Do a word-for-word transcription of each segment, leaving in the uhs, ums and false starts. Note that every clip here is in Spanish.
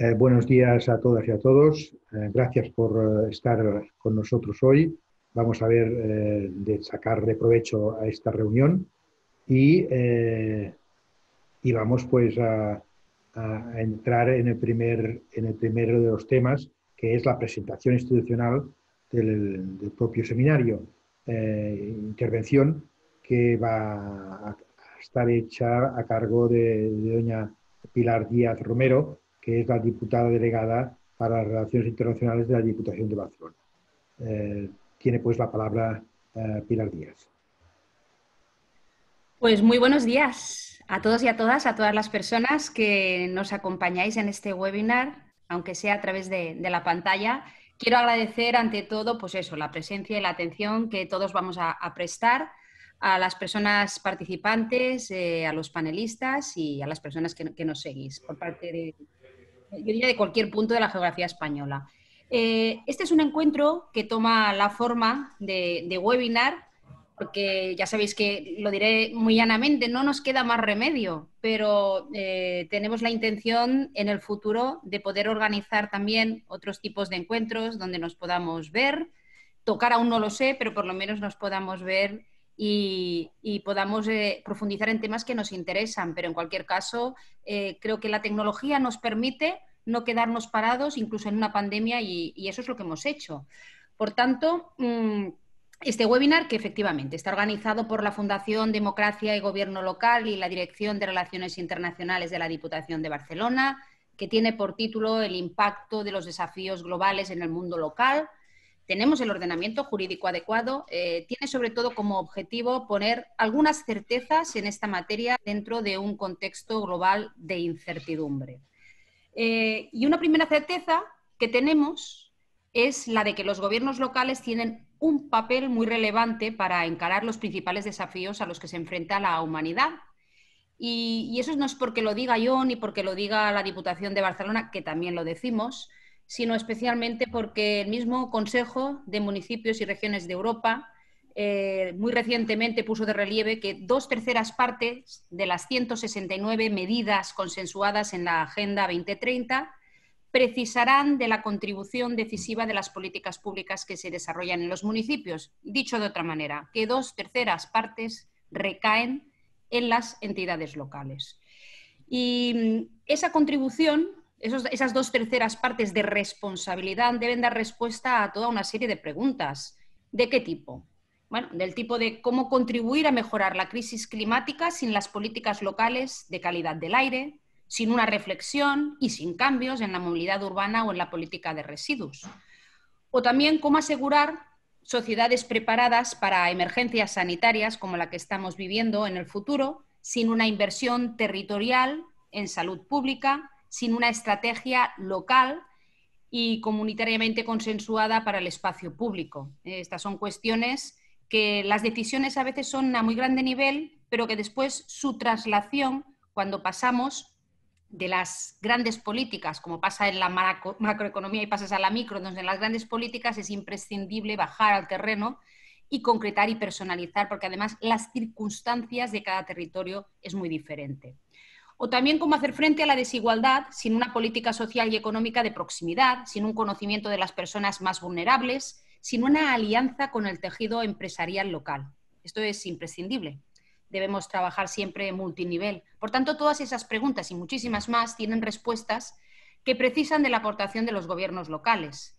Eh, buenos días a todas y a todos. Eh, gracias por eh, estar con nosotros hoy. Vamos a ver eh, de sacar de provecho a esta reunión y, eh, y vamos pues a, a entrar en el, primer, en el primero de los temas, que es la presentación institucional del, del propio seminario. Eh, intervención que va a estar hecha a cargo de, de doña Pilar Díaz Romero, que es la diputada delegada para las Relaciones Internacionales de la Diputación de Barcelona. Eh, tiene pues la palabra eh, Pilar Díaz. Pues muy buenos días a todos y a todas, a todas las personas que nos acompañáis en este webinar, aunque sea a través de, de la pantalla. Quiero agradecer ante todo pues eso, la presencia y la atención que todos vamos a, a prestar a las personas participantes, eh, a los panelistas y a las personas que, que nos seguís por parte de... yo diría de cualquier punto de la geografía española. Eh, este es un encuentro que toma la forma de, de webinar, porque ya sabéis que, lo diré muy llanamente, no nos queda más remedio, pero eh, tenemos la intención en el futuro de poder organizar también otros tipos de encuentros donde nos podamos ver, tocar aún no lo sé, pero por lo menos nos podamos ver Y, y podamos eh, profundizar en temas que nos interesan, pero en cualquier caso eh, creo que la tecnología nos permite no quedarnos parados incluso en una pandemia y, y eso es lo que hemos hecho. Por tanto, mmm, este webinar, que efectivamente está organizado por la Fundación Democracia y Gobierno Local y la Dirección de Relaciones Internacionales de la Diputación de Barcelona, que tiene por título El impacto de los desafíos globales en el mundo local. Tenemos el ordenamiento jurídico adecuado, eh, tiene sobre todo como objetivo poner algunas certezas en esta materia dentro de un contexto global de incertidumbre. Eh, y una primera certeza que tenemos es la de que los gobiernos locales tienen un papel muy relevante para encarar los principales desafíos a los que se enfrenta la humanidad. Y, y eso no es porque lo diga yo ni porque lo diga la Diputación de Barcelona, que también lo decimos, sino especialmente porque el mismo Consejo de Municipios y Regiones de Europa eh, muy recientemente puso de relieve que dos terceras partes de las ciento sesenta y nueve medidas consensuadas en la Agenda veinte treinta precisarán de la contribución decisiva de las políticas públicas que se desarrollan en los municipios. Dicho de otra manera, que dos terceras partes recaen en las entidades locales. Y esa contribución... Esos, esas dos terceras partes de responsabilidad deben dar respuesta a toda una serie de preguntas. ¿De qué tipo? Bueno, del tipo de cómo contribuir a mejorar la crisis climática sin las políticas locales de calidad del aire, sin una reflexión y sin cambios en la movilidad urbana o en la política de residuos. O también cómo asegurar sociedades preparadas para emergencias sanitarias como la que estamos viviendo en el futuro, sin una inversión territorial en salud pública, sin una estrategia local y comunitariamente consensuada para el espacio público. Estas son cuestiones que las decisiones a veces son a muy grande nivel, pero que después su traslación, cuando pasamos de las grandes políticas, como pasa en la macro, macroeconomía y pasas a la micro, donde en las grandes políticas es imprescindible bajar al terreno y concretar y personalizar, porque además las circunstancias de cada territorio es muy diferente. O también cómo hacer frente a la desigualdad sin una política social y económica de proximidad, sin un conocimiento de las personas más vulnerables, sin una alianza con el tejido empresarial local. Esto es imprescindible. Debemos trabajar siempre multinivel. Por tanto, todas esas preguntas y muchísimas más tienen respuestas que precisan de la aportación de los gobiernos locales.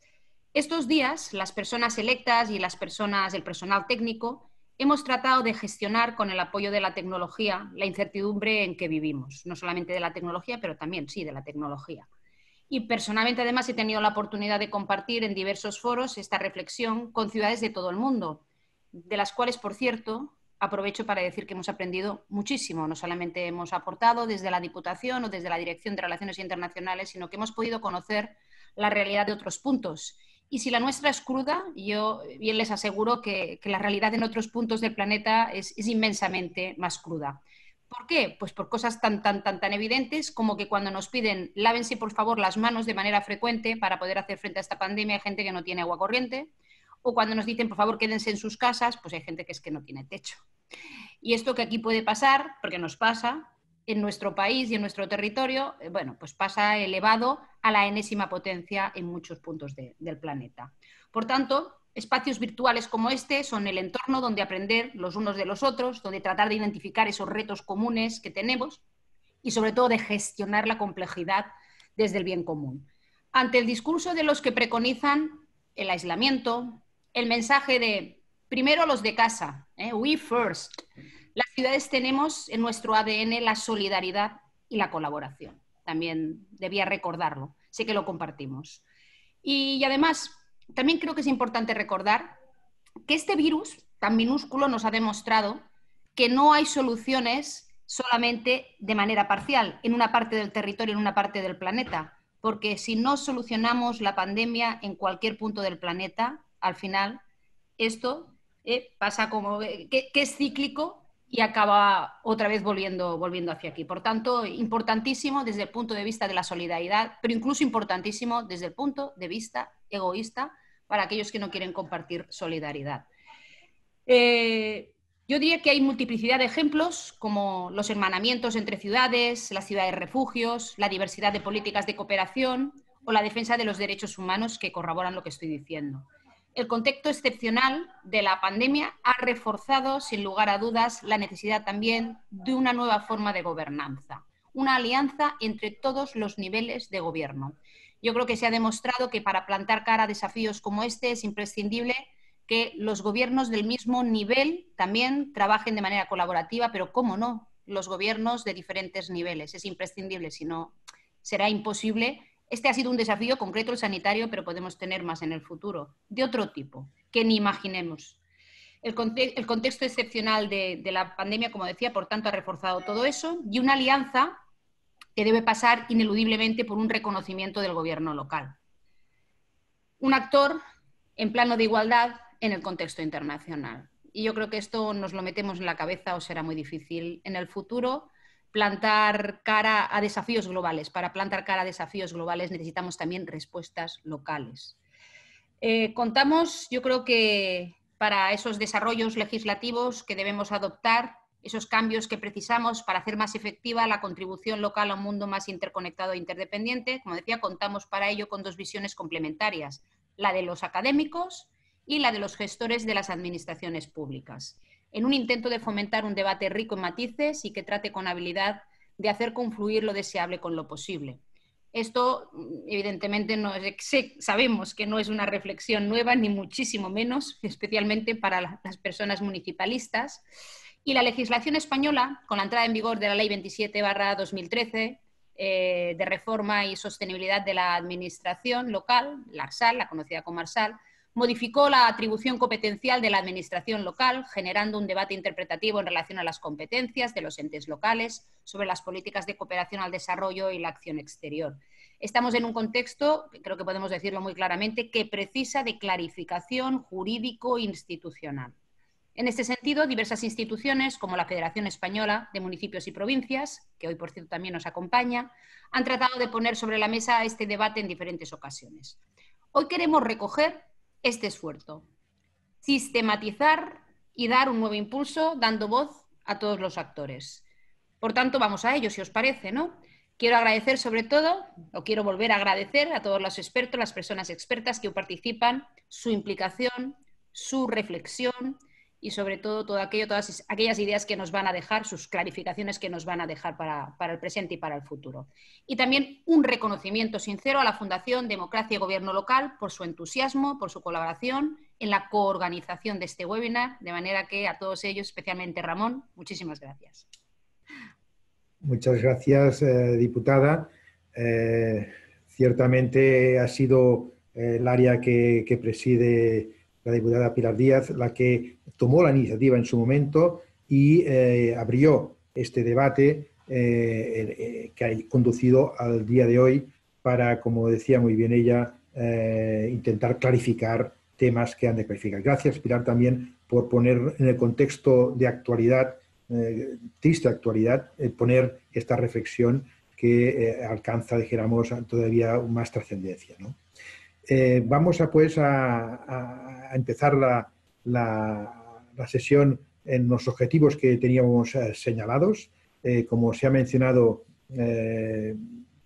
Estos días, las personas electas y las personas, el personal técnico, hemos tratado de gestionar con el apoyo de la tecnología la incertidumbre en que vivimos, no solamente de la tecnología, pero también, sí, de la tecnología. Y personalmente, además, he tenido la oportunidad de compartir en diversos foros esta reflexión con ciudades de todo el mundo, de las cuales, por cierto, aprovecho para decir que hemos aprendido muchísimo. No solamente hemos aportado desde la Diputación o desde la Dirección de Relaciones Internacionales, sino que hemos podido conocer la realidad de otros puntos. Y si la nuestra es cruda, yo bien les aseguro que, que la realidad en otros puntos del planeta es, es inmensamente más cruda. ¿Por qué? Pues por cosas tan, tan, tan, tan evidentes como que cuando nos piden lávense por favor las manos de manera frecuente para poder hacer frente a esta pandemia hay gente que no tiene agua corriente, o cuando nos dicen por favor quédense en sus casas, pues hay gente que es que no tiene techo. Y esto que aquí puede pasar, porque nos pasa, en nuestro país y en nuestro territorio, bueno, pues pasa elevado a la enésima potencia en muchos puntos de, del planeta. Por tanto, espacios virtuales como este son el entorno donde aprender los unos de los otros, donde tratar de identificar esos retos comunes que tenemos y sobre todo de gestionar la complejidad desde el bien común. Ante el discurso de los que preconizan el aislamiento, el mensaje de primero los de casa, eh, we first, las ciudades tenemos en nuestro A D N la solidaridad y la colaboración. También debía recordarlo, sé que lo compartimos. Y, y además, también creo que es importante recordar que este virus tan minúsculo nos ha demostrado que no hay soluciones solamente de manera parcial, en una parte del territorio, en una parte del planeta, porque si no solucionamos la pandemia en cualquier punto del planeta, al final esto eh, pasa como eh, que, que es cíclico y acaba otra vez volviendo, volviendo hacia aquí. Por tanto, importantísimo desde el punto de vista de la solidaridad, pero incluso importantísimo desde el punto de vista egoísta para aquellos que no quieren compartir solidaridad. Eh, yo diría que hay multiplicidad de ejemplos, como los hermanamientos entre ciudades, las ciudades refugios, la diversidad de políticas de cooperación o la defensa de los derechos humanos que corroboran lo que estoy diciendo. El contexto excepcional de la pandemia ha reforzado, sin lugar a dudas, la necesidad también de una nueva forma de gobernanza, una alianza entre todos los niveles de gobierno. Yo creo que se ha demostrado que para plantar cara a desafíos como este es imprescindible que los gobiernos del mismo nivel también trabajen de manera colaborativa, pero cómo no, los gobiernos de diferentes niveles. Es imprescindible, si no será imposible. Este ha sido un desafío concreto, el sanitario, pero podemos tener más en el futuro, de otro tipo, que ni imaginemos. El, conte el contexto excepcional de, de la pandemia, como decía, por tanto, ha reforzado todo eso, y una alianza que debe pasar ineludiblemente por un reconocimiento del gobierno local. Un actor en plano de igualdad en el contexto internacional. Y yo creo que esto nos lo metemos en la cabeza o será muy difícil en el futuro. Plantar cara a desafíos globales. Para plantar cara a desafíos globales necesitamos también respuestas locales. Eh, contamos, yo creo que para esos desarrollos legislativos que debemos adoptar, esos cambios que precisamos para hacer más efectiva la contribución local a un mundo más interconectado e interdependiente, como decía, contamos para ello con dos visiones complementarias, la de los académicos y la de los gestores de las administraciones públicas, en un intento de fomentar un debate rico en matices y que trate con habilidad de hacer confluir lo deseable con lo posible. Esto, evidentemente, no es, sabemos que no es una reflexión nueva, ni muchísimo menos, especialmente para las personas municipalistas. Y la legislación española, con la entrada en vigor de la Ley veintisiete barra dos mil trece, eh, de Reforma y Sostenibilidad de la Administración Local, la ARSAL, la conocida como ARSAL, modificó la atribución competencial de la administración local, generando un debate interpretativo en relación a las competencias de los entes locales sobre las políticas de cooperación al desarrollo y la acción exterior. Estamos en un contexto, creo que podemos decirlo muy claramente, que precisa de clarificación jurídico-institucional. En este sentido, diversas instituciones, como la Federación Española de Municipios y Provincias, que hoy, por cierto, también nos acompaña, han tratado de poner sobre la mesa este debate en diferentes ocasiones. Hoy queremos recoger este esfuerzo, sistematizar y dar un nuevo impulso, dando voz a todos los actores. Por tanto, vamos a ello, si os parece, ¿no? Quiero agradecer sobre todo, o quiero volver a agradecer a todos los expertos, las personas expertas que participan, su implicación, su reflexión y sobre todo, todo aquello, todas aquellas ideas que nos van a dejar, sus clarificaciones que nos van a dejar para, para el presente y para el futuro. Y también un reconocimiento sincero a la Fundación Democracia y Gobierno Local por su entusiasmo, por su colaboración en la coorganización de este webinar, de manera que a todos ellos, especialmente Ramón, muchísimas gracias. Muchas gracias, eh, diputada. Eh, ciertamente ha sido eh, el área que, que preside la diputada Pilar Díaz, la que tomó la iniciativa en su momento y eh, abrió este debate eh, eh, que ha conducido al día de hoy para, como decía muy bien ella, eh, intentar clarificar temas que han de clarificar. Gracias, Pilar, también por poner en el contexto de actualidad, eh, triste actualidad, eh, poner esta reflexión que eh, alcanza, dijéramos, todavía más trascendencia, ¿no? Eh, vamos a, pues, a, a empezar la, la, la sesión en los objetivos que teníamos eh, señalados. Eh, como se ha mencionado, eh,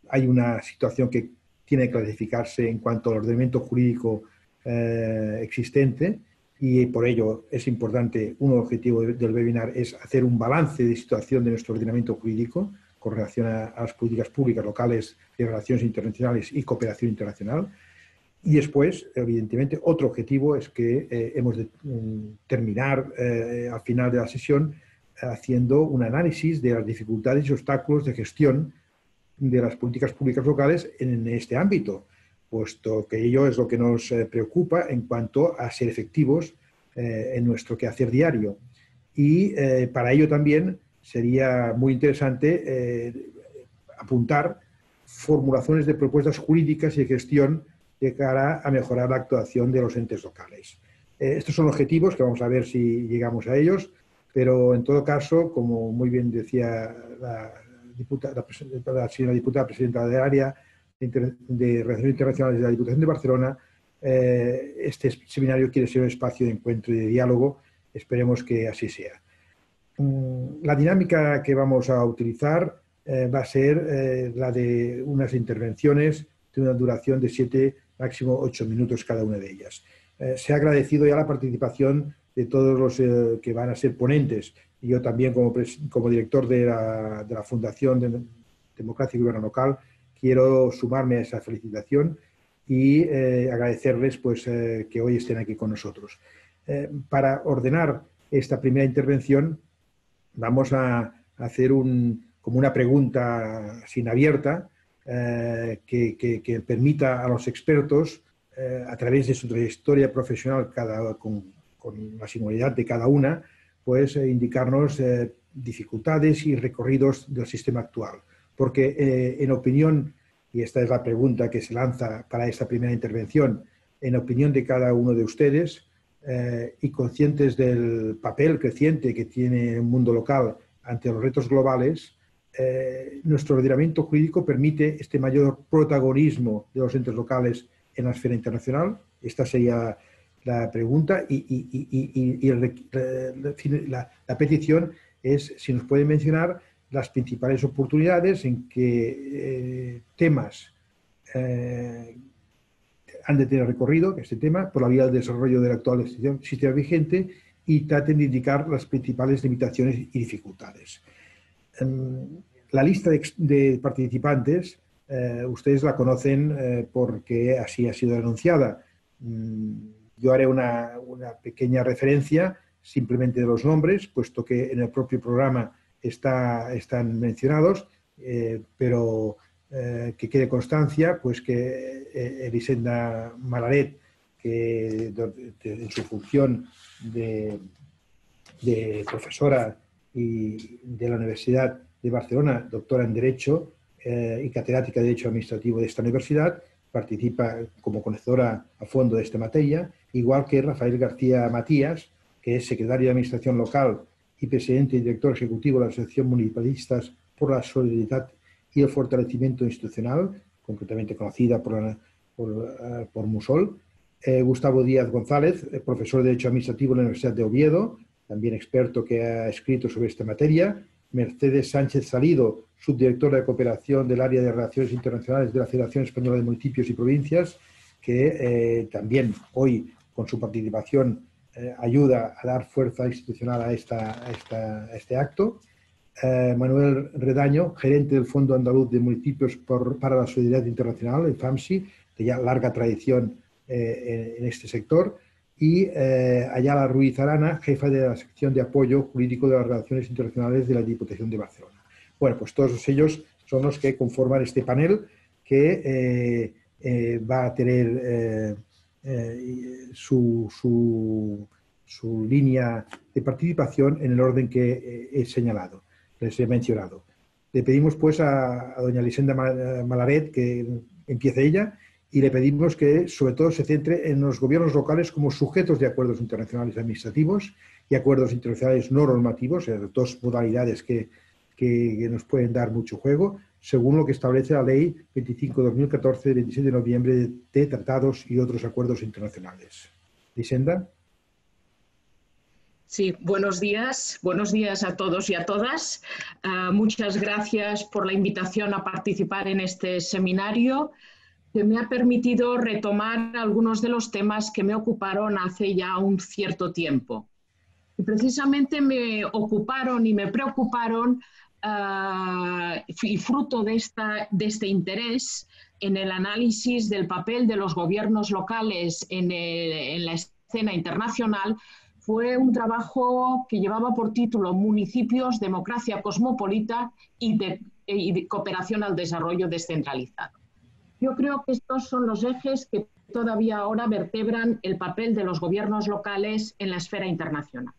hay una situación que tiene que clarificarse en cuanto al ordenamiento jurídico eh, existente, y por ello es importante, un objetivo del webinar es hacer un balance de situación de nuestro ordenamiento jurídico con relación a, a las políticas públicas locales de relaciones internacionales y cooperación internacional. Y después, evidentemente, otro objetivo es que eh, hemos de um, terminar eh, al final de la sesión haciendo un análisis de las dificultades y obstáculos de gestión de las políticas públicas locales en este ámbito, puesto que ello es lo que nos preocupa en cuanto a ser efectivos eh, en nuestro quehacer diario. Y eh, para ello también sería muy interesante eh, apuntar formulaciones de propuestas jurídicas y de gestión de cara a mejorar la actuación de los entes locales. Eh, estos son objetivos que vamos a ver si llegamos a ellos, pero en todo caso, como muy bien decía la diputada, la, la señora diputada presidenta del área de, de Relaciones Internacionales de la Diputación de Barcelona, eh, este seminario quiere ser un espacio de encuentro y de diálogo. Esperemos que así sea. La dinámica que vamos a utilizar eh, va a ser eh, la de unas intervenciones de una duración de siete, máximo ocho minutos cada una de ellas. Eh, se ha agradecido ya la participación de todos los eh, que van a ser ponentes. Y yo también, como, como director de la, de la Fundación de Democracia y Gobierno Local, quiero sumarme a esa felicitación y eh, agradecerles pues, eh, que hoy estén aquí con nosotros. Eh, para ordenar esta primera intervención, vamos a hacer un, como una pregunta sin abierta eh, que, que, que permita a los expertos, eh, a través de su trayectoria profesional, cada con, con la singularidad de cada una, pues eh, indicarnos eh, dificultades y recorridos del sistema actual. Porque eh, en opinión, y esta es la pregunta que se lanza para esta primera intervención, en opinión de cada uno de ustedes eh, y conscientes del papel creciente que tiene el mundo local ante los retos globales, eh, nuestro ordenamiento jurídico permite este mayor protagonismo de los entes locales en la esfera internacional. Esta sería la pregunta y, y, y, y, y el, la, la petición es si nos puede mencionar las principales oportunidades en que eh, temas eh, han de tener recorrido, este tema, por la vía del desarrollo del actual sistema vigente y traten de indicar las principales limitaciones y dificultades. La lista de, de participantes, eh, ustedes la conocen eh, porque así ha sido anunciada. Yo haré una, una pequeña referencia simplemente de los nombres, puesto que en el propio programa está, están mencionados, eh, pero eh, que quede constancia, pues que eh, Elisenda Malaret, que de, de, en su función de, de profesora y de la Universidad de Barcelona, doctora en Derecho eh, y catedrática de Derecho Administrativo de esta universidad, participa como conocedora a fondo de esta materia, igual que Rafael García Matías, que es secretario de Administración Local y presidente y director ejecutivo de la Asociación Municipalistas por la Solidaridad y el Fortalecimiento Institucional, concretamente conocida por, la, por, por MUSOL. Eh, Gustavo Díaz González, profesor de Derecho Administrativo en la Universidad de Oviedo, también experto que ha escrito sobre esta materia. Mercedes Sánchez Salido, subdirectora de Cooperación del Área de Relaciones Internacionales de la Federación Española de Municipios y Provincias, que eh, también hoy, con su participación, eh, ayuda a dar fuerza institucional a, esta, a, esta, a este acto. Eh, Manuel Redaño, gerente del Fondo Andaluz de Municipios por, para la Solidaridad Internacional, el FAMSI, de ya larga tradición eh, en, en este sector. Y eh, Ayala Ruiz Arana, jefa de la sección de apoyo jurídico de las relaciones internacionales de la Diputación de Barcelona. Bueno, pues todos ellos son los que conforman este panel que eh, eh, va a tener eh, eh, su, su, su línea de participación en el orden que he señalado, les he mencionado. Le pedimos pues a, a doña Elisenda Malaret que empiece ella. Y le pedimos que, sobre todo, se centre en los gobiernos locales como sujetos de acuerdos internacionales administrativos y acuerdos internacionales no normativos, dos modalidades que, que nos pueden dar mucho juego, según lo que establece la Ley veinticinco barra dos mil catorce de veintisiete de noviembre de tratados y otros acuerdos internacionales. ¿Elisenda? Sí, buenos días. Buenos días a todos y a todas. Uh, muchas gracias por la invitación a participar en este seminario, que me ha permitido retomar algunos de los temas que me ocuparon hace ya un cierto tiempo. Y precisamente me ocuparon y me preocuparon, uh, y fruto de, esta, de este interés, en el análisis del papel de los gobiernos locales en, el, en la escena internacional, fue un trabajo que llevaba por título Municipios, Democracia Cosmopolita y, de, y de Cooperación al Desarrollo Descentralizado. Yo creo que estos son los ejes que todavía ahora vertebran el papel de los gobiernos locales en la esfera internacional.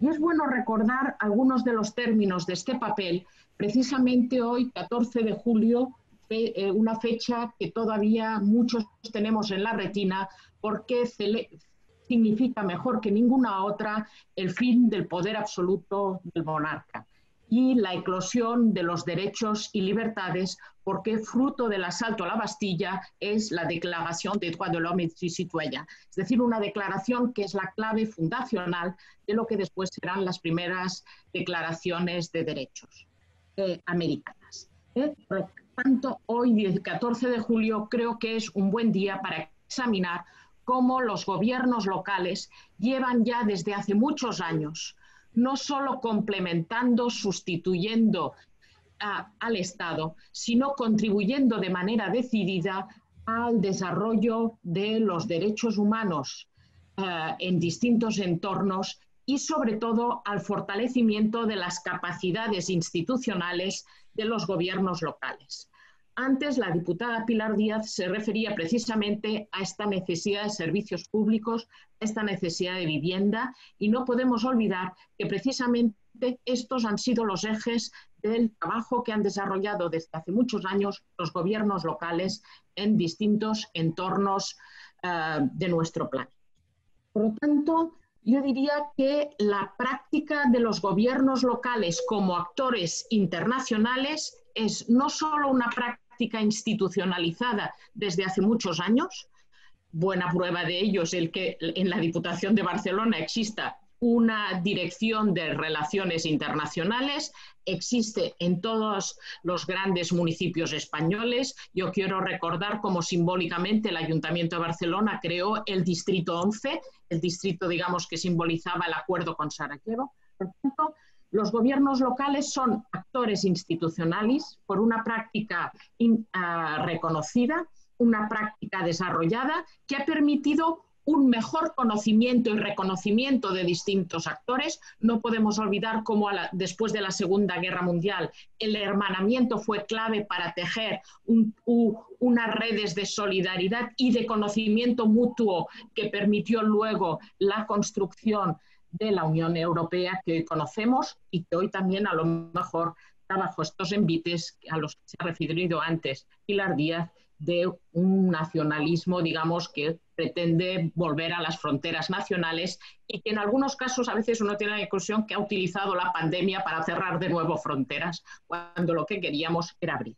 Y es bueno recordar algunos de los términos de este papel, precisamente hoy, catorce de julio, una fecha que todavía muchos tenemos en la retina, porque significa mejor que ninguna otra el fin del poder absoluto del monarca y la eclosión de los derechos y libertades, porque fruto del asalto a la Bastilla es la Declaración de Droits de l'Homme et du Citoyen, es decir, una declaración que es la clave fundacional de lo que después serán las primeras declaraciones de derechos eh, americanas. ¿Eh? Por lo tanto, hoy, el catorce de julio, creo que es un buen día para examinar cómo los gobiernos locales llevan ya desde hace muchos años no solo complementando, sustituyendo a, al Estado, sino contribuyendo de manera decidida al desarrollo de los derechos humanos uh, en distintos entornos y, sobre todo, al fortalecimiento de las capacidades institucionales de los gobiernos locales. Antes, la diputada Pilar Díaz se refería precisamente a esta necesidad de servicios públicos, a esta necesidad de vivienda, y no podemos olvidar que precisamente estos han sido los ejes del trabajo que han desarrollado desde hace muchos años los gobiernos locales en distintos entornos uh, de nuestro planeta. Por lo tanto, yo diría que la práctica de los gobiernos locales como actores internacionales es no solo una práctica institucionalizada desde hace muchos años. Buena prueba de ello es el que en la Diputación de Barcelona exista una dirección de relaciones internacionales, existe en todos los grandes municipios españoles. Yo quiero recordar cómo simbólicamente el Ayuntamiento de Barcelona creó el Distrito once, el distrito, digamos, que simbolizaba el acuerdo con Sarajevo. Por tanto, los gobiernos locales son actores institucionales por una práctica in, uh, reconocida, una práctica desarrollada que ha permitido un mejor conocimiento y reconocimiento de distintos actores. No podemos olvidar cómo la, después de la Segunda Guerra Mundial el hermanamiento fue clave para tejer un, u, unas redes de solidaridad y de conocimiento mutuo que permitió luego la construcción de la Unión Europea que hoy conocemos y que hoy también a lo mejor trabajo estos envites a los que se ha referido antes Pilar Díaz, de un nacionalismo, digamos, que pretende volver a las fronteras nacionales y que en algunos casos a veces uno tiene la impresión que ha utilizado la pandemia para cerrar de nuevo fronteras cuando lo que queríamos era abrir.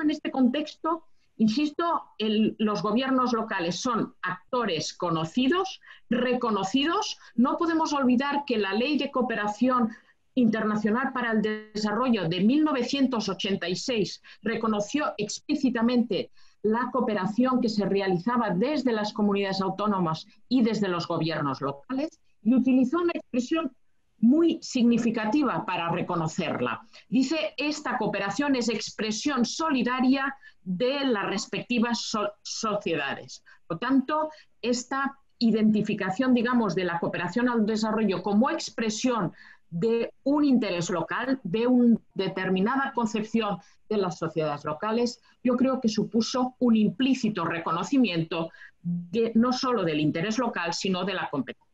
En este contexto, insisto, el, los gobiernos locales son actores conocidos, reconocidos. No podemos olvidar que la Ley de Cooperación Internacional para el Desarrollo de mil novecientos ochenta y seis reconoció explícitamente la cooperación que se realizaba desde las comunidades autónomas y desde los gobiernos locales y utilizó una expresión muy significativa para reconocerla. Dice, esta cooperación es expresión solidaria de las respectivas so- sociedades. Por tanto, esta identificación, digamos, de la cooperación al desarrollo como expresión de un interés local, de una determinada concepción de las sociedades locales, yo creo que supuso un implícito reconocimiento de, no solo del interés local, sino de la competencia.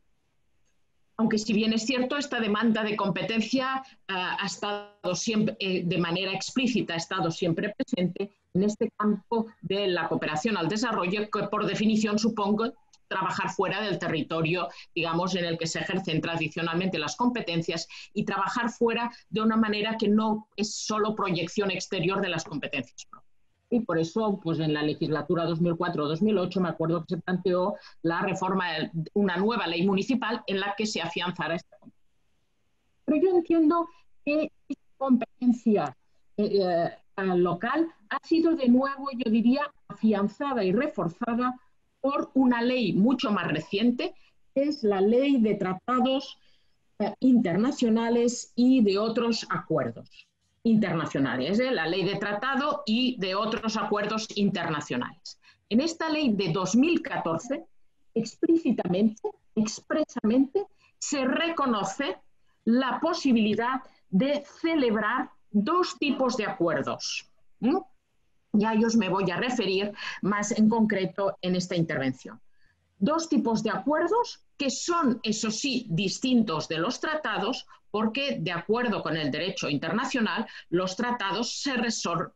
Aunque si bien es cierto, esta demanda de competencia uh, ha estado siempre, eh, de manera explícita, ha estado siempre presente en este campo de la cooperación al desarrollo, que por definición supongo trabajar fuera del territorio, digamos, en el que se ejercen tradicionalmente las competencias y trabajar fuera de una manera que no es solo proyección exterior de las competencias. Y por eso, pues en la legislatura dos mil cuatro dos mil ocho, me acuerdo que se planteó la reforma de una nueva ley municipal en la que se afianzara esta competencia. Pero yo entiendo que esta competencia eh, eh, local ha sido de nuevo, yo diría, afianzada y reforzada por una ley mucho más reciente, que es la Ley de Tratados eh, Internacionales y de otros acuerdos internacionales, ¿eh? La ley de tratado y de otros acuerdos internacionales. En esta ley de dos mil catorce, explícitamente, expresamente, se reconoce la posibilidad de celebrar dos tipos de acuerdos. ¿Mm? Y a ellos me voy a referir más en concreto en esta intervención. Dos tipos de acuerdos que son, eso sí, distintos de los tratados, porque de acuerdo con el derecho internacional, los tratados se,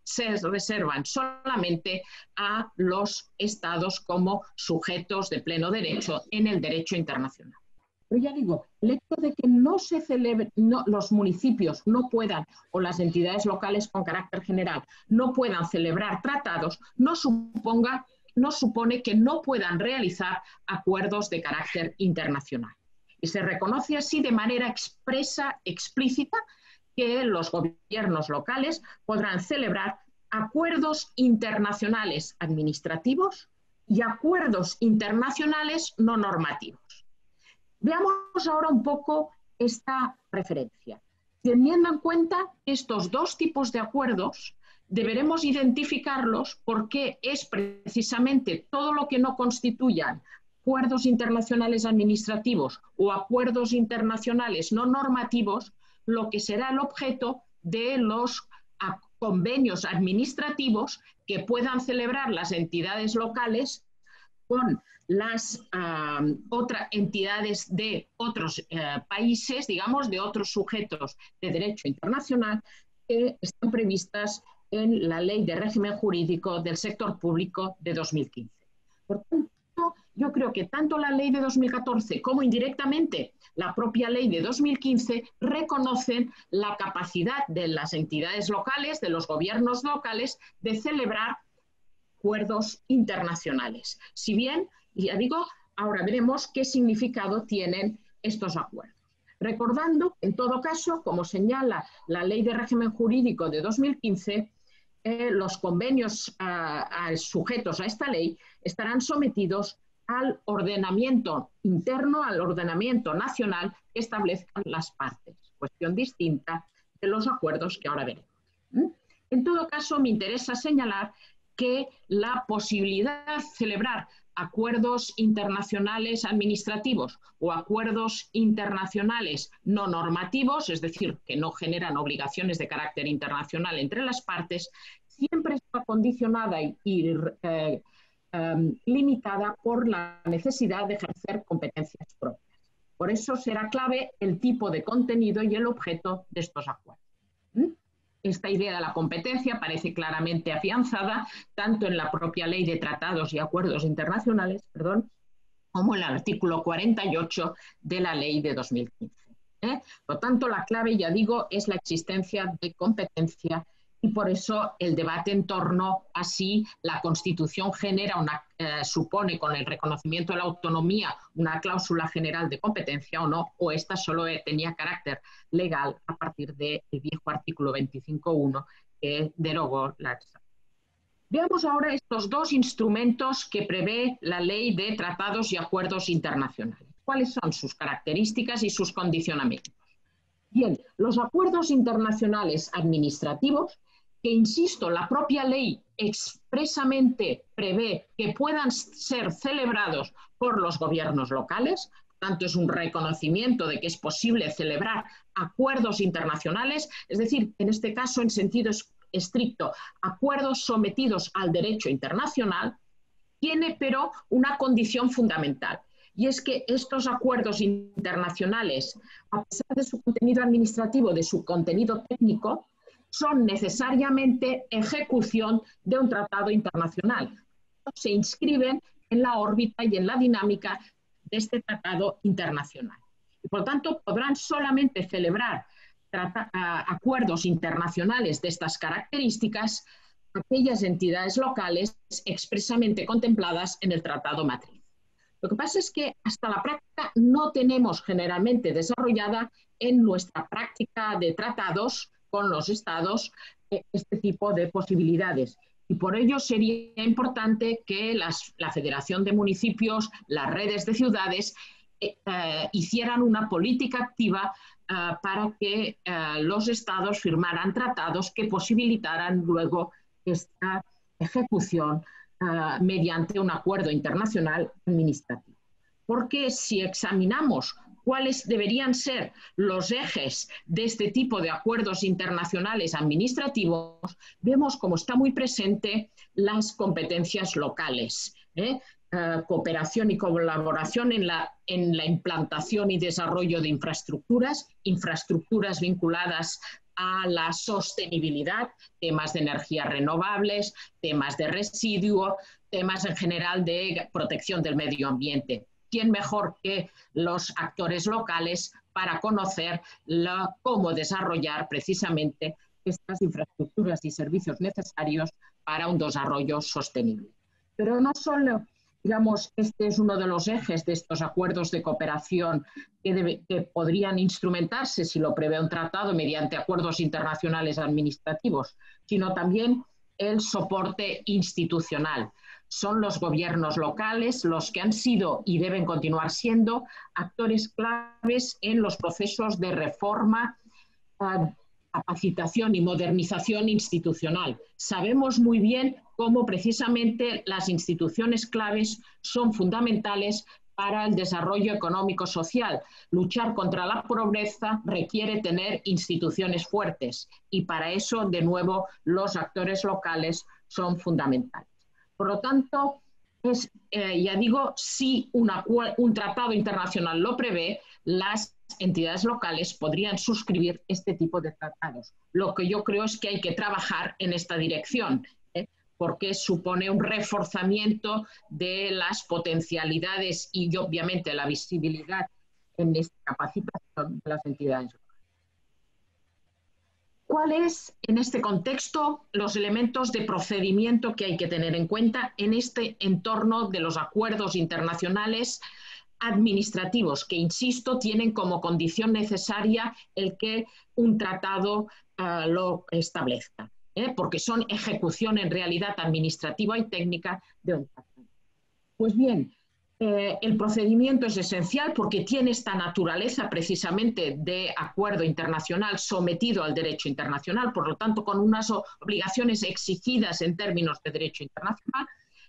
se reservan solamente a los estados como sujetos de pleno derecho en el derecho internacional. Pero ya digo, el hecho de que no se celebre, no, los municipios no puedan, o las entidades locales con carácter general, no puedan celebrar tratados, no suponga no supone que no puedan realizar acuerdos de carácter internacional. Y se reconoce así de manera expresa, explícita, que los gobiernos locales podrán celebrar acuerdos internacionales administrativos y acuerdos internacionales no normativos. Veamos ahora un poco esta referencia. Teniendo en cuenta estos dos tipos de acuerdos, deberemos identificarlos porque es precisamente todo lo que no constituyan acuerdos internacionales administrativos o acuerdos internacionales no normativos lo que será el objeto de los convenios administrativos que puedan celebrar las entidades locales con las uh, otras entidades de otros uh, países, digamos, de otros sujetos de derecho internacional que están previstas en la Ley de Régimen Jurídico del Sector Público de dos mil quince. Por tanto, yo creo que tanto la Ley de dos mil catorce como indirectamente la propia Ley de dos mil quince reconocen la capacidad de las entidades locales, de los gobiernos locales, de celebrar acuerdos internacionales. Si bien, ya digo, ahora veremos qué significado tienen estos acuerdos. Recordando, en todo caso, como señala la Ley de Régimen Jurídico de dos mil quince, Eh, los convenios a, a sujetos a esta ley estarán sometidos al ordenamiento interno, al ordenamiento nacional que establezcan las partes, cuestión distinta de los acuerdos que ahora veremos. ¿Mm? En todo caso, me interesa señalar que la posibilidad de celebrar acuerdos internacionales administrativos o acuerdos internacionales no normativos, es decir, que no generan obligaciones de carácter internacional entre las partes, siempre está condicionada y, y eh, eh, limitada por la necesidad de ejercer competencias propias. Por eso será clave el tipo de contenido y el objeto de estos acuerdos. ¿Mm? Esta idea de la competencia parece claramente afianzada tanto en la propia Ley de Tratados y Acuerdos Internacionales, perdón, como en el artículo cuarenta y ocho de la Ley de dos mil quince. ¿eh? Por lo tanto, la clave, ya digo, es la existencia de competencia y por eso el debate en torno a si la Constitución genera una, eh, supone con el reconocimiento de la autonomía una cláusula general de competencia o no, o esta solo tenía carácter legal a partir del viejo artículo veinticinco punto uno que derogó la ARSAL. Veamos ahora estos dos instrumentos que prevé la Ley de Tratados y Acuerdos Internacionales. ¿Cuáles son sus características y sus condicionamientos? Bien, los acuerdos internacionales administrativos que, insisto, la propia ley expresamente prevé que puedan ser celebrados por los gobiernos locales, tanto es un reconocimiento de que es posible celebrar acuerdos internacionales, es decir, en este caso en sentido estricto, acuerdos sometidos al derecho internacional, tiene pero una condición fundamental. Y es que estos acuerdos internacionales, a pesar de su contenido administrativo, de su contenido técnico, son necesariamente ejecución de un tratado internacional. Se inscriben en la órbita y en la dinámica de este tratado internacional. Y por tanto, podrán solamente celebrar acuerdos internacionales de estas características aquellas entidades locales expresamente contempladas en el Tratado Matriz. Lo que pasa es que hasta la práctica no tenemos generalmente desarrollada en nuestra práctica de tratados con los estados este tipo de posibilidades. Y por ello sería importante que las, la Federación de Municipios, las redes de ciudades, eh, eh, hicieran una política activa eh, para que eh, los estados firmaran tratados que posibilitaran luego esta ejecución eh, mediante un acuerdo internacional administrativo. Porque si examinamos cuáles deberían ser los ejes de este tipo de acuerdos internacionales administrativos, vemos cómo está muy presente las competencias locales, ¿eh? Eh, cooperación y colaboración en la, en la implantación y desarrollo de infraestructuras, infraestructuras vinculadas a la sostenibilidad, temas de energías renovables, temas de residuo, temas en general de protección del medio ambiente. ¿Quién mejor que los actores locales para conocer la, cómo desarrollar precisamente estas infraestructuras y servicios necesarios para un desarrollo sostenible? Pero no solo, digamos, este es uno de los ejes de estos acuerdos de cooperación que, debe, que podrían instrumentarse, si lo prevé un tratado, mediante acuerdos internacionales administrativos, sino también el soporte institucional. Son los gobiernos locales los que han sido y deben continuar siendo actores claves en los procesos de reforma, capacitación y modernización institucional. Sabemos muy bien cómo precisamente las instituciones claves son fundamentales para el desarrollo económico-social. Luchar contra la pobreza requiere tener instituciones fuertes y para eso, de nuevo, los actores locales son fundamentales. Por lo tanto, es, eh, ya digo, si una, un tratado internacional lo prevé, las entidades locales podrían suscribir este tipo de tratados. Lo que yo creo es que hay que trabajar en esta dirección, ¿eh? Porque supone un reforzamiento de las potencialidades y, obviamente, la visibilidad en esta capacitación de las entidades locales. ¿Cuáles, en este contexto, los elementos de procedimiento que hay que tener en cuenta en este entorno de los acuerdos internacionales administrativos, que, insisto, tienen como condición necesaria el que un tratado uh, lo establezca, ¿eh? Porque son ejecución en realidad administrativa y técnica de un tratado? Pues bien, Eh, el procedimiento es esencial porque tiene esta naturaleza precisamente de acuerdo internacional sometido al derecho internacional, por lo tanto con unas obligaciones exigidas en términos de derecho internacional.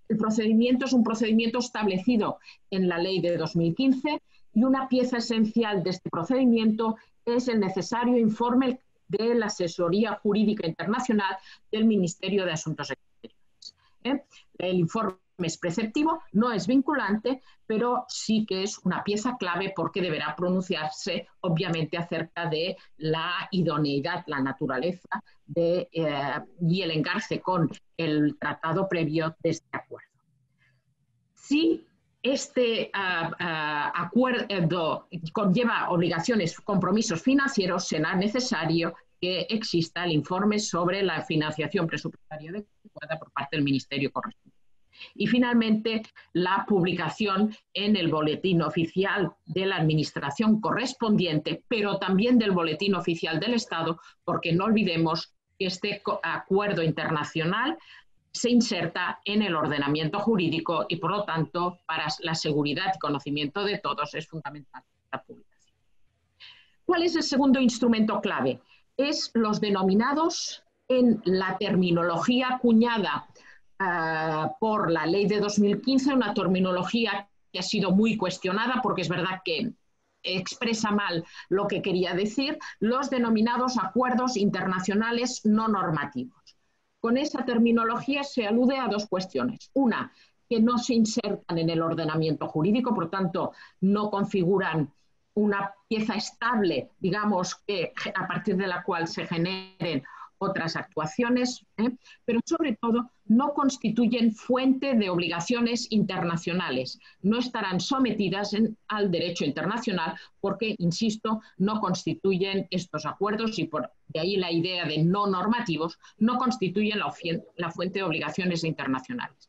El procedimiento es un procedimiento establecido en la ley de dos mil quince y una pieza esencial de este procedimiento es el necesario informe de la asesoría jurídica internacional del Ministerio de Asuntos Exteriores. ¿Eh? El informe es preceptivo, no es vinculante, pero sí que es una pieza clave porque deberá pronunciarse, obviamente, acerca de la idoneidad, la naturaleza de, eh, y el engarce con el tratado previo de este acuerdo. Si este uh, uh, acuerdo conlleva obligaciones, compromisos financieros, será necesario que exista el informe sobre la financiación presupuestaria adecuada por parte del Ministerio correspondiente. Y finalmente, la publicación en el boletín oficial de la Administración correspondiente, pero también del boletín oficial del Estado, porque no olvidemos que este acuerdo internacional se inserta en el ordenamiento jurídico y, por lo tanto, para la seguridad y conocimiento de todos es fundamental la publicación. ¿Cuál es el segundo instrumento clave? Es los denominados en la terminología acuñada Uh, por la ley de dos mil quince, una terminología que ha sido muy cuestionada porque es verdad que expresa mal lo que quería decir, los denominados acuerdos internacionales no normativos. Con esa terminología se alude a dos cuestiones. Una, que no se insertan en el ordenamiento jurídico, por tanto, no configuran una pieza estable, digamos, que a partir de la cual se generen otras actuaciones, ¿eh? pero sobre todo no constituyen fuente de obligaciones internacionales, no estarán sometidas en, al derecho internacional porque, insisto, no constituyen estos acuerdos y por de ahí la idea de no normativos, no constituyen la, la fuente de obligaciones internacionales.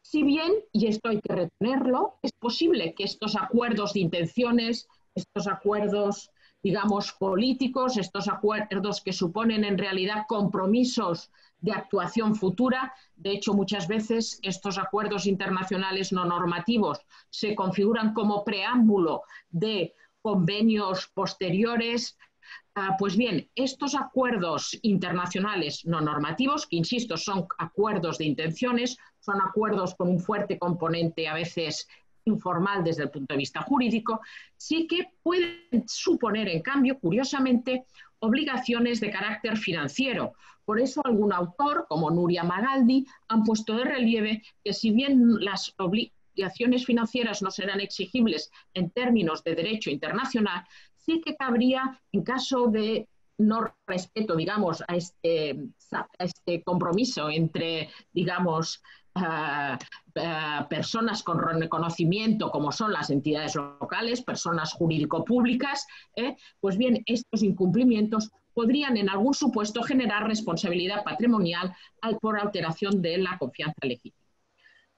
Si bien, y esto hay que retenerlo, es posible que estos acuerdos de intenciones, estos acuerdos, digamos, políticos, estos acuerdos que suponen en realidad compromisos de actuación futura. De hecho, muchas veces estos acuerdos internacionales no normativos se configuran como preámbulo de convenios posteriores. Ah, pues bien, estos acuerdos internacionales no normativos, que insisto, son acuerdos de intenciones, son acuerdos con un fuerte componente a veces informal desde el punto de vista jurídico, sí que pueden suponer, en cambio, curiosamente, obligaciones de carácter financiero. Por eso algún autor, como Nuria Magaldi, han puesto de relieve que si bien las obligaciones financieras no serán exigibles en términos de derecho internacional, sí que cabría, en caso de no respeto, digamos, a este, a este compromiso entre, digamos, Uh, uh, personas con reconocimiento como son las entidades locales, personas jurídico-públicas, ¿eh? pues bien, estos incumplimientos podrían en algún supuesto generar responsabilidad patrimonial al, por alteración de la confianza legítima.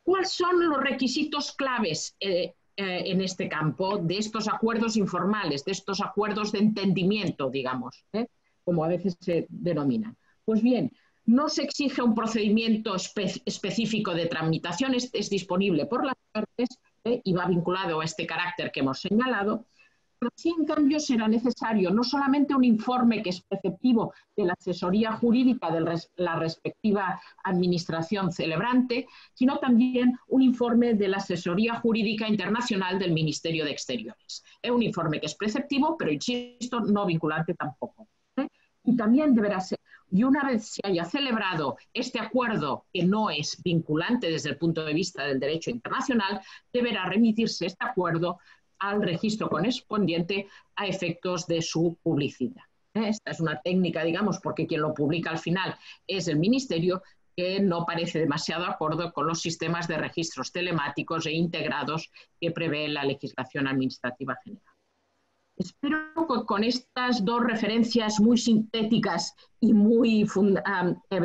¿Cuáles son los requisitos claves eh, eh, en este campo de estos acuerdos informales, de estos acuerdos de entendimiento, digamos, ¿eh? como a veces se denominan? Pues bien, no se exige un procedimiento espe específico de tramitación, es, es disponible por las partes ¿eh? y va vinculado a este carácter que hemos señalado, pero sí en cambio será necesario no solamente un informe que es preceptivo de la asesoría jurídica de res la respectiva administración celebrante, sino también un informe de la asesoría jurídica internacional del Ministerio de Exteriores. Es ¿Eh? un informe que es preceptivo, pero insisto, no vinculante tampoco. ¿eh? Y también deberá ser. Y una vez se haya celebrado este acuerdo, que no es vinculante desde el punto de vista del derecho internacional, deberá remitirse este acuerdo al registro correspondiente a efectos de su publicidad. Esta es una técnica, digamos, porque quien lo publica al final es el Ministerio, que no parece demasiado acorde con los sistemas de registros telemáticos e integrados que prevé la legislación administrativa general. Espero que con estas dos referencias muy sintéticas y muy um,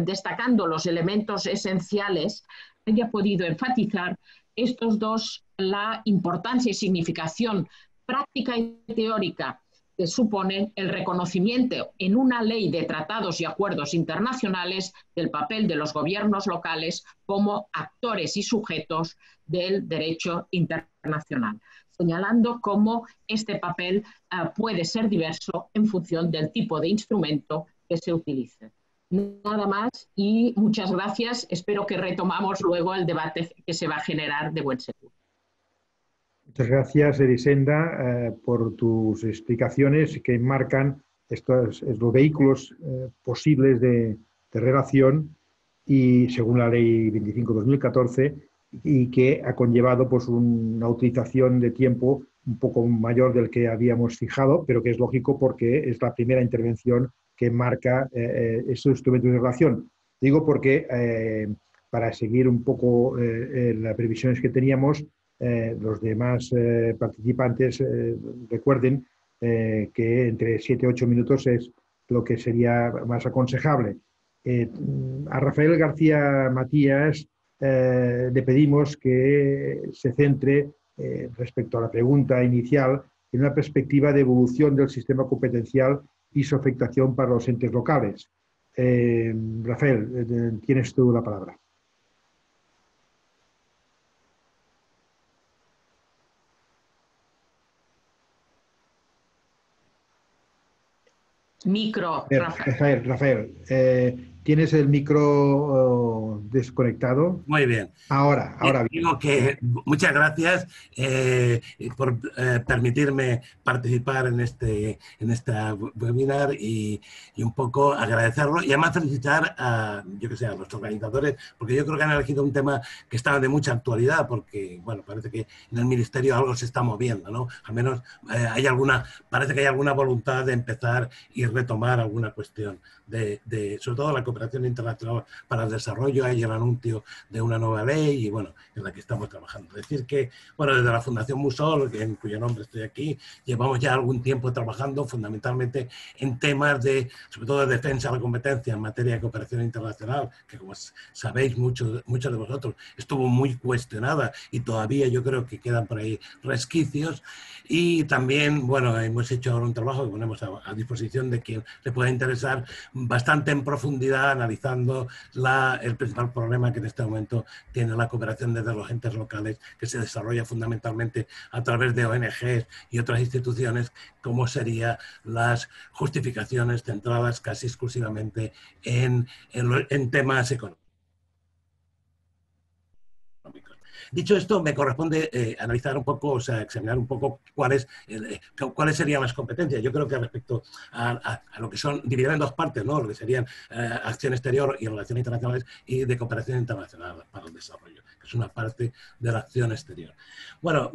destacando los elementos esenciales, haya podido enfatizar estos dos, la importancia y significación práctica y teórica que supone el reconocimiento en una ley de tratados y acuerdos internacionales del papel de los gobiernos locales como actores y sujetos del derecho internacional, señalando cómo este papel uh, puede ser diverso en función del tipo de instrumento que se utilice. Nada más y muchas gracias. Espero que retomamos luego el debate que se va a generar de buen seguro. Muchas gracias, Elisenda, eh, por tus explicaciones que enmarcan estos, estos vehículos eh, posibles de, de relación y según la Ley veinticinco barra dos mil catorce, y que ha conllevado pues, una utilización de tiempo un poco mayor del que habíamos fijado, pero que es lógico porque es la primera intervención que marca eh, estos instrumentos de relación. Digo porque, eh, para seguir un poco eh, las previsiones que teníamos, eh, los demás eh, participantes eh, recuerden eh, que entre siete y ocho minutos es lo que sería más aconsejable. Eh, a Rafael García Matías Eh, le pedimos que se centre, eh, respecto a la pregunta inicial, en una perspectiva de evolución del sistema competencial y su afectación para los entes locales. Eh, Rafael, tienes tú la palabra. Micro, Rafael. Rafael, Rafael eh, ¿Tienes el micro desconectado? Muy bien. Ahora, ahora bien. Digo que muchas gracias eh, por eh, permitirme participar en este, en este webinar y, y un poco agradecerlo y además felicitar a, yo que sé, a los organizadores, porque yo creo que han elegido un tema que estaba de mucha actualidad, porque, bueno, parece que en el Ministerio algo se está moviendo, ¿no? Al menos eh, hay alguna, parece que hay alguna voluntad de empezar y retomar alguna cuestión de, de sobre todo la cooperación internacional para el desarrollo. Hay el anuncio de una nueva ley y, bueno, en la que estamos trabajando. Decir que, bueno, desde la Fundación MUSOL, en cuyo nombre estoy aquí, llevamos ya algún tiempo trabajando fundamentalmente en temas de, sobre todo, de defensa de la competencia en materia de cooperación internacional, que, como sabéis, muchos, muchos de vosotros, estuvo muy cuestionada y todavía yo creo que quedan por ahí resquicios. Y también, bueno, hemos hecho ahora un trabajo que ponemos a, a disposición de quien le pueda interesar bastante en profundidad, analizando la, el principal problema que en este momento tiene la cooperación desde los entes locales, que se desarrolla fundamentalmente a través de O N Ges y otras instituciones, como serían las justificaciones centradas casi exclusivamente en, en, en temas económicos. Dicho esto, me corresponde eh, analizar un poco, o sea, examinar un poco cuáles eh, cuáles serían las competencias. Yo creo que respecto a, a, a lo que son, dividir en dos partes, ¿no? Lo que serían eh, acción exterior y relaciones internacionales y de cooperación internacional para el desarrollo, que es una parte de la acción exterior. Bueno,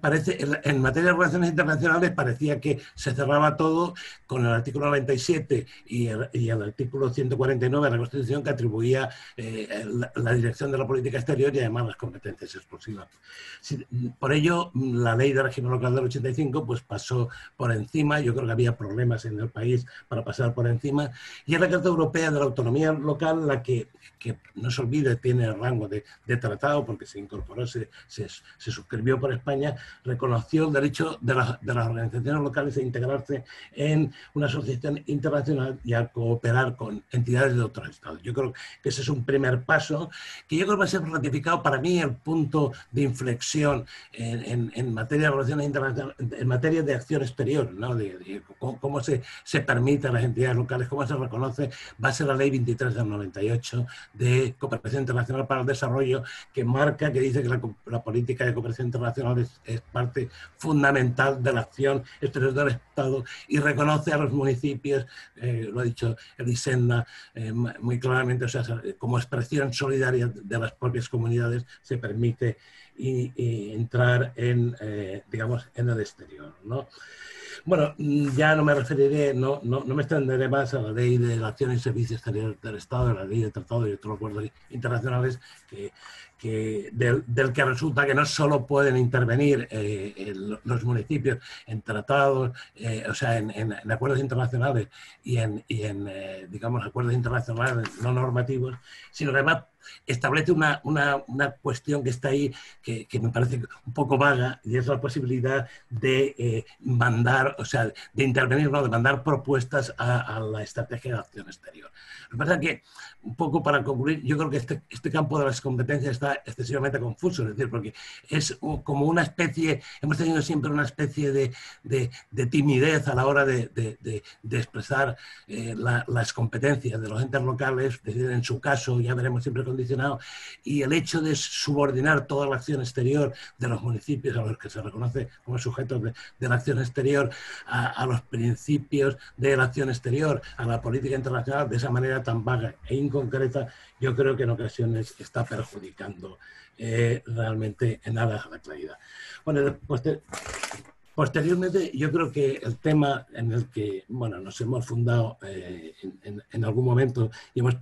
parece, en materia de relaciones internacionales parecía que se cerraba todo con el artículo noventa y siete y el, y el artículo ciento cuarenta y nueve de la Constitución, que atribuía eh, la, la dirección de la política exterior y además las competencias. competencias exclusivas. Por ello, la ley de régimen local del ochenta y cinco pues pasó por encima. Yo creo que había problemas en el país para pasar por encima. Y es la Carta Europea de la Autonomía Local la que, que no se olvide, tiene el rango de, de tratado, porque se incorporó, se, se, se suscribió por España, reconoció el derecho de, la, de las organizaciones locales a integrarse en una asociación internacional y a cooperar con entidades de otros estados. Yo creo que ese es un primer paso que yo creo que va a ser ratificado, para mí, el punto de inflexión en, en, en materia de relaciones internacionales, en materia de acción exterior, ¿no? De, de cómo, cómo se, se permite a las entidades locales, cómo se reconoce, va a ser la ley veintitrés del noventa y ocho de cooperación internacional para el desarrollo, que marca, que dice que la, la política de cooperación internacional es, es parte fundamental de la acción exterior del Estado y reconoce a los municipios, eh, lo ha dicho Elisenda eh, muy claramente, o sea, como expresión solidaria de las propias comunidades, se permite y, y entrar en, eh, digamos, en el exterior, ¿no? Bueno, ya no me referiré, no, no, no me extenderé más a la ley de la acción y servicios exteriores del Estado, a la ley de tratado y otros acuerdos internacionales que, que del, del que resulta que no solo pueden intervenir eh, el, los municipios en tratados, eh, o sea, en, en, en acuerdos internacionales y en, y en eh, digamos, acuerdos internacionales no normativos, sino que además establece una, una, una cuestión que está ahí, que, que me parece un poco vaga, y es la posibilidad de eh, mandar, o sea, de intervenir, ¿no? De mandar propuestas a, a la estrategia de acción exterior. Lo que pasa es que, un poco para concluir, yo creo que este, este campo de las competencias está excesivamente confuso, es decir, porque es como una especie, hemos tenido siempre una especie de, de, de timidez a la hora de, de, de, de expresar eh, la, las competencias de los entes locales, en su caso, ya veremos, siempre condicionado, y el hecho de subordinar toda la acción exterior de los municipios a los que se reconoce como sujetos de, de la acción exterior, a, a los principios de la acción exterior, a la política internacional, de esa manera tan vaga e inconcreta, yo creo que en ocasiones está perjudicando eh, realmente en nada a la claridad. Bueno, pues te... Posteriormente, yo creo que el tema en el que, bueno, nos hemos fundado eh, en, en, en algún momento y hemos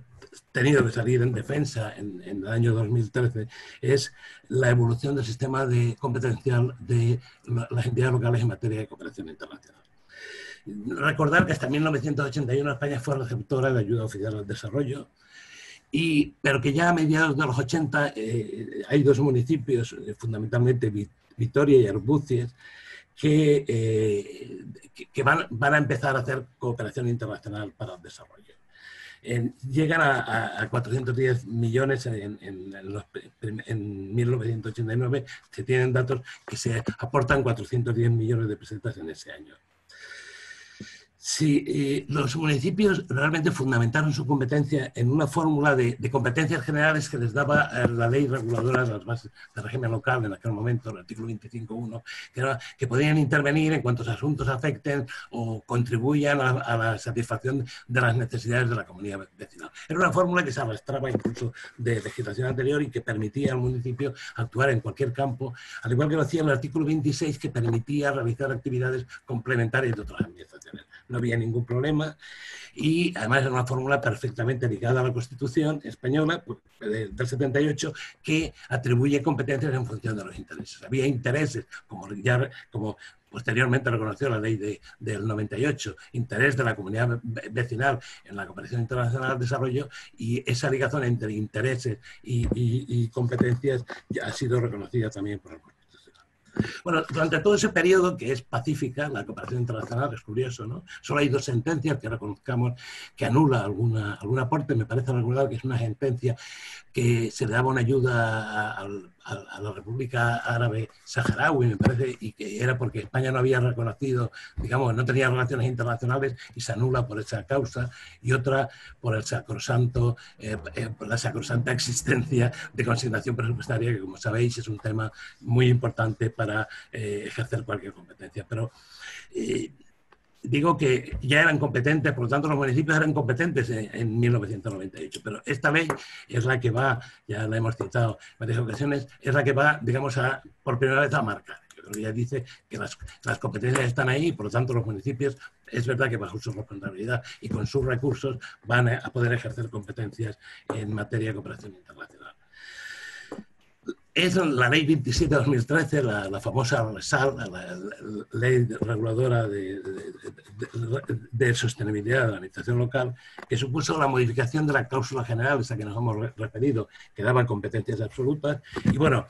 tenido que salir en defensa en, en el año dos mil trece es la evolución del sistema de competencial de las entidades locales en materia de cooperación internacional. Recordar que hasta mil novecientos ochenta y uno España fue receptora de ayuda oficial al desarrollo. Y, pero que ya a mediados de los ochenta eh, hay dos municipios, eh, fundamentalmente Vitoria y Arbúcies, que, eh, que van, van a empezar a hacer cooperación internacional para el desarrollo. En, llegan a, a cuatrocientos diez millones en, en, los, en mil novecientos ochenta y nueve, se tienen datos que se aportan cuatrocientos diez millones de pesetas en ese año. Si eh, los municipios realmente fundamentaron su competencia en una fórmula de, de competencias generales que les daba eh, la ley reguladora de las bases de régimen local en aquel momento, el artículo veinticinco punto uno, que, que podían intervenir en cuantos asuntos afecten o contribuyan a, a la satisfacción de las necesidades de la comunidad vecinal. Era una fórmula que se arrastraba incluso de legislación anterior y que permitía al municipio actuar en cualquier campo, al igual que lo hacía el artículo veintiséis, que permitía realizar actividades complementarias de otras administraciones. No había ningún problema y además era una fórmula perfectamente ligada a la Constitución española del setenta y ocho que atribuye competencias en función de los intereses. Había intereses, como ya como posteriormente reconoció la ley de, del noventa y ocho, interés de la comunidad vecinal en la cooperación internacional al desarrollo, y esa ligazón entre intereses y, y, y competencias ya ha sido reconocida también por el Bueno, durante todo ese periodo, que es pacífica, la cooperación internacional, es curioso, ¿no? Solo hay dos sentencias que reconozcamos que anula alguna, algún aporte. Me parece recordar que es una sentencia que se le daba una ayuda a, a, a la República Árabe Saharaui, me parece, y que era porque España no había reconocido, digamos, no tenía relaciones internacionales y se anula por esa causa, y otra por el sacrosanto, eh, eh, por la sacrosanta existencia de consignación presupuestaria, que como sabéis es un tema muy importante para eh, ejercer cualquier competencia. Pero eh, digo que ya eran competentes, por lo tanto los municipios eran competentes en, en mil novecientos noventa y ocho, pero esta ley es la que va, ya la hemos citado en varias ocasiones, es la que va, digamos, a, por primera vez a marcar. Yo creo que ya dice que las, las competencias están ahí y por lo tanto los municipios, es verdad que bajo su responsabilidad y con sus recursos van a, a poder ejercer competencias en materia de cooperación internacional. Es la ley veintisiete barra dos mil trece, la, la famosa ARSAL, la, la, la ley reguladora de, de, de, de, de sostenibilidad de la administración local, que supuso la modificación de la cláusula general, esa que nos hemos referido, que daba competencias absolutas, y bueno,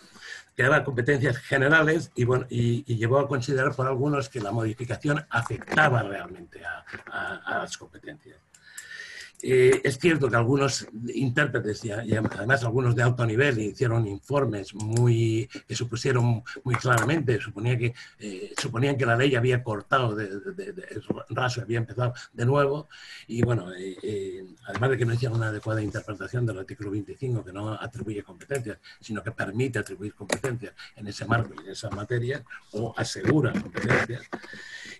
que daba competencias generales, y, bueno, y, y llevó a considerar por algunos que la modificación afectaba realmente a, a, a las competencias. Eh, es cierto que algunos intérpretes, y además algunos de alto nivel, hicieron informes muy, que supusieron muy claramente, suponía que, eh, suponían que la ley había cortado de, de, de, de raso, había empezado de nuevo, y bueno, eh, eh, además de que no hicieron una adecuada interpretación del artículo veinticinco, que no atribuye competencias, sino que permite atribuir competencias en ese marco y en esa materia, o asegura competencias.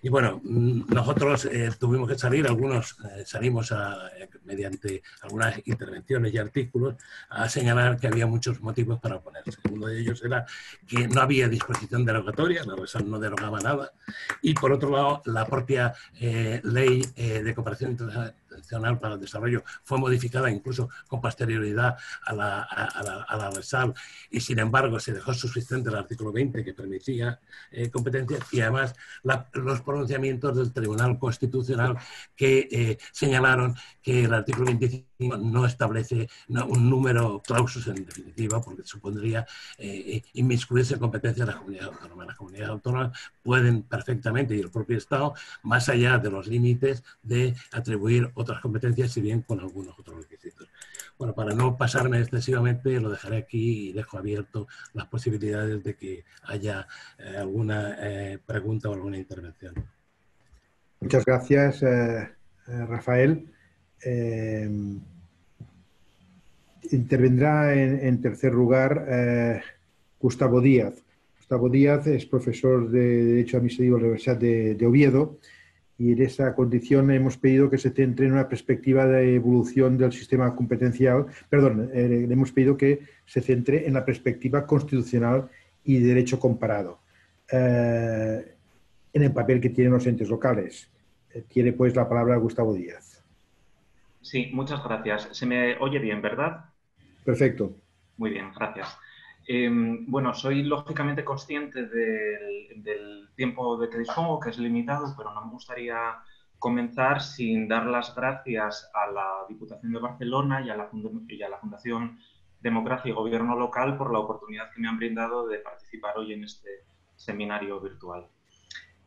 Y bueno, nosotros eh, tuvimos que salir, algunos eh, salimos a... mediante algunas intervenciones y artículos, a señalar que había muchos motivos para oponerse. Uno de ellos era que no había disposición derogatoria, la ARSAL no derogaba nada, y por otro lado, la propia eh, ley eh, de cooperación internacional para el desarrollo fue modificada incluso con posterioridad a la, a, a la, a la ARSAL, y sin embargo se dejó subsistente el artículo veinte que permitía eh, competencias, y además la, los pronunciamientos del Tribunal Constitucional que eh, señalaron que el artículo veinticinco no establece un número clausus en definitiva, porque supondría eh, inmiscuirse en competencias de las comunidades autónomas. Las comunidades autónomas pueden perfectamente, y el propio Estado, más allá de los límites, de atribuir otras competencias, si bien con algunos otros requisitos. Bueno, para no pasarme excesivamente, lo dejaré aquí y dejo abierto las posibilidades de que haya eh, alguna eh, pregunta o alguna intervención. Muchas gracias, eh, Rafael. Eh, intervendrá en, en tercer lugar eh, Gustavo Díaz. Gustavo Díaz es profesor de Derecho Administrativo de la Universidad de, de Oviedo, y en esa condición hemos pedido que se centre en una perspectiva de evolución del sistema competencial, perdón, eh, le hemos pedido que se centre en la perspectiva constitucional y derecho comparado, eh, en el papel que tienen los entes locales. Eh, tiene pues la palabra Gustavo Díaz. Sí, muchas gracias. Se me oye bien, ¿verdad? Perfecto. Muy bien, gracias. Eh, bueno, soy lógicamente consciente del, del tiempo de que dispongo, que es limitado, pero no me gustaría comenzar sin dar las gracias a la Diputación de Barcelona y a la, y a la Fundación Democracia y Gobierno Local por la oportunidad que me han brindado de participar hoy en este seminario virtual.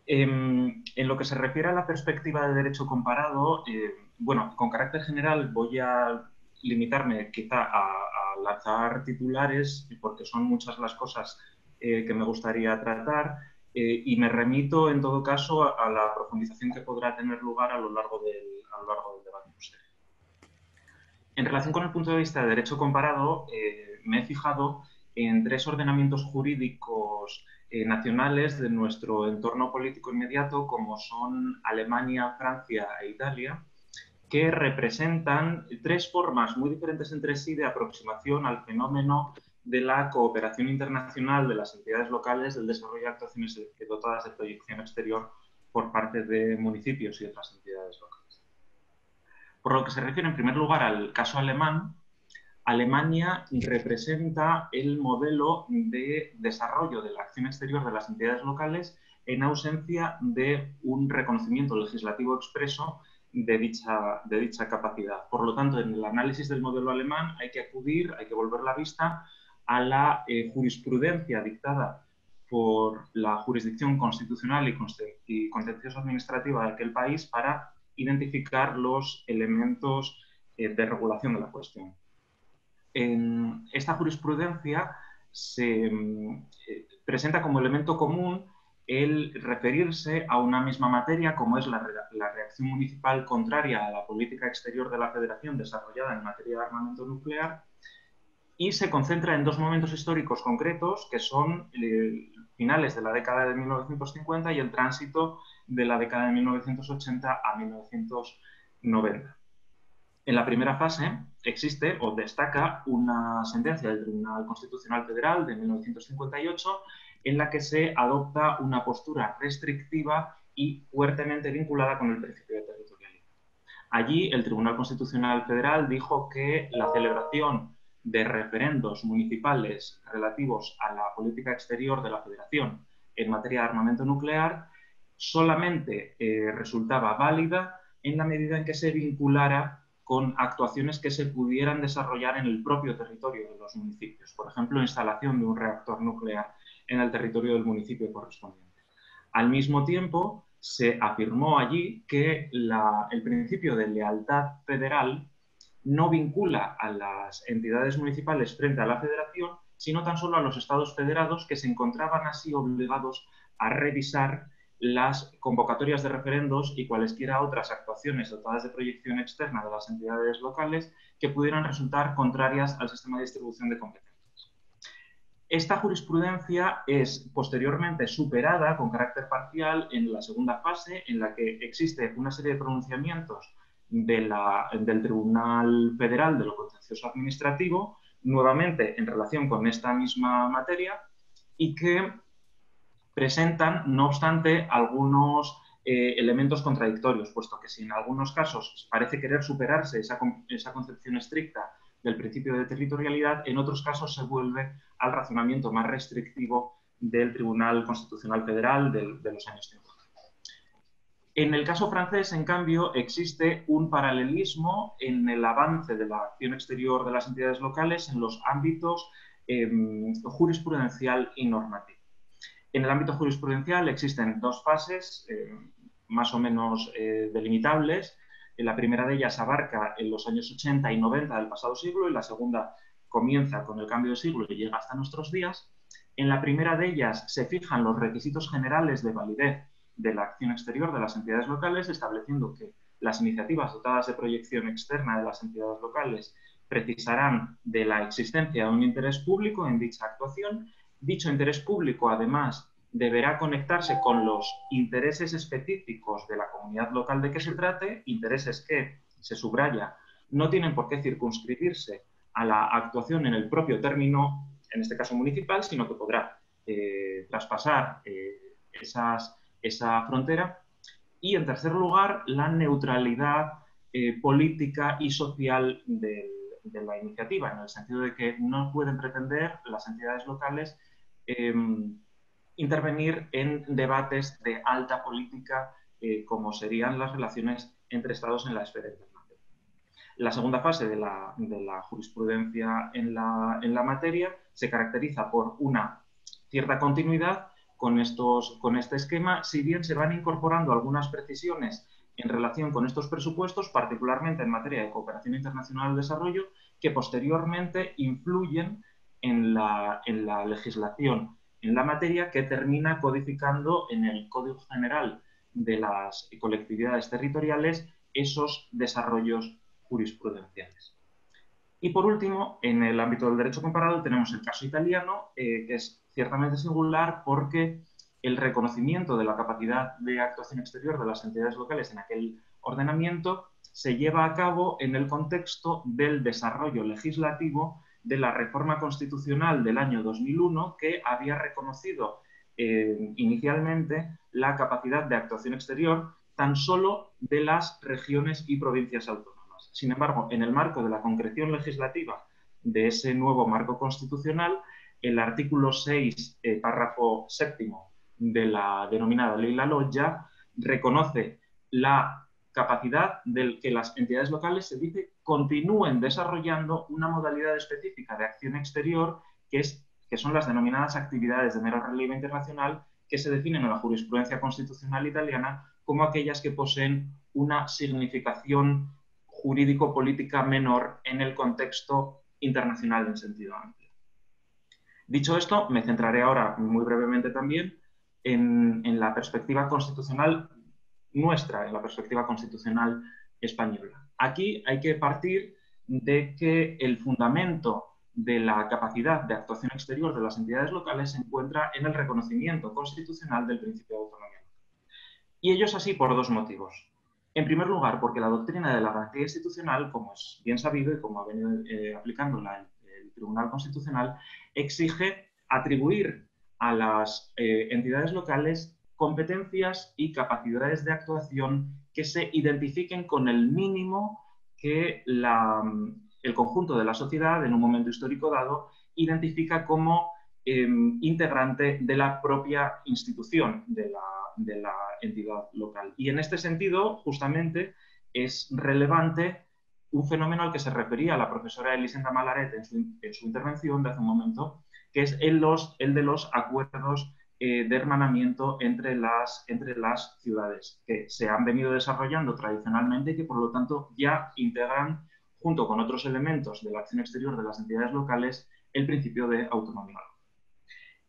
Eh, en lo que se refiere a la perspectiva de derecho comparado, eh, bueno, con carácter general voy a limitarme quizá a, a lanzar titulares, porque son muchas las cosas eh, que me gustaría tratar, Eh, y me remito, en todo caso, a, a la profundización que podrá tener lugar a lo largo del, a lo largo del debate. En relación con el punto de vista de derecho comparado, eh, me he fijado en tres ordenamientos jurídicos eh, nacionales de nuestro entorno político inmediato, como son Alemania, Francia e Italia, que representan tres formas muy diferentes entre sí de aproximación al fenómeno de la cooperación internacional de las entidades locales, del desarrollo de actuaciones dotadas de proyección exterior por parte de municipios y otras entidades locales. Por lo que se refiere, en primer lugar, al caso alemán, Alemania representa el modelo de desarrollo de la acción exterior de las entidades locales en ausencia de un reconocimiento legislativo expreso de dicha, de dicha capacidad. Por lo tanto, en el análisis del modelo alemán hay que acudir, hay que volver la vista a la eh, jurisprudencia dictada por la jurisdicción constitucional y, y contencioso administrativa de aquel país para identificar los elementos eh, de regulación de la cuestión. En esta jurisprudencia se eh, presenta como elemento común el referirse a una misma materia, como es la, re la reacción municipal contraria a la política exterior de la Federación desarrollada en materia de armamento nuclear, y se concentra en dos momentos históricos concretos, que son eh, finales de la década de mil novecientos cincuenta y el tránsito de la década de mil novecientos ochenta a mil novecientos noventa. En la primera fase existe o destaca una sentencia del Tribunal Constitucional Federal de mil novecientos cincuenta y ocho en la que se adopta una postura restrictiva y fuertemente vinculada con el principio de territorialidad. Allí el Tribunal Constitucional Federal dijo que la celebración de referendos municipales relativos a la política exterior de la Federación en materia de armamento nuclear solamente eh, resultaba válida en la medida en que se vinculara con actuaciones que se pudieran desarrollar en el propio territorio de los municipios, por ejemplo, instalación de un reactor nuclear en el territorio del municipio correspondiente. Al mismo tiempo, se afirmó allí que la, el principio de lealtad federal no vincula a las entidades municipales frente a la Federación, sino tan solo a los estados federados, que se encontraban así obligados a revisar las convocatorias de referendos y cualesquiera otras actuaciones dotadas de proyección externa de las entidades locales que pudieran resultar contrarias al sistema de distribución de competencias. Esta jurisprudencia es posteriormente superada con carácter parcial en la segunda fase, en la que existe una serie de pronunciamientos De la, del Tribunal Federal de lo Contencioso Administrativo, nuevamente en relación con esta misma materia, y que presentan, no obstante, algunos eh, elementos contradictorios, puesto que si en algunos casos parece querer superarse esa, esa concepción estricta del principio de territorialidad, en otros casos se vuelve al razonamiento más restrictivo del Tribunal Constitucional Federal de, de los años cincuenta. En el caso francés, en cambio, existe un paralelismo en el avance de la acción exterior de las entidades locales en los ámbitos eh, jurisprudencial y normativo. En el ámbito jurisprudencial existen dos fases eh, más o menos eh, delimitables. La primera de ellas abarca en los años ochenta y noventa del pasado siglo y la segunda comienza con el cambio de siglo y llega hasta nuestros días. En la primera de ellas se fijan los requisitos generales de validez de la acción exterior de las entidades locales, estableciendo que las iniciativas dotadas de proyección externa de las entidades locales precisarán de la existencia de un interés público en dicha actuación. Dicho interés público, además, deberá conectarse con los intereses específicos de la comunidad local de que se trate, intereses que, se subraya, no tienen por qué circunscribirse a la actuación en el propio término, en este caso municipal, sino que podrá eh, traspasar eh, esas esa frontera. Y, en tercer lugar, la neutralidad eh, política y social de, de la iniciativa, en el sentido de que no pueden pretender las entidades locales eh, intervenir en debates de alta política, eh, como serían las relaciones entre estados en la esfera internacional. La segunda fase de la, de la jurisprudencia en la, en la materia se caracteriza por una cierta continuidad Con, estos, con este esquema, si bien se van incorporando algunas precisiones en relación con estos presupuestos, particularmente en materia de cooperación internacional al desarrollo, que posteriormente influyen en la, en la legislación en la materia que termina codificando en el Código General de las Colectividades Territoriales esos desarrollos jurisprudenciales. Y por último, en el ámbito del derecho comparado tenemos el caso italiano, eh, que es ciertamente singular porque el reconocimiento de la capacidad de actuación exterior de las entidades locales en aquel ordenamiento se lleva a cabo en el contexto del desarrollo legislativo de la reforma constitucional del año dos mil uno, que había reconocido eh, inicialmente la capacidad de actuación exterior tan solo de las regiones y provincias autónomas. Sin embargo, en el marco de la concreción legislativa de ese nuevo marco constitucional, el artículo seis, eh, párrafo séptimo de la denominada Ley La Loggia, reconoce la capacidad de que las entidades locales, se dice, continúen desarrollando una modalidad específica de acción exterior, que, es, que son las denominadas actividades de mero relieve internacional, que se definen en la jurisprudencia constitucional italiana como aquellas que poseen una significación jurídico-política menor en el contexto internacional en sentido amplio. Dicho esto, me centraré ahora muy brevemente también en, en la perspectiva constitucional nuestra, en la perspectiva constitucional española. Aquí hay que partir de que el fundamento de la capacidad de actuación exterior de las entidades locales se encuentra en el reconocimiento constitucional del principio de autonomía. Y ello es así por dos motivos. En primer lugar, porque la doctrina de la garantía institucional, como es bien sabido y como ha venido eh, aplicando la, el Tribunal Constitucional, exige atribuir a las eh, entidades locales competencias y capacidades de actuación que se identifiquen con el mínimo que la, el conjunto de la sociedad, en un momento histórico dado, identifica como eh, integrante de la propia institución, de la de la entidad local. Y en este sentido, justamente, es relevante un fenómeno al que se refería la profesora Elisenda Malaret en su, en su intervención de hace un momento, que es el, los, el de los acuerdos eh, de hermanamiento entre las, entre las ciudades, que se han venido desarrollando tradicionalmente y que, por lo tanto, ya integran, junto con otros elementos de la acción exterior de las entidades locales, el principio de autonomía.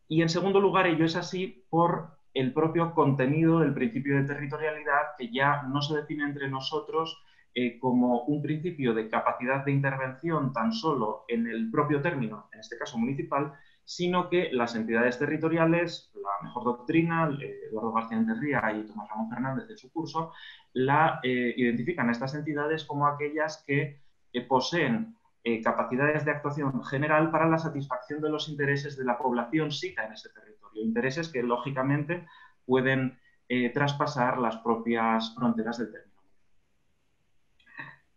Y, en segundo lugar, ello es así por el propio contenido del principio de territorialidad, que ya no se define entre nosotros eh, como un principio de capacidad de intervención tan solo en el propio término, en este caso municipal, sino que las entidades territoriales, la mejor doctrina, Eduardo García Enterría y Tomás Ramón Fernández en su curso, la eh, identifican a estas entidades como aquellas que eh, poseen eh, capacidades de actuación general para la satisfacción de los intereses de la población sita en ese territorio. Intereses que, lógicamente, pueden eh, traspasar las propias fronteras del término.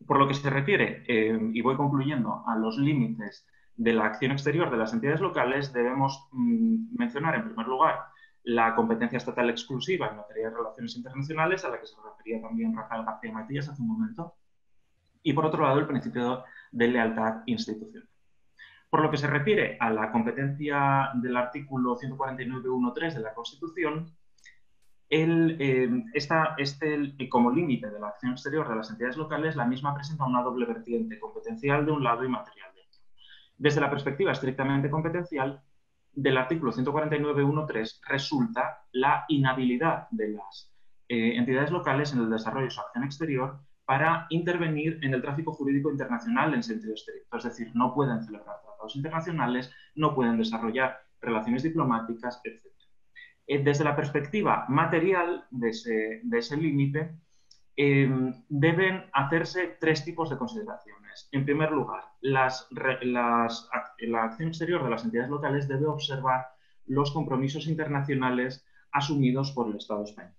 Por lo que se refiere, eh, y voy concluyendo, a los límites de la acción exterior de las entidades locales, debemos mm, mencionar, en primer lugar, la competencia estatal exclusiva en materia de relaciones internacionales, a la que se refería también Rafael García Matías hace un momento, y, por otro lado, el principio de lealtad institucional. Por lo que se refiere a la competencia del artículo ciento cuarenta y nueve punto uno punto tres de la Constitución, el, eh, esta, este, el, como límite de la acción exterior de las entidades locales, la misma presenta una doble vertiente, competencial de un lado y material de otro. Desde la perspectiva estrictamente competencial, del artículo ciento cuarenta y nueve punto uno punto tres resulta la inhabilidad de las eh, entidades locales en el desarrollo de su acción exterior para intervenir en el tráfico jurídico internacional en sentido estricto. Es decir, no pueden celebrar tratados internacionales, no pueden desarrollar relaciones diplomáticas, etcétera. Desde la perspectiva material de ese, de ese límite, eh, deben hacerse tres tipos de consideraciones. En primer lugar, las, las, la acción exterior de las entidades locales debe observar los compromisos internacionales asumidos por el Estado español.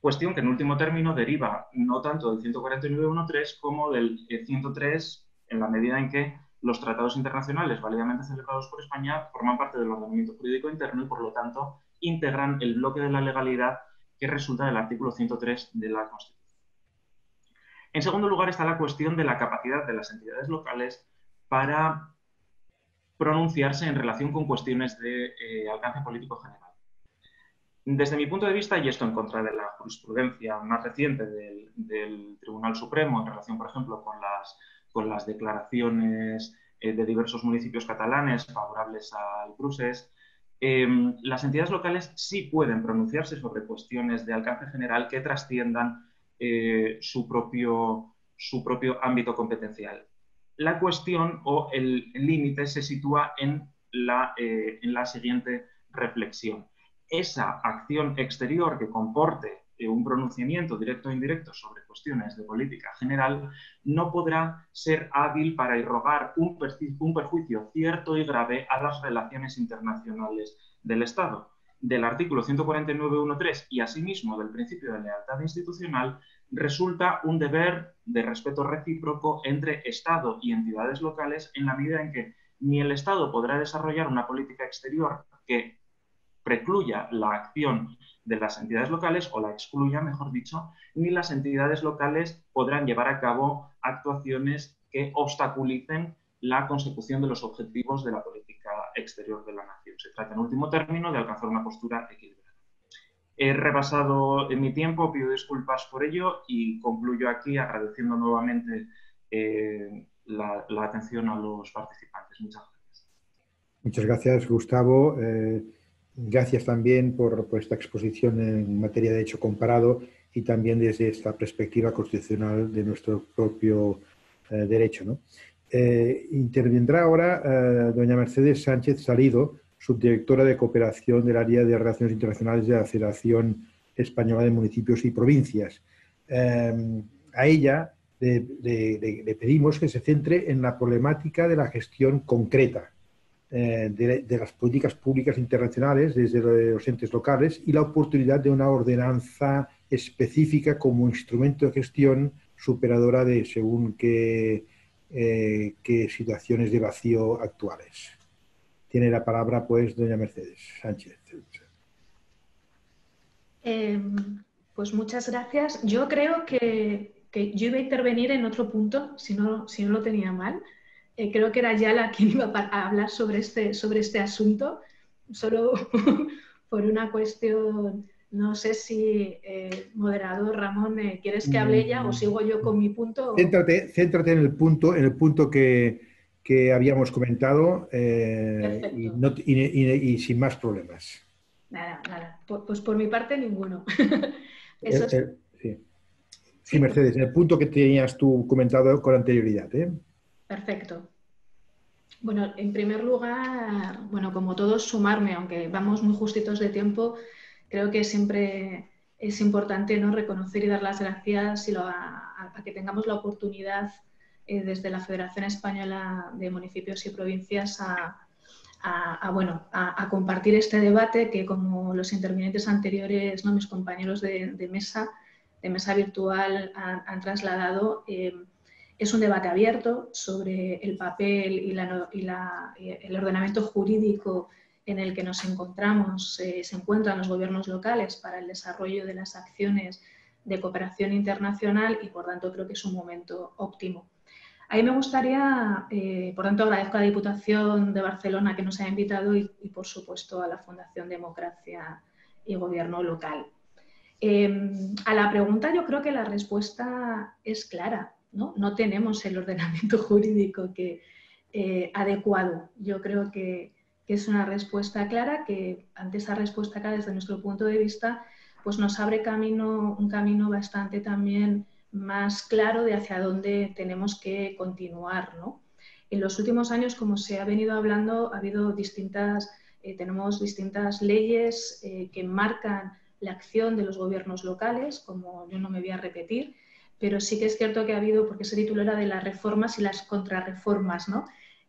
Cuestión que, en último término, deriva no tanto del ciento cuarenta y nueve punto uno punto tres como del ciento tres, en la medida en que los tratados internacionales válidamente celebrados por España forman parte del ordenamiento jurídico interno y, por lo tanto, integran el bloque de la legalidad que resulta del artículo ciento tres de la Constitución. En segundo lugar, está la cuestión de la capacidad de las entidades locales para pronunciarse en relación con cuestiones de eh, alcance político general. Desde mi punto de vista, y esto en contra de la jurisprudencia más reciente del, del Tribunal Supremo en relación, por ejemplo, con las, con las declaraciones eh, de diversos municipios catalanes favorables al Prusés, Eh, las entidades locales sí pueden pronunciarse sobre cuestiones de alcance general que trasciendan eh, su propio, su propio ámbito competencial. La cuestión o el límite se sitúa en la, eh, en la siguiente reflexión. Esa acción exterior que comporte eh, un pronunciamiento directo o indirecto sobre cuestiones de política general no podrá ser hábil para irrogar un, un perjuicio cierto y grave a las relaciones internacionales del Estado. Del artículo ciento cuarenta y nueve punto uno punto tres y asimismo del principio de lealtad institucional resulta un deber de respeto recíproco entre Estado y entidades locales en la medida en que ni el Estado podrá desarrollar una política exterior que precluya la acción de las entidades locales o la excluya, mejor dicho, ni las entidades locales podrán llevar a cabo actuaciones que obstaculicen la consecución de los objetivos de la política exterior de la nación. Se trata, en último término, de alcanzar una postura equilibrada. He repasado en mi tiempo, pido disculpas por ello y concluyo aquí agradeciendo nuevamente eh, la, la atención a los participantes. Muchas gracias. Muchas gracias, Gustavo. Eh, gracias también por, por esta exposición en materia de derecho comparado y también desde esta perspectiva constitucional de nuestro propio eh, derecho, ¿no? Eh, intervendrá ahora eh, doña Mercedes Sánchez Salido, subdirectora de Cooperación del Área de Relaciones Internacionales de la Federación Española de Municipios y Provincias. Eh, a ella le, le, le pedimos que se centre en la problemática de la gestión concreta eh, de, de las políticas públicas internacionales desde los entes locales y la oportunidad de una ordenanza específica como instrumento de gestión superadora de según qué Eh, qué situaciones de vacío actuales. Tiene la palabra, pues, doña Mercedes Sánchez. Eh, pues muchas gracias. Yo creo que, que yo iba a intervenir en otro punto, si no, si no lo tenía mal. Eh, creo que era Ayala quien iba a hablar sobre este, sobre este asunto, solo por una cuestión. No sé si, eh, moderador Ramón, eh, ¿quieres que hable ya o sigo yo con mi punto? Céntrate, céntrate en el punto, en el punto que, que habíamos comentado eh, y, no, y, y, y sin más problemas. Nada, nada. Por, pues por mi parte, ninguno. Eso es... el, el, sí. sí, Mercedes, en el punto que tenías tú comentado con anterioridad, ¿eh? Perfecto. Bueno, en primer lugar, bueno, como todos, sumarme, aunque vamos muy justitos de tiempo. Creo que siempre es importante, ¿no?, reconocer y dar las gracias y lo a, a, a que tengamos la oportunidad eh, desde la Federación Española de Municipios y Provincias a, a, a, bueno, a, a compartir este debate que, como los intervinientes anteriores, ¿no?, mis compañeros de, de mesa, de mesa virtual han, han trasladado, eh, es un debate abierto sobre el papel y, la, y, la, y el ordenamiento jurídico en el que nos encontramos, eh, se encuentran los gobiernos locales para el desarrollo de las acciones de cooperación internacional y, por tanto, creo que es un momento óptimo. A mí me gustaría, eh, por tanto, agradezco a la Diputación de Barcelona que nos haya invitado y, y por supuesto, a la Fundación Democracia y Gobierno Local. Eh, a la pregunta yo creo que la respuesta es clara, ¿no? No tenemos el ordenamiento jurídico que, eh, adecuado. Yo creo que que es una respuesta clara, que ante esa respuesta clara desde nuestro punto de vista, pues nos abre camino, un camino bastante también más claro de hacia dónde tenemos que continuar, ¿no? En los últimos años, como se ha venido hablando, ha habido distintas, eh, tenemos distintas leyes eh, que marcan la acción de los gobiernos locales, como yo no me voy a repetir, pero sí que es cierto que ha habido, porque soy titular de las reformas y las contrarreformas, ¿no?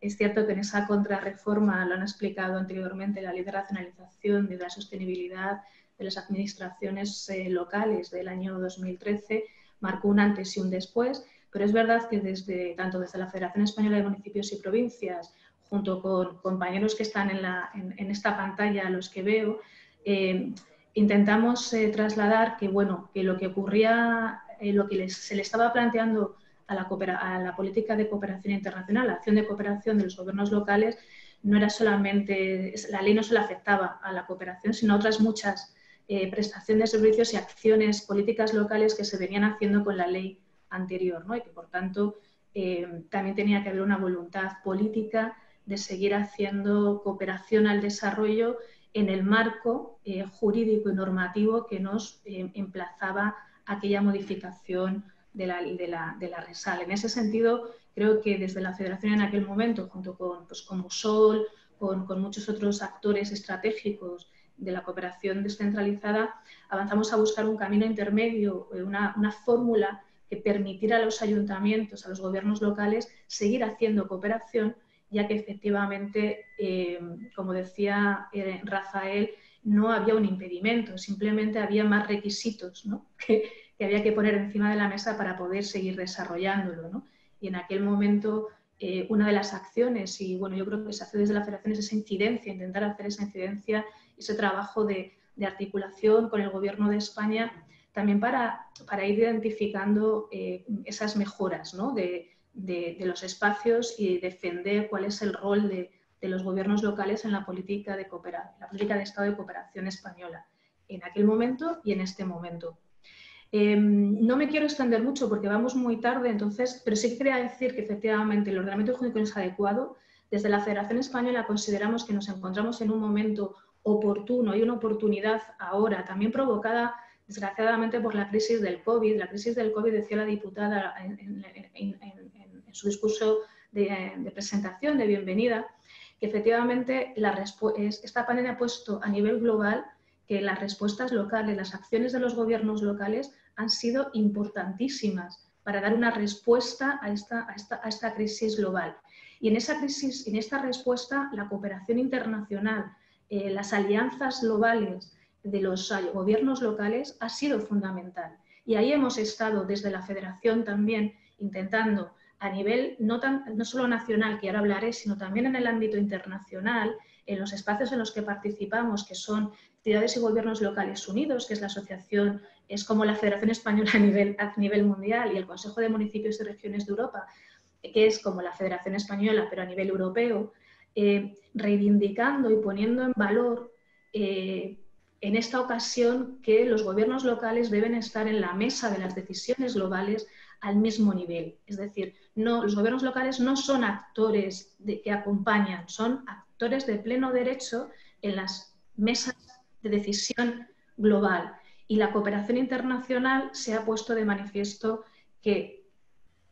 Es cierto que en esa contrarreforma, lo han explicado anteriormente, la ley de racionalización de la sostenibilidad de las administraciones eh, locales del año dos mil trece marcó un antes y un después, pero es verdad que desde, tanto desde la Federación Española de Municipios y Provincias, junto con compañeros que están en, la, en, en esta pantalla, los que veo, eh, intentamos eh, trasladar que, bueno, que lo que ocurría, eh, lo que les, se le estaba planteando A la, a la política de cooperación internacional, la acción de cooperación de los gobiernos locales, no era solamente, la ley no solo afectaba a la cooperación, sino a otras muchas eh, prestaciones de servicios y acciones políticas locales que se venían haciendo con la ley anterior, ¿no? Y que, por tanto, eh, también tenía que haber una voluntad política de seguir haciendo cooperación al desarrollo en el marco eh, jurídico y normativo que nos eh, emplazaba aquella modificación de la, de, la, de la ARSAL. En ese sentido, creo que desde la Federación en aquel momento, junto con, pues, con MUSOL, con, con muchos otros actores estratégicos de la cooperación descentralizada, avanzamos a buscar un camino intermedio, una, una fórmula que permitiera a los ayuntamientos, a los gobiernos locales, seguir haciendo cooperación, ya que efectivamente, eh, como decía eh, Rafael, no había un impedimento, simplemente había más requisitos, ¿no?, que, que había que poner encima de la mesa para poder seguir desarrollándolo, ¿no? Y en aquel momento, eh, una de las acciones, y bueno, yo creo que se hace desde la Federación, es esa incidencia, intentar hacer esa incidencia, ese trabajo de, de articulación con el Gobierno de España, también para, para ir identificando eh, esas mejoras, ¿no?, de, de, de los espacios y defender cuál es el rol de, de los gobiernos locales en la política de cooperación, la política de Estado de cooperación española, en aquel momento y en este momento. Eh, no me quiero extender mucho porque vamos muy tarde, entonces, pero sí quería decir que efectivamente el ordenamiento jurídico es adecuado. Desde la Federación Española consideramos que nos encontramos en un momento oportuno, hay una oportunidad ahora, también provocada desgraciadamente por la crisis del COVID. La crisis del COVID, decía la diputada en, en, en, en, en su discurso de, de presentación, de bienvenida, que efectivamente la esta pandemia ha puesto a nivel global que las respuestas locales, las acciones de los gobiernos locales han sido importantísimas para dar una respuesta a esta, a esta, a esta crisis global. Y en esa crisis, en esta respuesta, la cooperación internacional, eh, las alianzas globales de los gobiernos locales ha sido fundamental. Y ahí hemos estado desde la Federación también intentando, a nivel no, tan, no solo nacional, que ahora hablaré, sino también en el ámbito internacional, en los espacios en los que participamos, que son Ciudades y Gobiernos Locales Unidos, que es la asociación, es como la Federación Española a nivel, a nivel mundial, y el Consejo de Municipios y Regiones de Europa, que es como la Federación Española, pero a nivel europeo, eh, reivindicando y poniendo en valor eh, en esta ocasión que los gobiernos locales deben estar en la mesa de las decisiones globales al mismo nivel. Es decir, no, los gobiernos locales no son actores de, que acompañan, son actores de pleno derecho en las mesas de decisión global. Y la cooperación internacional se ha puesto de manifiesto que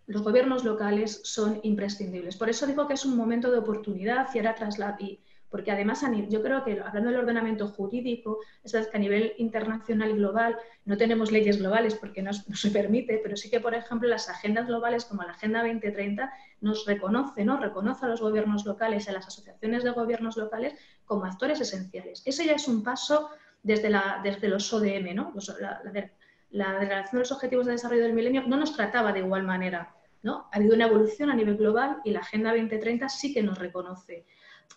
los gobiernos locales son imprescindibles. Por eso digo que es un momento de oportunidad y ahora traslado, porque además yo creo que hablando del ordenamiento jurídico, es verdad que a nivel internacional y global no tenemos leyes globales porque no, no se permite, pero sí que, por ejemplo, las agendas globales como la Agenda veinte treinta nos reconoce, ¿no? reconoce a los gobiernos locales y a las asociaciones de gobiernos locales como actores esenciales. Eso ya es un paso desde, la, desde los O D M, ¿no? La, la, la Declaración de los Objetivos de Desarrollo del Milenio no nos trataba de igual manera, ¿no? Ha habido una evolución a nivel global y la Agenda veinte treinta sí que nos reconoce.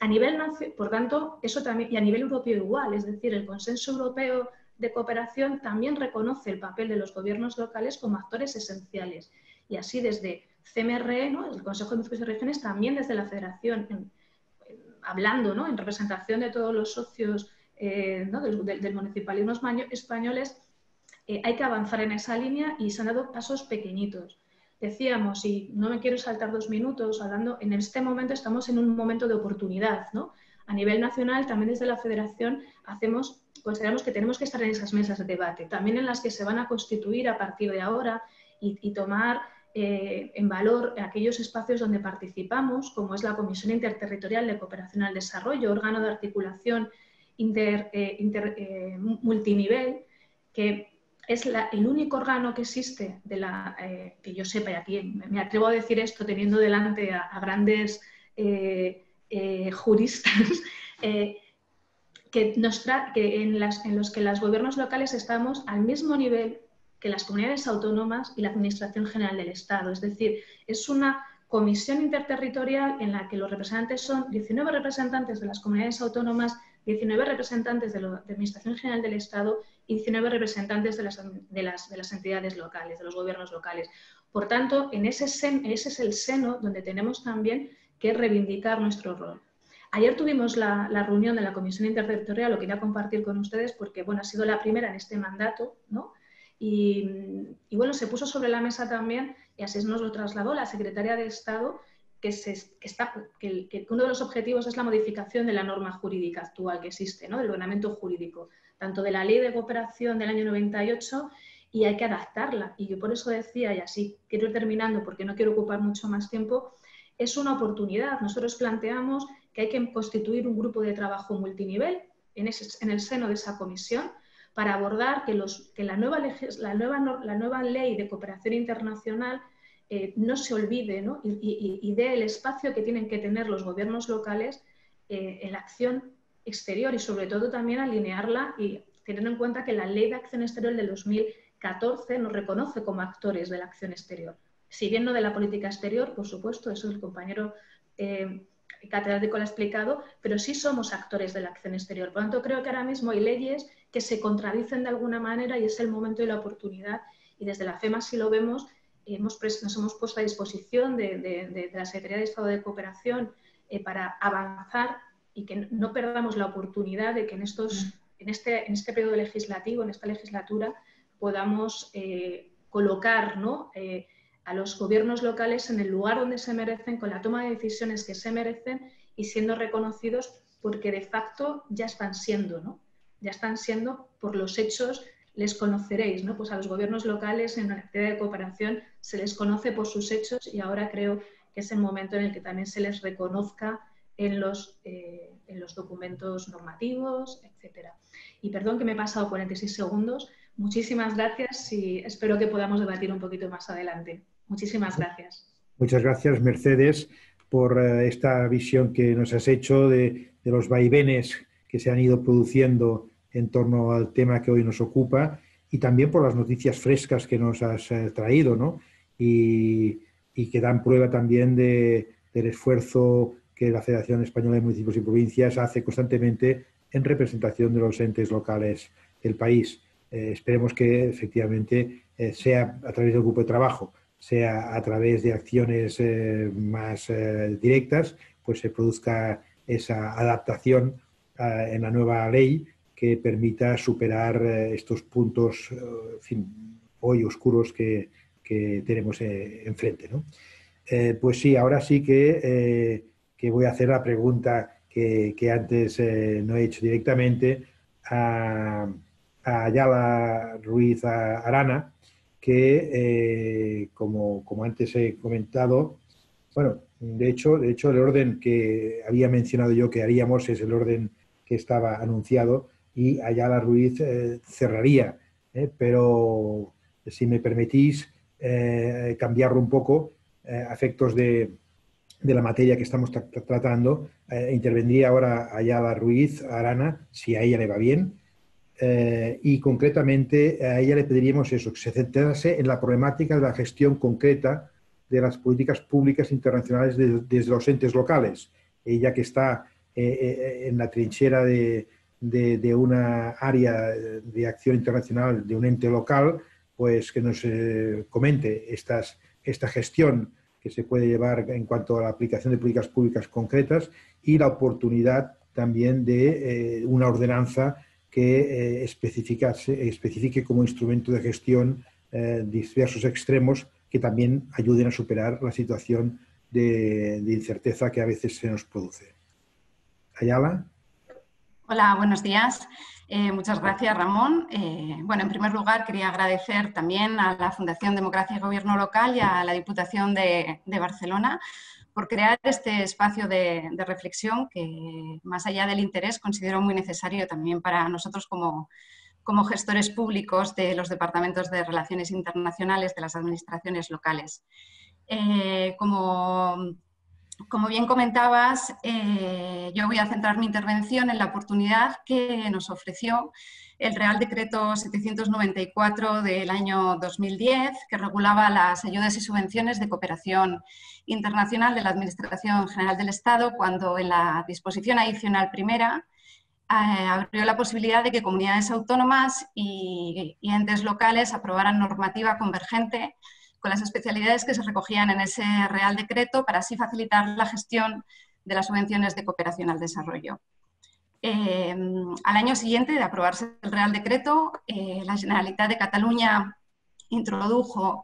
A nivel nacional, por tanto, eso también, y a nivel europeo igual, es decir, el Consenso Europeo de Cooperación también reconoce el papel de los gobiernos locales como actores esenciales. Y así desde C M R E, ¿no? el Consejo de Municipios y Regiones, también desde la Federación, en, en, hablando ¿no? en representación de todos los socios eh, ¿no? del, del, del municipalismo españoles, eh, hay que avanzar en esa línea y se han dado pasos pequeñitos. Decíamos, y no me quiero saltar dos minutos hablando, en este momento estamos en un momento de oportunidad, ¿no? A nivel nacional, también desde la Federación, hacemos, consideramos que tenemos que estar en esas mesas de debate, también en las que se van a constituir a partir de ahora y, y tomar eh, en valor aquellos espacios donde participamos, como es la Comisión Interterritorial de Cooperación al Desarrollo, órgano de articulación inter, eh, inter, eh, multinivel, que es la, el único órgano que existe, de la, eh, que yo sepa, y aquí me, me atrevo a decir esto teniendo delante a, a grandes eh, eh, juristas, eh, que, nos tra que en, las, en los que los gobiernos locales estamos al mismo nivel que las comunidades autónomas y la Administración General del Estado. Es decir, es una comisión interterritorial en la que los representantes son diecinueve representantes de las comunidades autónomas, diecinueve representantes de la Administración General del Estado y diecinueve representantes de las, de, las, de las entidades locales, de los gobiernos locales. Por tanto, en ese, sen, ese es el seno donde tenemos también que reivindicar nuestro rol. Ayer tuvimos la, la reunión de la Comisión Interterritorial, lo quería compartir con ustedes porque bueno, ha sido la primera en este mandato, ¿no? y, y bueno, se puso sobre la mesa también, y así nos lo trasladó la Secretaría de Estado, que, se, que, está, que, que uno de los objetivos es la modificación de la norma jurídica actual que existe, ¿no?, del ordenamiento jurídico, tanto de la Ley de Cooperación del año noventa y ocho, y hay que adaptarla. Y yo por eso decía, y así quiero ir terminando porque no quiero ocupar mucho más tiempo, es una oportunidad. Nosotros planteamos que hay que constituir un grupo de trabajo multinivel en, ese, en el seno de esa comisión para abordar que, los, que la, nueva legis, la, nueva, la nueva ley de cooperación internacional eh, no se olvide, ¿no?, y, y, y dé el espacio que tienen que tener los gobiernos locales eh, en la acción exterior, y sobre todo también alinearla y teniendo en cuenta que la Ley de Acción Exterior del dos mil catorce nos reconoce como actores de la acción exterior. Si bien no de la política exterior, por supuesto, eso el compañero eh, catedrático lo ha explicado, pero sí somos actores de la acción exterior. Por lo tanto, creo que ahora mismo hay leyes que se contradicen de alguna manera y es el momento y la oportunidad. Y desde la FEMA, si lo vemos, hemos, nos hemos puesto a disposición de, de, de, de la Secretaría de Estado de Cooperación eh, para avanzar y que no perdamos la oportunidad de que en, estos, en, este, en este periodo legislativo, en esta legislatura, podamos eh, colocar, ¿no?, eh, a los gobiernos locales en el lugar donde se merecen, con la toma de decisiones que se merecen y siendo reconocidos, porque de facto ya están siendo, ¿no? Ya están siendo, por los hechos les conoceréis, ¿no? Pues a los gobiernos locales en la actividad de cooperación se les conoce por sus hechos y ahora creo que es el momento en el que también se les reconozca en los, eh, en los documentos normativos, etcétera. Y perdón que me he pasado cuarenta y seis segundos. Muchísimas gracias y espero que podamos debatir un poquito más adelante. Muchísimas gracias. Muchas gracias, Mercedes, por esta visión que nos has hecho de, de los vaivenes que se han ido produciendo en torno al tema que hoy nos ocupa y también por las noticias frescas que nos has traído, ¿no? Y, y que dan prueba también de, del esfuerzo que la Federación Española de Municipios y Provincias hace constantemente en representación de los entes locales del país. Eh, esperemos que efectivamente eh, sea a través del grupo de trabajo, sea a través de acciones eh, más eh, directas, pues se produzca esa adaptación eh, en la nueva ley que permita superar eh, estos puntos, eh, en fin, hoy oscuros que, que tenemos eh, enfrente, ¿no? Eh, pues sí, ahora sí que, eh, que voy a hacer la pregunta que, que antes eh, no he hecho directamente a... a Ayala Ruiz Arana, que, eh, como, como antes he comentado, bueno, de hecho, de hecho el orden que había mencionado yo que haríamos es el orden que estaba anunciado y Ayala Ruiz eh, cerraría, eh, pero si me permitís eh, cambiarlo un poco, eh, a efectos de, de la materia que estamos tra tratando, eh, intervendría ahora Ayala Ruiz Arana, si a ella le va bien. Eh, y concretamente a ella le pediríamos eso, que se centrase en la problemática de la gestión concreta de las políticas públicas internacionales de, desde los entes locales. Ella que está eh, en la trinchera de, de, de una área de acción internacional de un ente local, pues que nos eh, comente estas, esta gestión que se puede llevar en cuanto a la aplicación de políticas públicas concretas y la oportunidad también de eh, una ordenanza que eh, especificarse, especifique como instrumento de gestión eh, diversos extremos que también ayuden a superar la situación de, de incerteza que a veces se nos produce. Ayala. Hola, buenos días. Eh, muchas gracias, Ramón. Eh, bueno, en primer lugar, quería agradecer también a la Fundación Democracia y Gobierno Local y a la Diputación de, de Barcelona por crear este espacio de, de reflexión que, más allá del interés, considero muy necesario también para nosotros como, como gestores públicos de los departamentos de Relaciones Internacionales de las administraciones locales. Eh, como, como bien comentabas, eh, yo voy a centrar mi intervención en la oportunidad que nos ofreció el Real Decreto setecientos noventa y cuatro del año dos mil diez, que regulaba las ayudas y subvenciones de cooperación internacional de la Administración General del Estado, cuando en la disposición adicional primera eh, abrió la posibilidad de que comunidades autónomas y, y entes locales aprobaran normativa convergente con las especialidades que se recogían en ese Real Decreto para así facilitar la gestión de las subvenciones de cooperación al desarrollo. Eh, al año siguiente de aprobarse el Real Decreto, eh, la Generalitat de Cataluña introdujo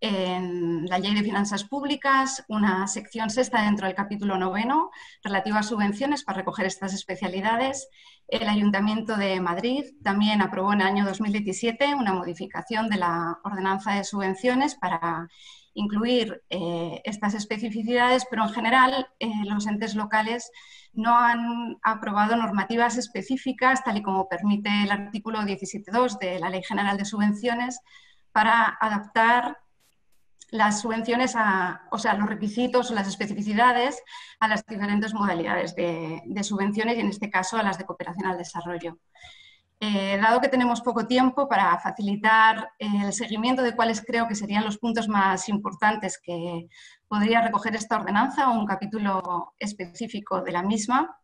en la Ley de Finanzas Públicas, una sección sexta dentro del capítulo noveno, relativa a subvenciones para recoger estas especialidades. El Ayuntamiento de Madrid también aprobó en el año dos mil diecisiete una modificación de la ordenanza de subvenciones para incluir eh, estas especificidades, pero en general eh, los entes locales no han aprobado normativas específicas, tal y como permite el artículo diecisiete punto dos de la Ley General de Subvenciones, para adaptar las subvenciones, a, o sea, los requisitos o las especificidades a las diferentes modalidades de, de subvenciones y en este caso a las de cooperación al desarrollo. Eh, dado que tenemos poco tiempo para facilitar eh, el seguimiento de cuáles creo que serían los puntos más importantes que podría recoger esta ordenanza o un capítulo específico de la misma,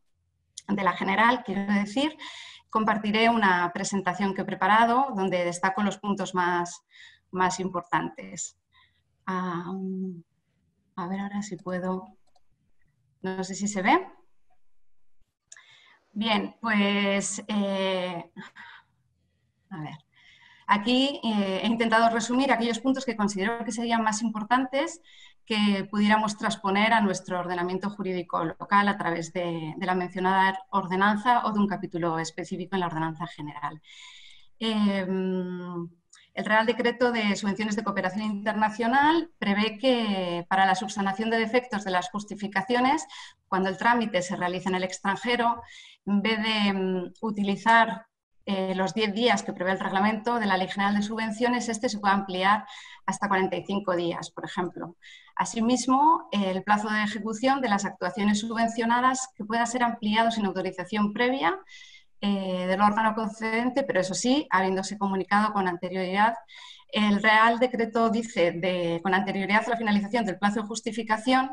de la general, quiero decir, compartiré una presentación que he preparado donde destaco los puntos más, más importantes. Ah, a ver ahora si puedo, no sé si se ve. Bien, pues eh, a ver, aquí eh, he intentado resumir aquellos puntos que considero que serían más importantes que pudiéramos transponer a nuestro ordenamiento jurídico local a través de, de la mencionada ordenanza o de un capítulo específico en la ordenanza general. Eh, El Real Decreto de Subvenciones de Cooperación Internacional prevé que para la subsanación de defectos de las justificaciones, cuando el trámite se realiza en el extranjero, en vez de utilizar eh, los diez días que prevé el reglamento de la Ley General de Subvenciones, este se puede ampliar hasta cuarenta y cinco días, por ejemplo. Asimismo, el plazo de ejecución de las actuaciones subvencionadas que pueda ser ampliado sin autorización previa Eh, del órgano concedente, pero eso sí, habiéndose comunicado con anterioridad. El Real Decreto dice de, con anterioridad a la finalización del plazo de justificación,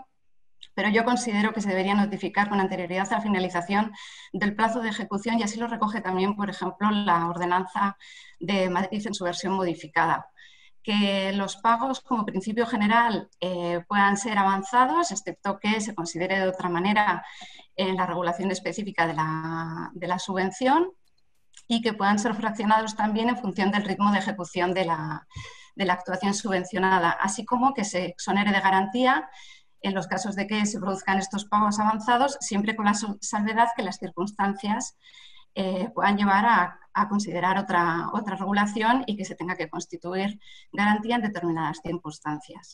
pero yo considero que se debería notificar con anterioridad a la finalización del plazo de ejecución y así lo recoge también, por ejemplo, la ordenanza de Madrid en su versión modificada. Que los pagos como principio general eh, puedan ser avanzados, excepto que se considere de otra manera en la regulación específica de la, de la subvención y que puedan ser fraccionados también en función del ritmo de ejecución de la, de la actuación subvencionada, así como que se exonere de garantía en los casos de que se produzcan estos pagos avanzados, siempre con la salvedad que las circunstancias Eh, puedan llevar a, a considerar otra, otra regulación y que se tenga que constituir garantía en determinadas circunstancias.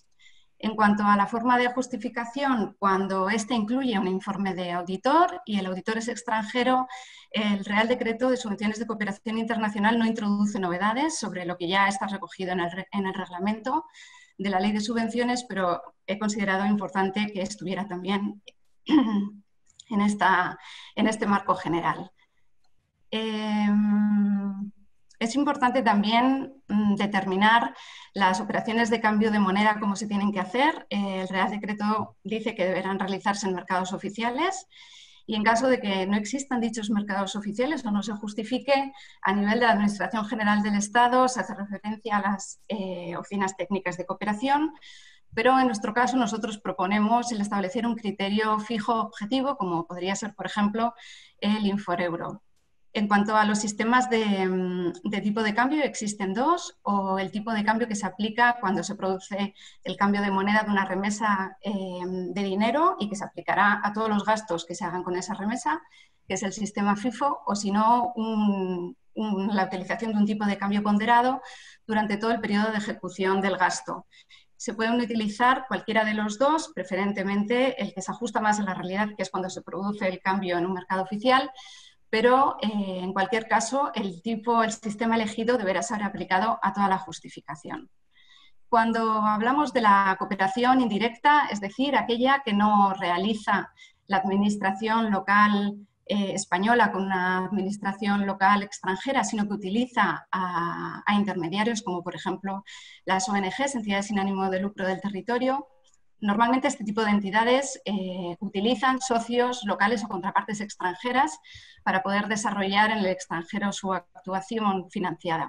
En cuanto a la forma de justificación, cuando ésta incluye un informe de auditor y el auditor es extranjero, el Real Decreto de Subvenciones de Cooperación Internacional no introduce novedades sobre lo que ya está recogido en el, en el reglamento de la Ley de Subvenciones, pero he considerado importante que estuviera también en, esta, en este marco general. Eh, es importante también mm, determinar las operaciones de cambio de moneda, cómo se tienen que hacer. Eh, el Real Decreto dice que deberán realizarse en mercados oficiales y en caso de que no existan dichos mercados oficiales o no se justifique, a nivel de la Administración General del Estado se hace referencia a las eh, oficinas técnicas de cooperación, pero en nuestro caso nosotros proponemos el establecer un criterio fijo objetivo, como podría ser, por ejemplo, el Inforeuro. En cuanto a los sistemas de, de tipo de cambio, existen dos, o el tipo de cambio que se aplica cuando se produce el cambio de moneda de una remesa eh, de dinero y que se aplicará a todos los gastos que se hagan con esa remesa, que es el sistema FIFO, o si no, un, un, la utilización de un tipo de cambio ponderado durante todo el periodo de ejecución del gasto. Se pueden utilizar cualquiera de los dos, preferentemente el que se ajusta más a la realidad, que es cuando se produce el cambio en un mercado oficial, pero eh, en cualquier caso el tipo, el sistema elegido deberá ser aplicado a toda la justificación. Cuando hablamos de la cooperación indirecta, es decir, aquella que no realiza la administración local eh, española con una administración local extranjera, sino que utiliza a, a intermediarios como por ejemplo las O N Ges, entidades sin ánimo de lucro del territorio, normalmente este tipo de entidades eh, utilizan socios locales o contrapartes extranjeras para poder desarrollar en el extranjero su actuación financiada.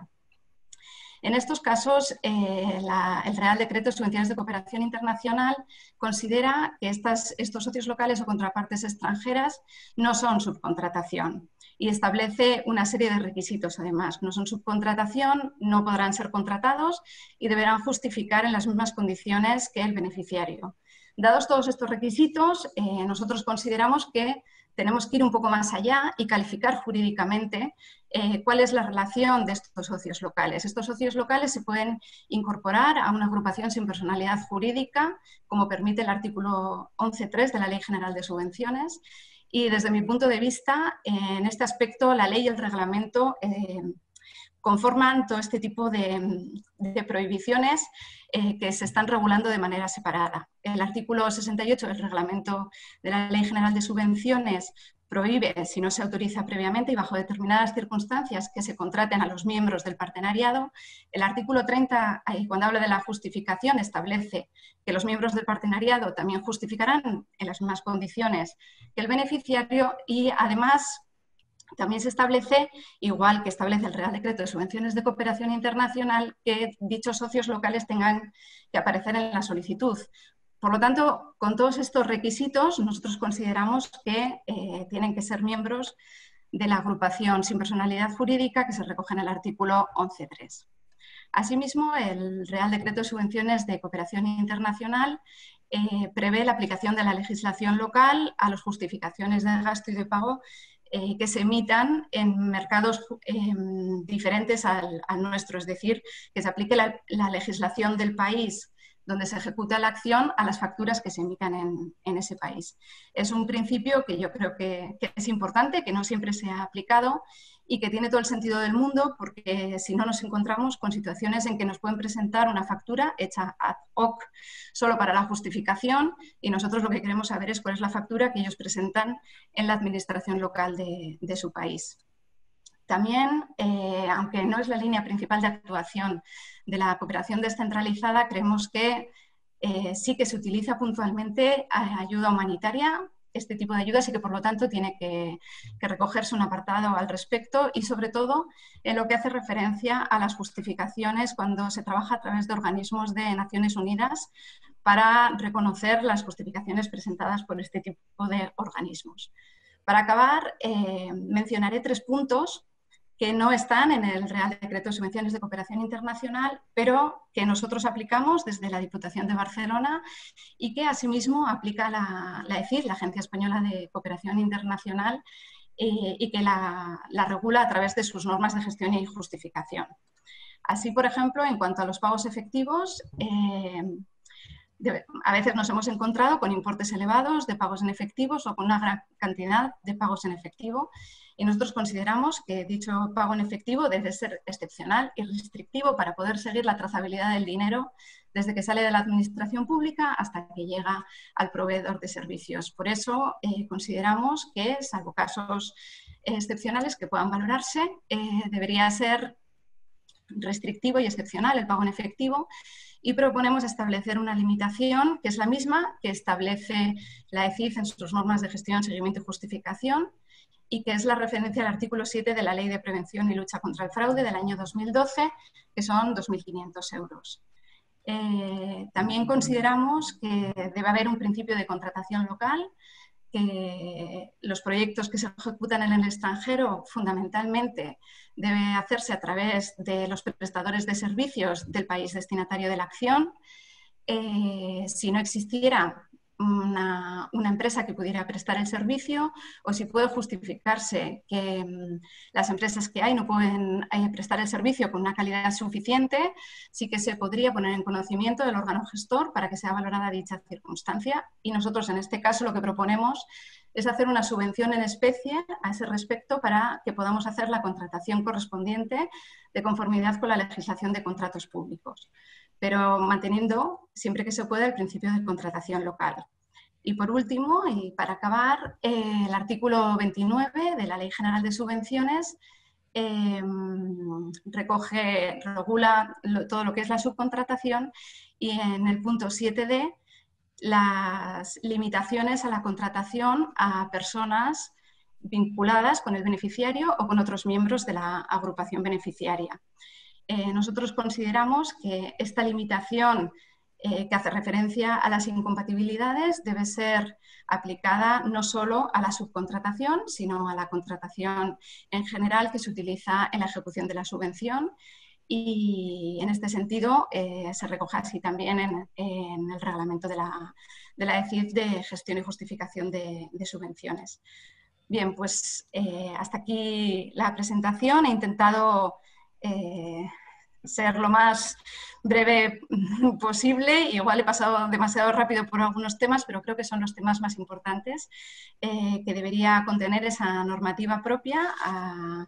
En estos casos, eh, la, el Real Decreto de Subvenciones de Cooperación Internacional considera que estas, estos socios locales o contrapartes extranjeras no son subcontratación y establece una serie de requisitos, además. No son subcontratación, no podrán ser contratados y deberán justificar en las mismas condiciones que el beneficiario. Dados todos estos requisitos, eh, nosotros consideramos que tenemos que ir un poco más allá y calificar jurídicamente eh, cuál es la relación de estos socios locales. Estos socios locales se pueden incorporar a una agrupación sin personalidad jurídica, como permite el artículo once punto tres de la Ley General de Subvenciones. Y desde mi punto de vista, eh, en este aspecto, la ley y el reglamento eh, conforman todo este tipo de, de prohibiciones eh, que se están regulando de manera separada. El artículo sesenta y ocho del reglamento de la Ley General de Subvenciones prohíbe, si no se autoriza previamente y bajo determinadas circunstancias, que se contraten a los miembros del partenariado. El artículo treinta, cuando habla de la justificación, establece que los miembros del partenariado también justificarán en las mismas condiciones que el beneficiario y, además, también se establece, igual que establece el Real Decreto de Subvenciones de Cooperación Internacional, que dichos socios locales tengan que aparecer en la solicitud. Por lo tanto, con todos estos requisitos, nosotros consideramos que eh, tienen que ser miembros de la agrupación sin personalidad jurídica que se recoge en el artículo once punto tres. Asimismo, el Real Decreto de Subvenciones de Cooperación Internacional eh, prevé la aplicación de la legislación local a las justificaciones de gasto y de pago Eh, que se emitan en mercados eh, diferentes al, al nuestro, es decir, que se aplique la, la legislación del país donde se ejecuta la acción a las facturas que se emitan en, en ese país. Es un principio que yo creo que, que es importante, que no siempre se ha aplicado y que tiene todo el sentido del mundo, porque si no nos encontramos con situaciones en que nos pueden presentar una factura hecha ad hoc solo para la justificación, y nosotros lo que queremos saber es cuál es la factura que ellos presentan en la administración local de, de su país. También, eh, aunque no es la línea principal de actuación de la cooperación descentralizada, creemos que eh, sí que se utiliza puntualmente ayuda humanitaria, este tipo de ayudas, y que por lo tanto tiene que, que recogerse un apartado al respecto, y sobre todo en lo que hace referencia a las justificaciones cuando se trabaja a través de organismos de Naciones Unidas para reconocer las justificaciones presentadas por este tipo de organismos. Para acabar, eh, mencionaré tres puntos que no están en el Real Decreto de Subvenciones de Cooperación Internacional, pero que nosotros aplicamos desde la Diputación de Barcelona y que asimismo aplica la, la E C I R, la Agencia Española de Cooperación Internacional, eh, y que la, la regula a través de sus normas de gestión y justificación. Así, por ejemplo, en cuanto a los pagos efectivos, eh, de, a veces nos hemos encontrado con importes elevados de pagos en efectivos o con una gran cantidad de pagos en efectivo, y nosotros consideramos que dicho pago en efectivo debe ser excepcional y restrictivo para poder seguir la trazabilidad del dinero desde que sale de la administración pública hasta que llega al proveedor de servicios. Por eso eh, consideramos que, salvo casos excepcionales que puedan valorarse, eh, debería ser restrictivo y excepcional el pago en efectivo, y proponemos establecer una limitación que es la misma que establece la E C I F en sus normas de gestión, seguimiento y justificación, y que es la referencia al artículo siete de la Ley de Prevención y Lucha contra el Fraude del año dos mil doce, que son dos mil quinientos euros. Eh, también consideramos que debe haber un principio de contratación local, que los proyectos que se ejecutan en el extranjero fundamentalmente debe hacerse a través de los prestadores de servicios del país destinatario de la acción. Eh, si no existiera una, una empresa que pudiera prestar el servicio, o si puede justificarse que mmm, las empresas que hay no pueden eh, prestar el servicio con una calidad suficiente, sí que se podría poner en conocimiento del órgano gestor para que sea valorada dicha circunstancia. Y nosotros, en este caso, lo que proponemos es hacer una subvención en especie a ese respecto para que podamos hacer la contratación correspondiente de conformidad con la legislación de contratos públicos, pero manteniendo siempre que se pueda el principio de contratación local. Y por último, y para acabar, eh, el artículo veintinueve de la Ley General de Subvenciones eh, recoge, regula lo, todo lo que es la subcontratación, y en el punto siete D las limitaciones a la contratación a personas vinculadas con el beneficiario o con otros miembros de la agrupación beneficiaria. eh, nosotros consideramos que esta limitación eh, que hace referencia a las incompatibilidades debe ser aplicada no solo a la subcontratación, sino a la contratación en general que se utiliza en la ejecución de la subvención. Y en este sentido eh, se recoge así también en, en el reglamento de la, de la E C I F de gestión y justificación de, de subvenciones. Bien, pues eh, hasta aquí la presentación. He intentado eh, ser lo más breve posible. Igual he pasado demasiado rápido por algunos temas, pero creo que son los temas más importantes eh, que debería contener esa normativa propia a,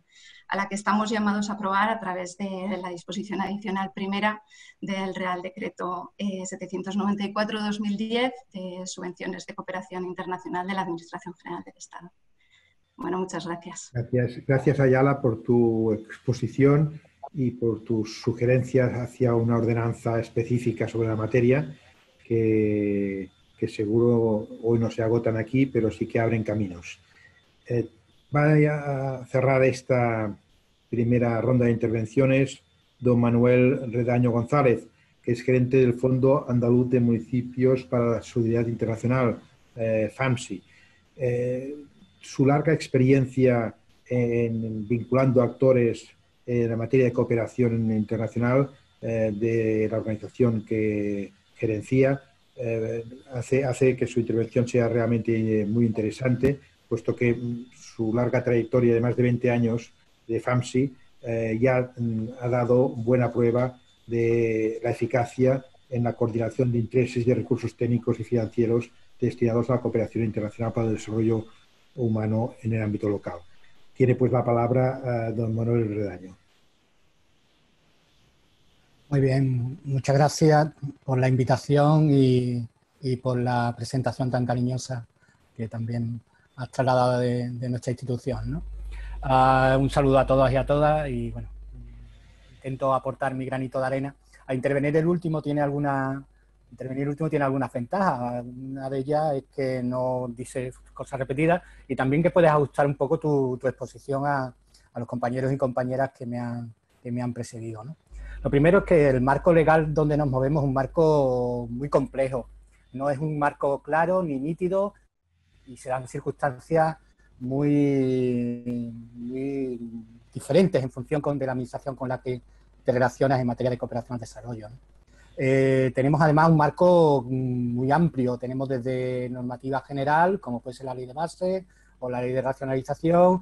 a la que estamos llamados a aprobar a través de la disposición adicional primera del Real Decreto eh, setecientos noventa y cuatro barra dos mil diez de subvenciones de cooperación internacional de la Administración General del Estado. Bueno, muchas gracias. Gracias, gracias Ayala por tu exposición y por tus sugerencias hacia una ordenanza específica sobre la materia que, que seguro hoy no se agotan aquí, pero sí que abren caminos. Eh, Voy a cerrar esta primera ronda de intervenciones don Manuel Redaño González, que es gerente del Fondo Andaluz de Municipios para la Solidaridad Internacional, eh, FAMSI. Eh, su larga experiencia en vinculando actores en la materia de cooperación internacional eh, de la organización que gerencia eh, hace, hace que su intervención sea realmente muy interesante, puesto que su larga trayectoria de más de veinte años de FAMSI eh, ya ha dado buena prueba de la eficacia en la coordinación de intereses y de recursos técnicos y financieros destinados a la cooperación internacional para el desarrollo humano en el ámbito local. Tiene pues la palabra a don Manuel Redaño. Muy bien, muchas gracias por la invitación y, y por la presentación tan cariñosa que también has trasladado de, de nuestra institución, ¿no? Uh, un saludo a todos y a todas y bueno, intento aportar mi granito de arena. A intervenir el último tiene alguna intervenir el último tiene algunas ventajas. Una de ellas es que no dices cosas repetidas y también que puedes ajustar un poco tu, tu exposición a, a los compañeros y compañeras que me han, que me han precedido, ¿no? Lo primero es que el marco legal donde nos movemos es un marco muy complejo. No es un marco claro ni nítido y se dan circunstancias muy, muy diferentes en función con, de la administración con la que te relacionas en materia de cooperación al desarrollo, ¿no? Eh, tenemos además un marco muy amplio, tenemos desde normativa general, como puede ser la ley de base o la ley de racionalización,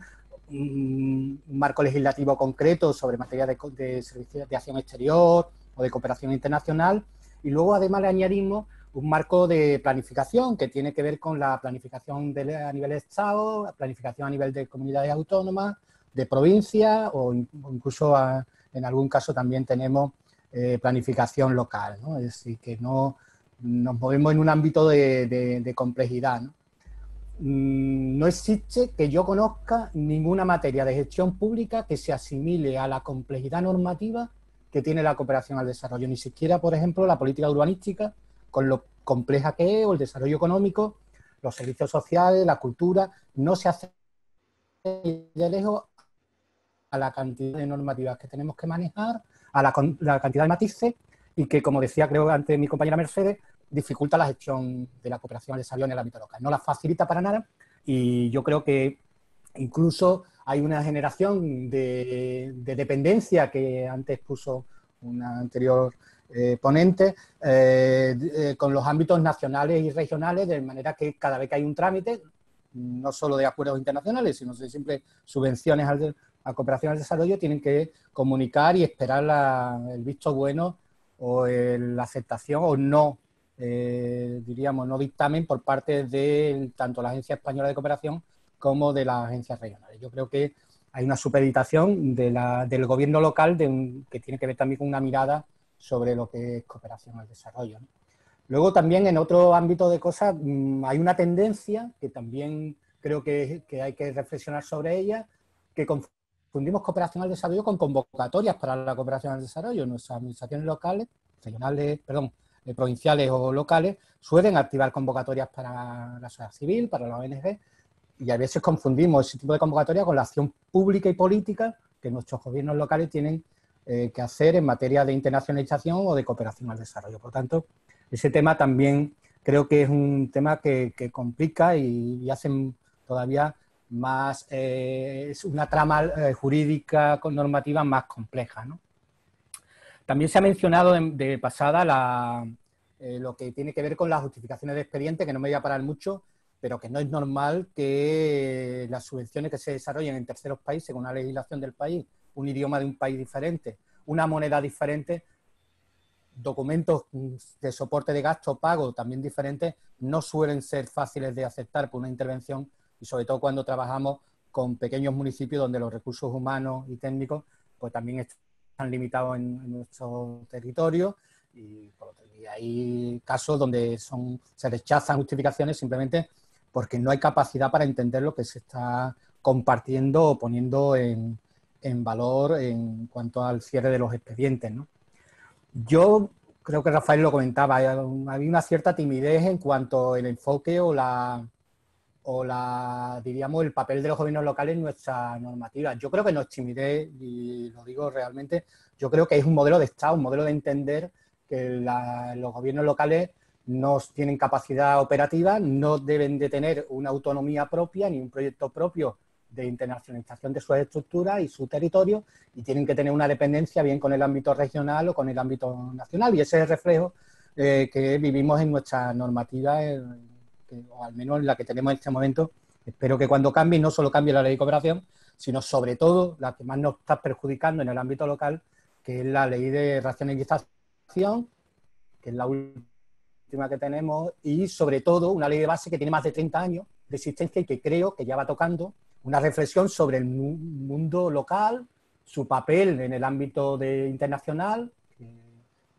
un marco legislativo concreto sobre materia de, de servicios de acción exterior o de cooperación internacional, y luego además le añadimos un marco de planificación que tiene que ver con la planificación de, a nivel de Estado, la planificación a nivel de comunidades autónomas, de provincias o incluso a, en algún caso también tenemos eh, planificación local, ¿no? Es decir, que no, nos movemos en un ámbito de, de, de complejidad, ¿no? No existe que yo conozca ninguna materia de gestión pública que se asimile a la complejidad normativa que tiene la cooperación al desarrollo, ni siquiera, por ejemplo, la política urbanística, con lo compleja que es, o el desarrollo económico, los servicios sociales, la cultura, no se hace de lejos a la cantidad de normativas que tenemos que manejar, a la, la cantidad de matices y que, como decía creo antes mi compañera Mercedes, dificulta la gestión de la cooperación al desarrollo en el ámbito local, no la facilita para nada. Y yo creo que incluso hay una generación de, de dependencia que antes puso una anterior Eh, ponente, eh, eh, con los ámbitos nacionales y regionales, de manera que cada vez que hay un trámite, no solo de acuerdos internacionales, sino de siempre subvenciones al de, a cooperación al desarrollo, tienen que comunicar y esperar la, el visto bueno o el, la aceptación o no, eh, diríamos, no dictamen por parte de tanto la Agencia Española de Cooperación como de las agencias regionales. Yo creo que hay una supeditación de la, del gobierno local de un, que tiene que ver también con una mirada sobre lo que es cooperación al desarrollo, ¿no? Luego también en otro ámbito de cosas hay una tendencia que también creo que, que hay que reflexionar sobre ella, que confundimos cooperación al desarrollo con convocatorias para la cooperación al desarrollo. Nuestras administraciones locales, regionales, perdón, eh, provinciales o locales suelen activar convocatorias para la sociedad civil, para la O N G, y a veces confundimos ese tipo de convocatorias con la acción pública y política que nuestros gobiernos locales tienen eh, que hacer en materia de internacionalización o de cooperación al desarrollo. Por tanto, ese tema también creo que es un tema que, que complica y, y hace todavía más, eh, es una trama eh, jurídica con normativa más compleja, ¿no? También se ha mencionado de, de pasada la, eh, lo que tiene que ver con las justificaciones de expediente, que no me voy a parar mucho, pero que no es normal que las subvenciones que se desarrollen en terceros países, según la legislación del país, un idioma de un país diferente, una moneda diferente, documentos de soporte de gasto pago también diferentes, no suelen ser fáciles de aceptar por una intervención, y sobre todo cuando trabajamos con pequeños municipios donde los recursos humanos y técnicos pues también están limitados en, en nuestro territorio, y, y hay casos donde son, se rechazan justificaciones simplemente porque no hay capacidad para entender lo que se está compartiendo o poniendo en, en valor en cuanto al cierre de los expedientes, ¿no? Yo creo que Rafael lo comentaba, había una cierta timidez en cuanto al enfoque o la, o la, diríamos, el papel de los gobiernos locales en nuestra normativa. Yo creo que no es timidez, y lo digo realmente, yo creo que es un modelo de Estado, un modelo de entender que la, los gobiernos locales no tienen capacidad operativa, no deben de tener una autonomía propia ni un proyecto propio de internacionalización de sus estructuras y su territorio, y tienen que tener una dependencia bien con el ámbito regional o con el ámbito nacional, y ese es el reflejo eh, que vivimos en nuestra normativa, eh, que, o al menos en la que tenemos en este momento. Espero que cuando cambie, no solo cambie la ley de cooperación, sino sobre todo la que más nos está perjudicando en el ámbito local, que es la ley de racionalización, que es la última que tenemos, y sobre todo una ley de base que tiene más de treinta años de existencia y que creo que ya va tocando una reflexión sobre el mundo local, su papel en el ámbito de internacional, que,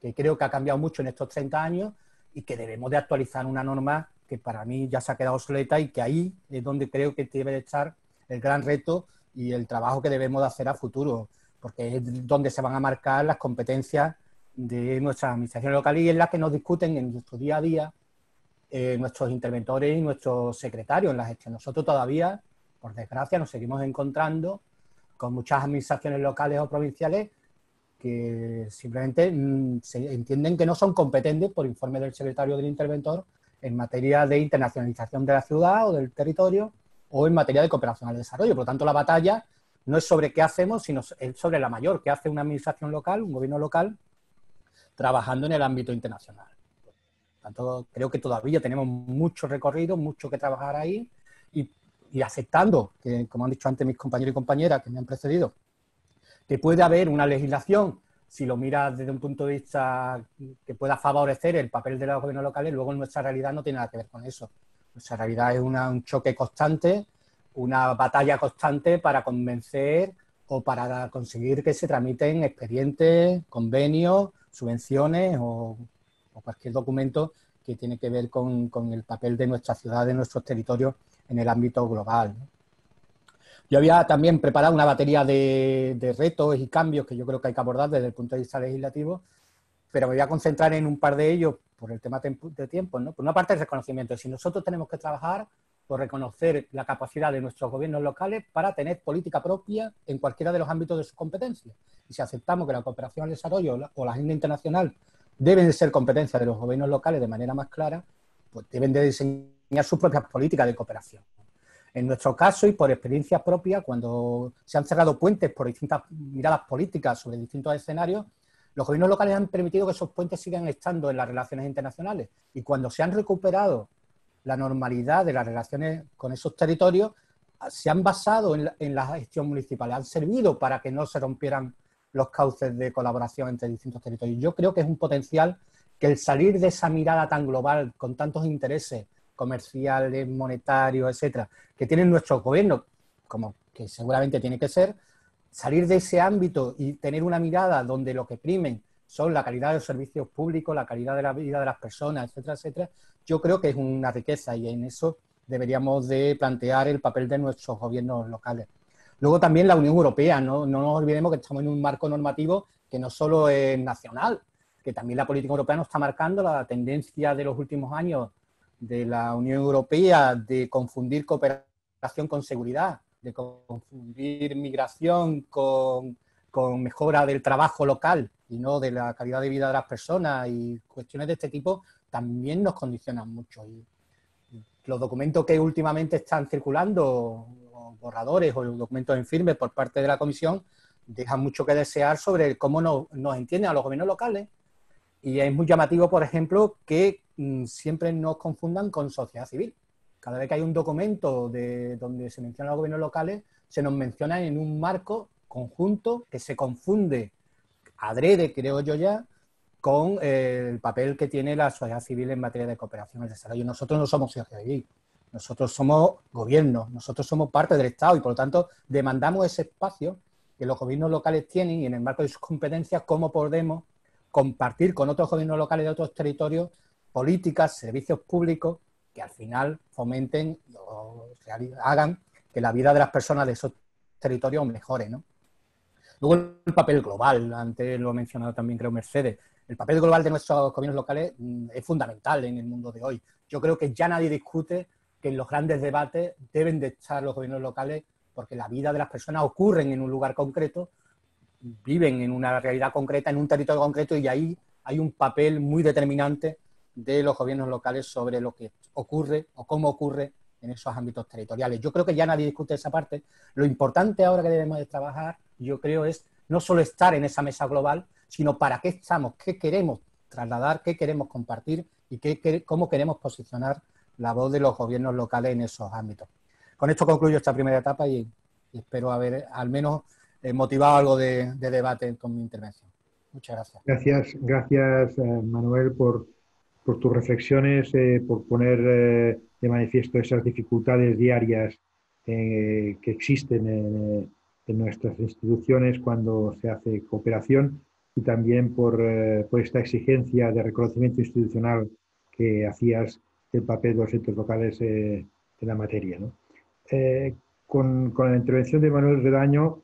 que creo que ha cambiado mucho en estos treinta años, y que debemos de actualizar una norma que para mí ya se ha quedado obsoleta, y que ahí es donde creo que debe de estar el gran reto y el trabajo que debemos de hacer a futuro, porque es donde se van a marcar las competencias de nuestras administraciones locales, y es la que nos discuten en nuestro día a día eh, nuestros interventores y nuestros secretarios en la gestión. Nosotros todavía, por desgracia, nos seguimos encontrando con muchas administraciones locales o provinciales que simplemente mmm, se entienden que no son competentes por informe del secretario del interventor en materia de internacionalización de la ciudad o del territorio, o en materia de cooperación al desarrollo. Por lo tanto, la batalla no es sobre qué hacemos, sino es sobre la mayor, qué hace una administración local, un gobierno local, trabajando en el ámbito internacional. Por lo tanto, creo que todavía tenemos mucho recorrido, mucho que trabajar ahí, y y aceptando, que como han dicho antes mis compañeros y compañeras que me han precedido, que puede haber una legislación, si lo miras desde un punto de vista que pueda favorecer el papel de los gobiernos locales, luego nuestra realidad no tiene nada que ver con eso. Nuestra realidad es una, un choque constante, una batalla constante para convencer o para conseguir que se tramiten expedientes, convenios, subvenciones o, o cualquier documento que tiene que ver con, con el papel de nuestra ciudad, de nuestros territorios en el ámbito global. Yo había también preparado una batería de, de retos y cambios que yo creo que hay que abordar desde el punto de vista legislativo, pero me voy a concentrar en un par de ellos por el tema de tiempo, ¿no? Por una parte, el reconocimiento. Si nosotros tenemos que trabajar por reconocer la capacidad de nuestros gobiernos locales para tener política propia en cualquiera de los ámbitos de sus competencias. Y si aceptamos que la cooperación al desarrollo o la, o la agenda internacional deben ser competencia de los gobiernos locales de manera más clara, pues deben de diseñar sus propias políticas de cooperación. En nuestro caso, y por experiencias propias, cuando se han cerrado puentes por distintas miradas políticas sobre distintos escenarios, los gobiernos locales han permitido que esos puentes sigan estando en las relaciones internacionales, y cuando se han recuperado la normalidad de las relaciones con esos territorios, se han basado en la, en la gestión municipal, han servido para que no se rompieran los cauces de colaboración entre distintos territorios. Yo creo que es un potencial que el salir de esa mirada tan global, con tantos intereses comerciales, monetarios, etcétera, que tienen nuestros gobiernos, como que seguramente tiene que ser, salir de ese ámbito y tener una mirada donde lo que primen son la calidad de los servicios públicos, la calidad de la vida de las personas, etcétera, etcétera, yo creo que es una riqueza, y en eso deberíamos de plantear el papel de nuestros gobiernos locales. Luego también la Unión Europea, no, no nos olvidemos que estamos en un marco normativo que no solo es nacional, que también la política europea nos está marcando la tendencia de los últimos años de la Unión Europea de confundir cooperación con seguridad, de confundir migración con con mejora del trabajo local y no de la calidad de vida de las personas y cuestiones de este tipo, también nos condicionan mucho. Y los documentos que últimamente están circulando, borradores o documentos en firme por parte de la Comisión, dejan mucho que desear sobre cómo nos, nos entienden a los gobiernos locales. Y es muy llamativo, por ejemplo, que mmm, siempre nos confundan con sociedad civil. Cada vez que hay un documento de, donde se mencionan los gobiernos locales, se nos mencionan en un marco conjunto que se confunde, adrede, creo yo ya, con eh, el papel que tiene la sociedad civil en materia de cooperación y desarrollo. Nosotros no somos sociedad civil, nosotros somos gobierno, nosotros somos parte del Estado y, por lo tanto, demandamos ese espacio que los gobiernos locales tienen y, en el marco de sus competencias, cómo podemos compartir con otros gobiernos locales de otros territorios políticas, servicios públicos que al final fomenten o hagan que la vida de las personas de esos territorios mejore, ¿no? Luego el papel global, antes lo ha mencionado también creo Mercedes, el papel global de nuestros gobiernos locales es fundamental en el mundo de hoy. Yo creo que ya nadie discute que en los grandes debates deben de estar los gobiernos locales porque la vida de las personas ocurre en un lugar concreto, viven en una realidad concreta, en un territorio concreto, y ahí hay un papel muy determinante de los gobiernos locales sobre lo que ocurre o cómo ocurre en esos ámbitos territoriales. Yo creo que ya nadie discute esa parte. Lo importante ahora que debemos de trabajar, yo creo, es no solo estar en esa mesa global, sino para qué estamos, qué queremos trasladar, qué queremos compartir y qué, qué, cómo queremos posicionar la voz de los gobiernos locales en esos ámbitos. Con esto concluyo esta primera etapa y, y espero haber al menos Eh, motivado algo de, de debate con mi intervención. Muchas gracias. Gracias, gracias eh, Manuel, por, por tus reflexiones, eh, por poner eh, de manifiesto esas dificultades diarias eh, que existen en, en nuestras instituciones cuando se hace cooperación, y también por, eh, por esta exigencia de reconocimiento institucional que hacías del papel de los entes locales eh, en la materia, ¿no? Eh, con, con la intervención de Manuel Redaño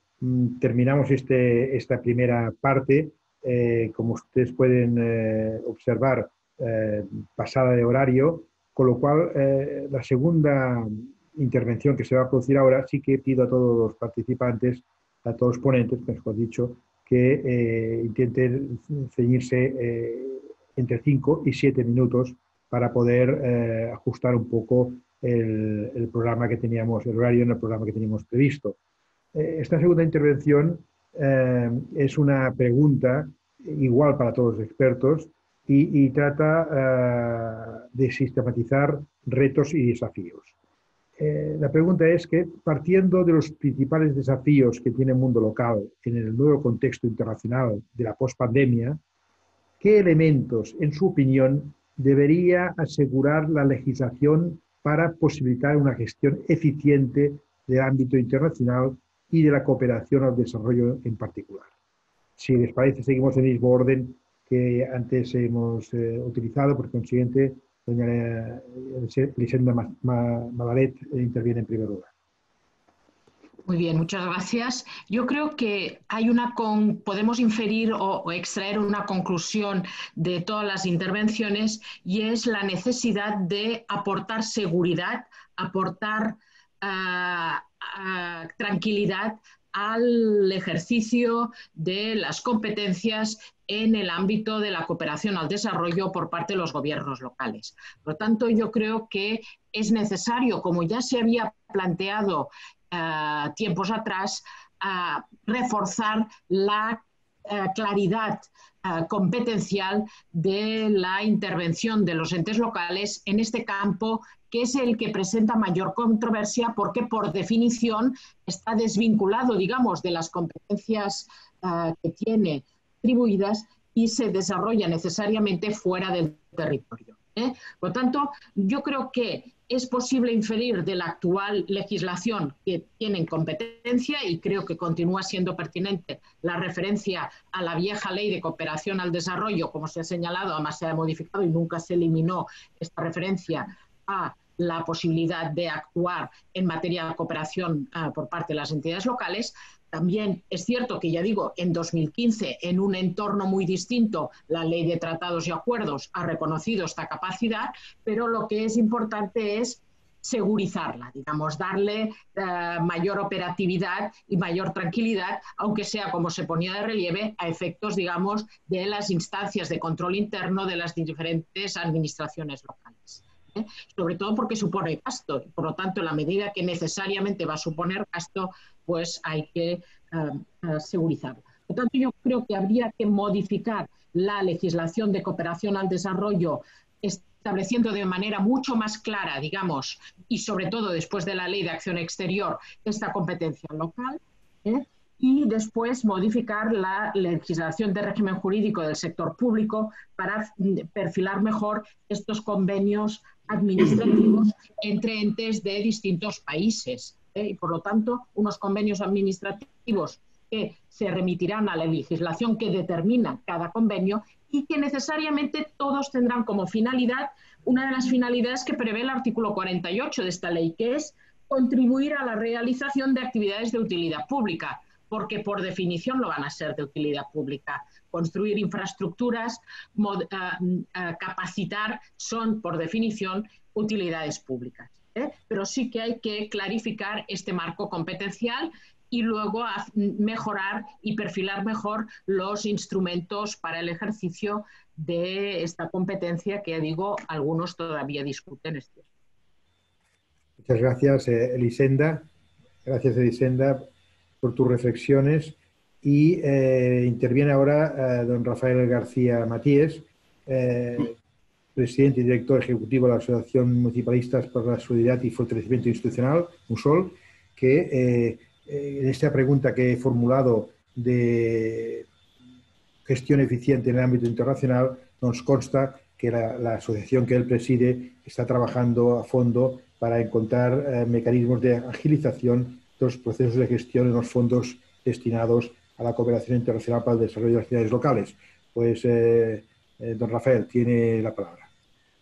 terminamos este, esta primera parte. Eh, como ustedes pueden eh, observar, eh, pasada de horario, con lo cual eh, la segunda intervención que se va a producir ahora, sí que pido a todos los participantes, a todos los ponentes, mejor dicho, que eh, intenten ceñirse eh, entre cinco y siete minutos para poder eh, ajustar un poco el, el programa que teníamos, el horario en el programa que teníamos previsto. Esta segunda intervención eh, es una pregunta igual para todos los expertos y, y trata eh, de sistematizar retos y desafíos. Eh, la pregunta es que, partiendo de los principales desafíos que tiene el mundo local en el nuevo contexto internacional de la pospandemia, ¿qué elementos, en su opinión, debería asegurar la legislación para posibilitar una gestión eficiente del ámbito internacional y de la cooperación al desarrollo en particular? Si les parece, seguimos el mismo orden que antes hemos eh, utilizado. Por consiguiente, doña Elisenda Malaret interviene en primer lugar. Muy bien, muchas gracias. Yo creo que hay una con, podemos inferir o, o extraer una conclusión de todas las intervenciones, y es la necesidad de aportar seguridad, aportar Uh, uh, tranquilidad al ejercicio de las competencias en el ámbito de la cooperación al desarrollo por parte de los gobiernos locales. Por lo tanto, yo creo que es necesario, como ya se había planteado uh, tiempos atrás, uh, reforzar la uh, claridad uh, competencial de la intervención de los entes locales en este campo, que es el que presenta mayor controversia porque, por definición, está desvinculado, digamos, de las competencias uh, que tiene atribuidas y se desarrolla necesariamente fuera del territorio, ¿eh? Por tanto, yo creo que es posible inferir de la actual legislación que tienen competencia, y creo que continúa siendo pertinente la referencia a la vieja Ley de Cooperación al Desarrollo, como se ha señalado, además se ha modificado y nunca se eliminó esta referencia a la posibilidad de actuar en materia de cooperación uh, por parte de las entidades locales. También es cierto que, ya digo, en dos mil quince, en un entorno muy distinto, la Ley de Tratados y Acuerdos ha reconocido esta capacidad, pero lo que es importante es segurizarla, digamos, darle eh, mayor operatividad y mayor tranquilidad, aunque sea, como se ponía de relieve, a efectos, digamos, de las instancias de control interno de las diferentes administraciones locales. ¿Eh? Sobre todo porque supone gasto, y por lo tanto, en la medida que necesariamente va a suponer gasto, pues hay que eh, segurizarla. Por lo tanto, yo creo que habría que modificar la legislación de cooperación al desarrollo estableciendo de manera mucho más clara, digamos, y sobre todo después de la Ley de Acción Exterior, esta competencia local, ¿eh? Y después modificar la legislación de régimen jurídico del sector público para perfilar mejor estos convenios administrativos entre entes de distintos países, ¿eh? Y por lo tanto, unos convenios administrativos que se remitirán a la legislación que determina cada convenio y que necesariamente todos tendrán como finalidad, una de las finalidades que prevé el artículo cuarenta y ocho de esta ley, que es contribuir a la realización de actividades de utilidad pública, porque por definición lo van a ser de utilidad pública. Construir infraestructuras, mod, uh, uh, capacitar, son por definición utilidades públicas, ¿eh? Pero sí que hay que clarificar este marco competencial y luego a mejorar y perfilar mejor los instrumentos para el ejercicio de esta competencia que, digo, algunos todavía discuten. Este. Muchas gracias, Elisenda. Gracias, Elisenda, por tus reflexiones. Y eh, interviene ahora eh, don Rafael García Matías, eh, presidente y director ejecutivo de la Asociación Municipalistas por la Solidaridad y Fortalecimiento Institucional, MUSOL, que... Eh, en esta pregunta que he formulado de gestión eficiente en el ámbito internacional, nos consta que la, la asociación que él preside está trabajando a fondo para encontrar eh, mecanismos de agilización de los procesos de gestión en los fondos destinados a la cooperación internacional para el desarrollo de las ciudades locales. Pues, eh, eh, don Rafael, tiene la palabra.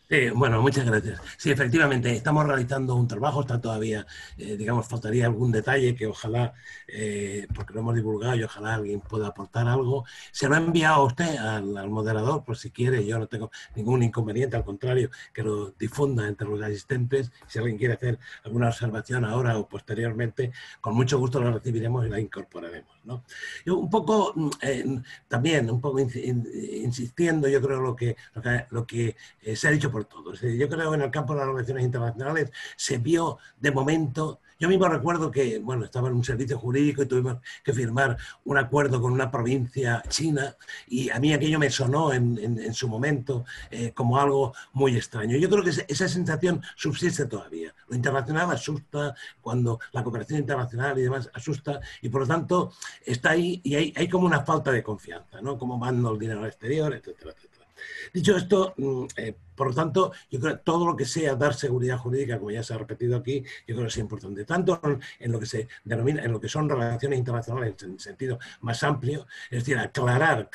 Eh, bueno, muchas gracias. Sí, efectivamente, estamos realizando un trabajo, está todavía, eh, digamos, faltaría algún detalle que ojalá, eh, porque lo hemos divulgado y ojalá alguien pueda aportar algo. Se lo ha enviado a usted, al, al moderador, por si quiere, yo no tengo ningún inconveniente, al contrario, que lo difunda entre los asistentes. Si alguien quiere hacer alguna observación ahora o posteriormente, con mucho gusto la recibiremos y la incorporaremos, ¿no? Yo un poco, eh, también, un poco in, in, insistiendo, yo creo lo que, lo que, lo que eh, se ha dicho por todos. Yo creo que en el campo de las relaciones internacionales se vio de momento. Yo mismo recuerdo que, bueno, estaba en un servicio jurídico y tuvimos que firmar un acuerdo con una provincia china y a mí aquello me sonó en, en, en su momento eh, como algo muy extraño. Yo creo que esa sensación subsiste todavía. Lo internacional asusta, cuando la cooperación internacional y demás asusta, y por lo tanto está ahí y hay, hay como una falta de confianza, ¿no? Como mando el dinero al exterior, etcétera, etcétera. Dicho esto, eh, por lo tanto, yo creo que todo lo que sea dar seguridad jurídica, como ya se ha repetido aquí, yo creo que es importante, tanto en lo que se denomina, en lo que son relaciones internacionales en sentido más amplio, es decir, aclarar,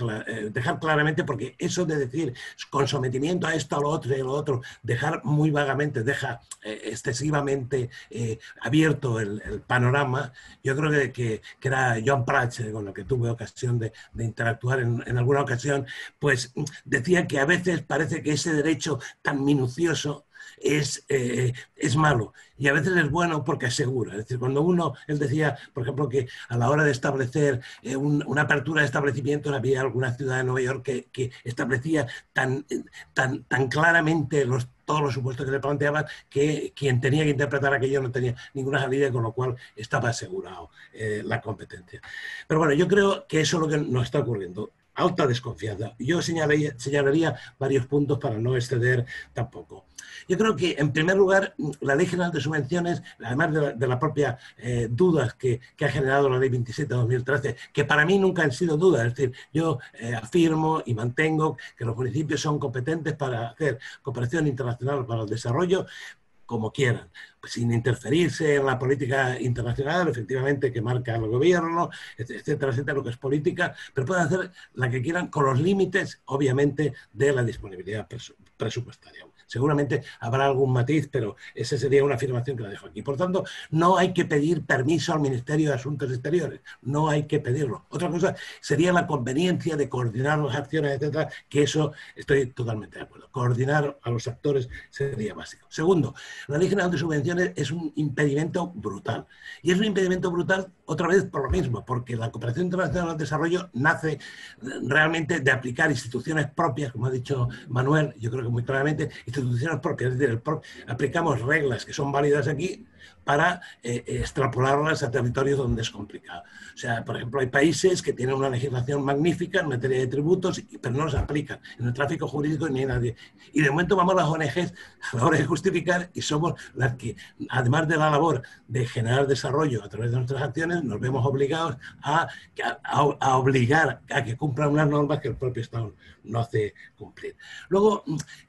dejar claramente, porque eso de decir con sometimiento a esto, a lo otro y a lo otro, dejar muy vagamente, deja eh, excesivamente eh, abierto el, el panorama. Yo creo que, que, que era Joan Prats, eh, con lo que tuve ocasión de, de interactuar en, en alguna ocasión, pues decía que a veces parece que ese derecho tan minucioso es, eh, es malo, y a veces es bueno porque asegura. Es decir, cuando uno, él decía, por ejemplo, que a la hora de establecer eh, un, una apertura de establecimientos había alguna ciudad de Nueva York que, que establecía tan, tan, tan claramente los todos los supuestos que le planteaban, que quien tenía que interpretar aquello no tenía ninguna salida, con lo cual estaba asegurado eh, la competencia. Pero bueno, yo creo que eso es lo que nos está ocurriendo. Alta desconfianza. Yo señalé, señalaría varios puntos para no exceder tampoco. Yo creo que, en primer lugar, la Ley General de Subvenciones, además de la, de la propia eh, dudas que, que ha generado la Ley veintisiete de dos mil trece, que para mí nunca han sido dudas, es decir, yo eh, afirmo y mantengo que los municipios son competentes para hacer cooperación internacional para el desarrollo, como quieran, pues sin interferirse en la política internacional, efectivamente, que marca el gobierno, etcétera, etcétera, lo que es política, pero pueden hacer la que quieran con los límites, obviamente, de la disponibilidad presupuestaria. Seguramente habrá algún matiz, pero esa sería una afirmación que la dejo aquí. Por tanto, no hay que pedir permiso al Ministerio de Asuntos Exteriores, no hay que pedirlo. Otra cosa sería la conveniencia de coordinar las acciones, etcétera, que eso estoy totalmente de acuerdo. Coordinar a los actores sería básico. Segundo, la Ley General de Subvenciones es un impedimento brutal. Y es un impedimento brutal, otra vez, por lo mismo, porque la cooperación internacional al desarrollo nace realmente de aplicar instituciones propias, como ha dicho Manuel, yo creo que muy claramente, instituciones propias, es decir, aplicamos reglas que son válidas aquí para eh, extrapolarlas a territorios donde es complicado. O sea, por ejemplo, hay países que tienen una legislación magnífica en materia de tributos, pero no los aplican. En el tráfico jurídico ni hay nadie. Y de momento vamos a las O N Ges a la hora de justificar y somos las que, además de la labor de generar desarrollo a través de nuestras acciones, nos vemos obligados a, a, a obligar a que cumplan unas normas que el propio Estado no hace cumplir. Luego,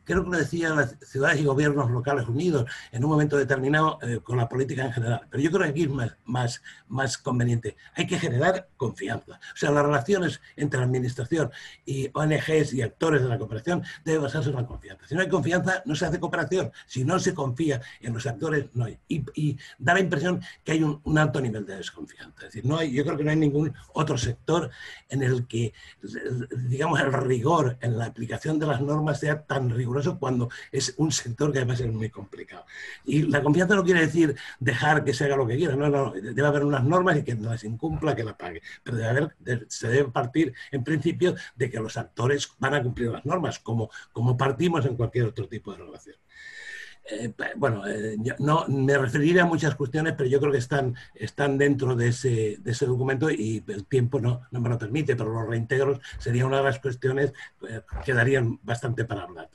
creo que lo decían las Ciudades y Gobiernos Locales Unidos en un momento determinado eh, con la política en general, pero yo creo que aquí es más, más, más conveniente. Hay que generar confianza. O sea, las relaciones entre la Administración y O N Ges y actores de la cooperación debe basarse en la confianza. Si no hay confianza, no se hace cooperación. Si no se confía en los actores, no hay. Y, y da la impresión que hay un, un alto nivel de desconfianza. Es decir, no hay, yo creo que no hay ningún otro sector en el que, digamos, el rigor en la aplicación de las normas sea tan riguroso cuando es un sector que además es muy complicado. Y la confianza no quiere decir dejar que se haga lo que quiera, no, no, debe haber unas normas y que no las incumpla, que las pague, pero debe haber, se debe partir en principio de que los actores van a cumplir las normas, como, como partimos en cualquier otro tipo de relación. Eh, bueno, eh, yo no me referiré a muchas cuestiones, pero yo creo que están, están dentro de ese, de ese documento y el tiempo no, no me lo permite, pero los reintegros sería una de las cuestiones eh, que darían bastante para hablar.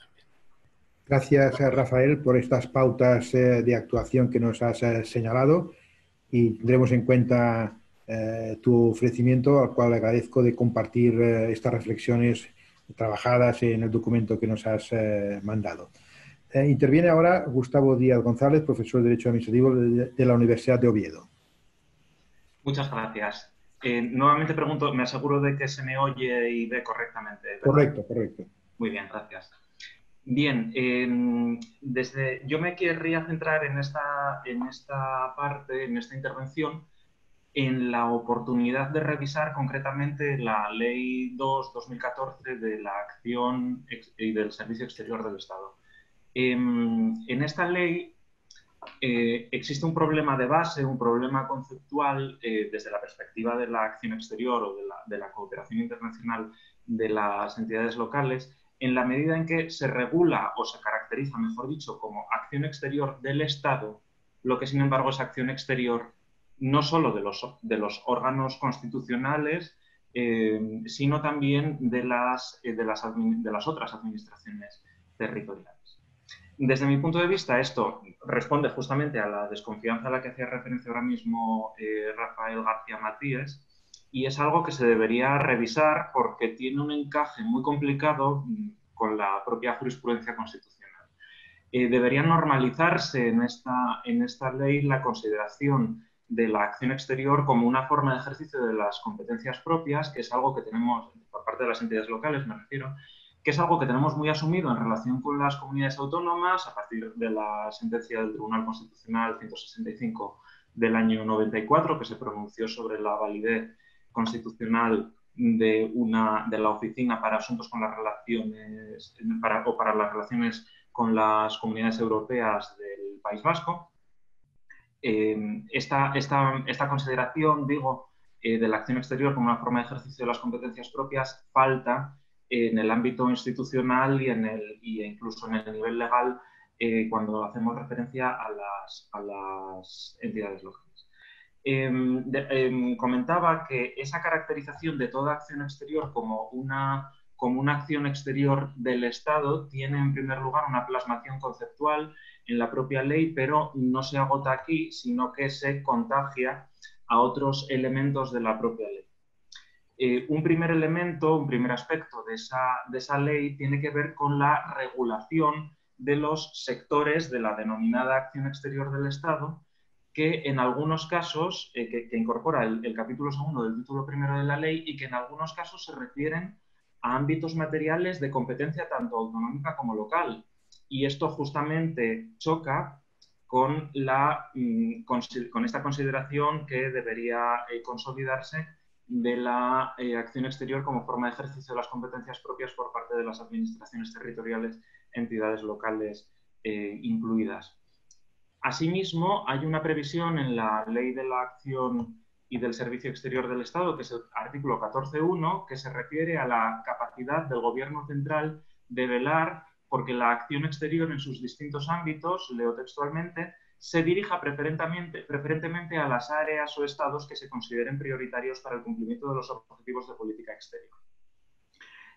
Gracias, Rafael, por estas pautas eh, de actuación que nos has eh, señalado, y tendremos en cuenta eh, tu ofrecimiento, al cual agradezco, de compartir eh, estas reflexiones trabajadas en el documento que nos has eh, mandado. Eh, interviene ahora Gustavo Díaz González, profesor de Derecho Administrativo de, de la Universidad de Oviedo. Muchas gracias. Eh, nuevamente pregunto, me aseguro de que se me oye y ve correctamente, ¿verdad? Correcto, correcto. Muy bien, gracias. Bien, eh, desde, yo me querría centrar en esta, en esta parte, en esta intervención, en la oportunidad de revisar concretamente la Ley dos barra dos mil catorce de la Acción y del Servicio Exterior del Estado. Eh, en esta ley eh, existe un problema de base, un problema conceptual eh, desde la perspectiva de la acción exterior o de la, de la cooperación internacional de las entidades locales, en la medida en que se regula o se caracteriza, mejor dicho, como acción exterior del Estado, lo que sin embargo es acción exterior no solo de los, de los órganos constitucionales, eh, sino también de las, eh, de, las de las otras administraciones territoriales. Desde mi punto de vista, esto responde justamente a la desconfianza a la que hacía referencia ahora mismo eh, Rafael García Matías, y es algo que se debería revisar porque tiene un encaje muy complicado con la propia jurisprudencia constitucional. Eh, debería normalizarse en esta, en esta ley la consideración de la acción exterior como una forma de ejercicio de las competencias propias, que es algo que tenemos, por parte de las entidades locales me refiero, que es algo que tenemos muy asumido en relación con las comunidades autónomas a partir de la sentencia del Tribunal Constitucional ciento sesenta y cinco del año noventa y cuatro, que se pronunció sobre la validez constitucional de, una, de la Oficina para Asuntos con las Relaciones para, o para las Relaciones con las Comunidades Europeas del País Vasco. Eh, esta, esta, esta consideración, digo, eh, de la acción exterior como una forma de ejercicio de las competencias propias falta en el ámbito institucional y, en el, y incluso en el nivel legal eh, cuando hacemos referencia a las, a las entidades locales. Eh, de, eh, comentaba que esa caracterización de toda acción exterior como una, como una acción exterior del Estado tiene en primer lugar una plasmación conceptual en la propia ley, pero no se agota aquí, sino que se contagia a otros elementos de la propia ley. Eh, un primer elemento, un primer aspecto de esa, de esa ley tiene que ver con la regulación de los sectores de la denominada acción exterior del Estado, que en algunos casos, eh, que, que incorpora el, el capítulo segundo del título primero de la ley y que en algunos casos se refieren a ámbitos materiales de competencia tanto autonómica como local. y esto justamente choca con, la, con esta consideración que debería consolidarse de la eh, acción exterior como forma de ejercicio de las competencias propias por parte de las administraciones territoriales, entidades locales eh, incluidas. Asimismo, hay una previsión en la Ley de la Acción y del Servicio Exterior del Estado, que es el artículo catorce punto uno, que se refiere a la capacidad del Gobierno central de velar porque la acción exterior en sus distintos ámbitos, leo textualmente, se dirija preferentemente, preferentemente a las áreas o estados que se consideren prioritarios para el cumplimiento de los objetivos de política exterior.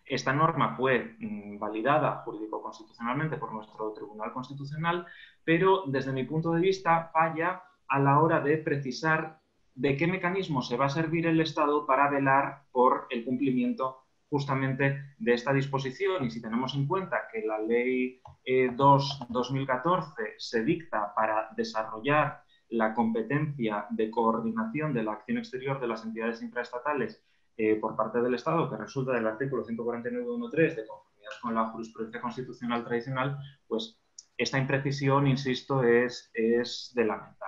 Esta norma fue mmm, validada jurídico-constitucionalmente por nuestro Tribunal Constitucional, pero desde mi punto de vista falla a la hora de precisar de qué mecanismo se va a servir el Estado para velar por el cumplimiento justamente de esta disposición. Y si tenemos en cuenta que la Ley eh, dos barra dos mil catorce se dicta para desarrollar la competencia de coordinación de la acción exterior de las entidades infraestatales eh, por parte del Estado, que resulta del artículo ciento cuarenta y nueve punto uno punto tres de conformidad con la jurisprudencia constitucional tradicional, pues esta imprecisión, insisto, es, es de lamentar.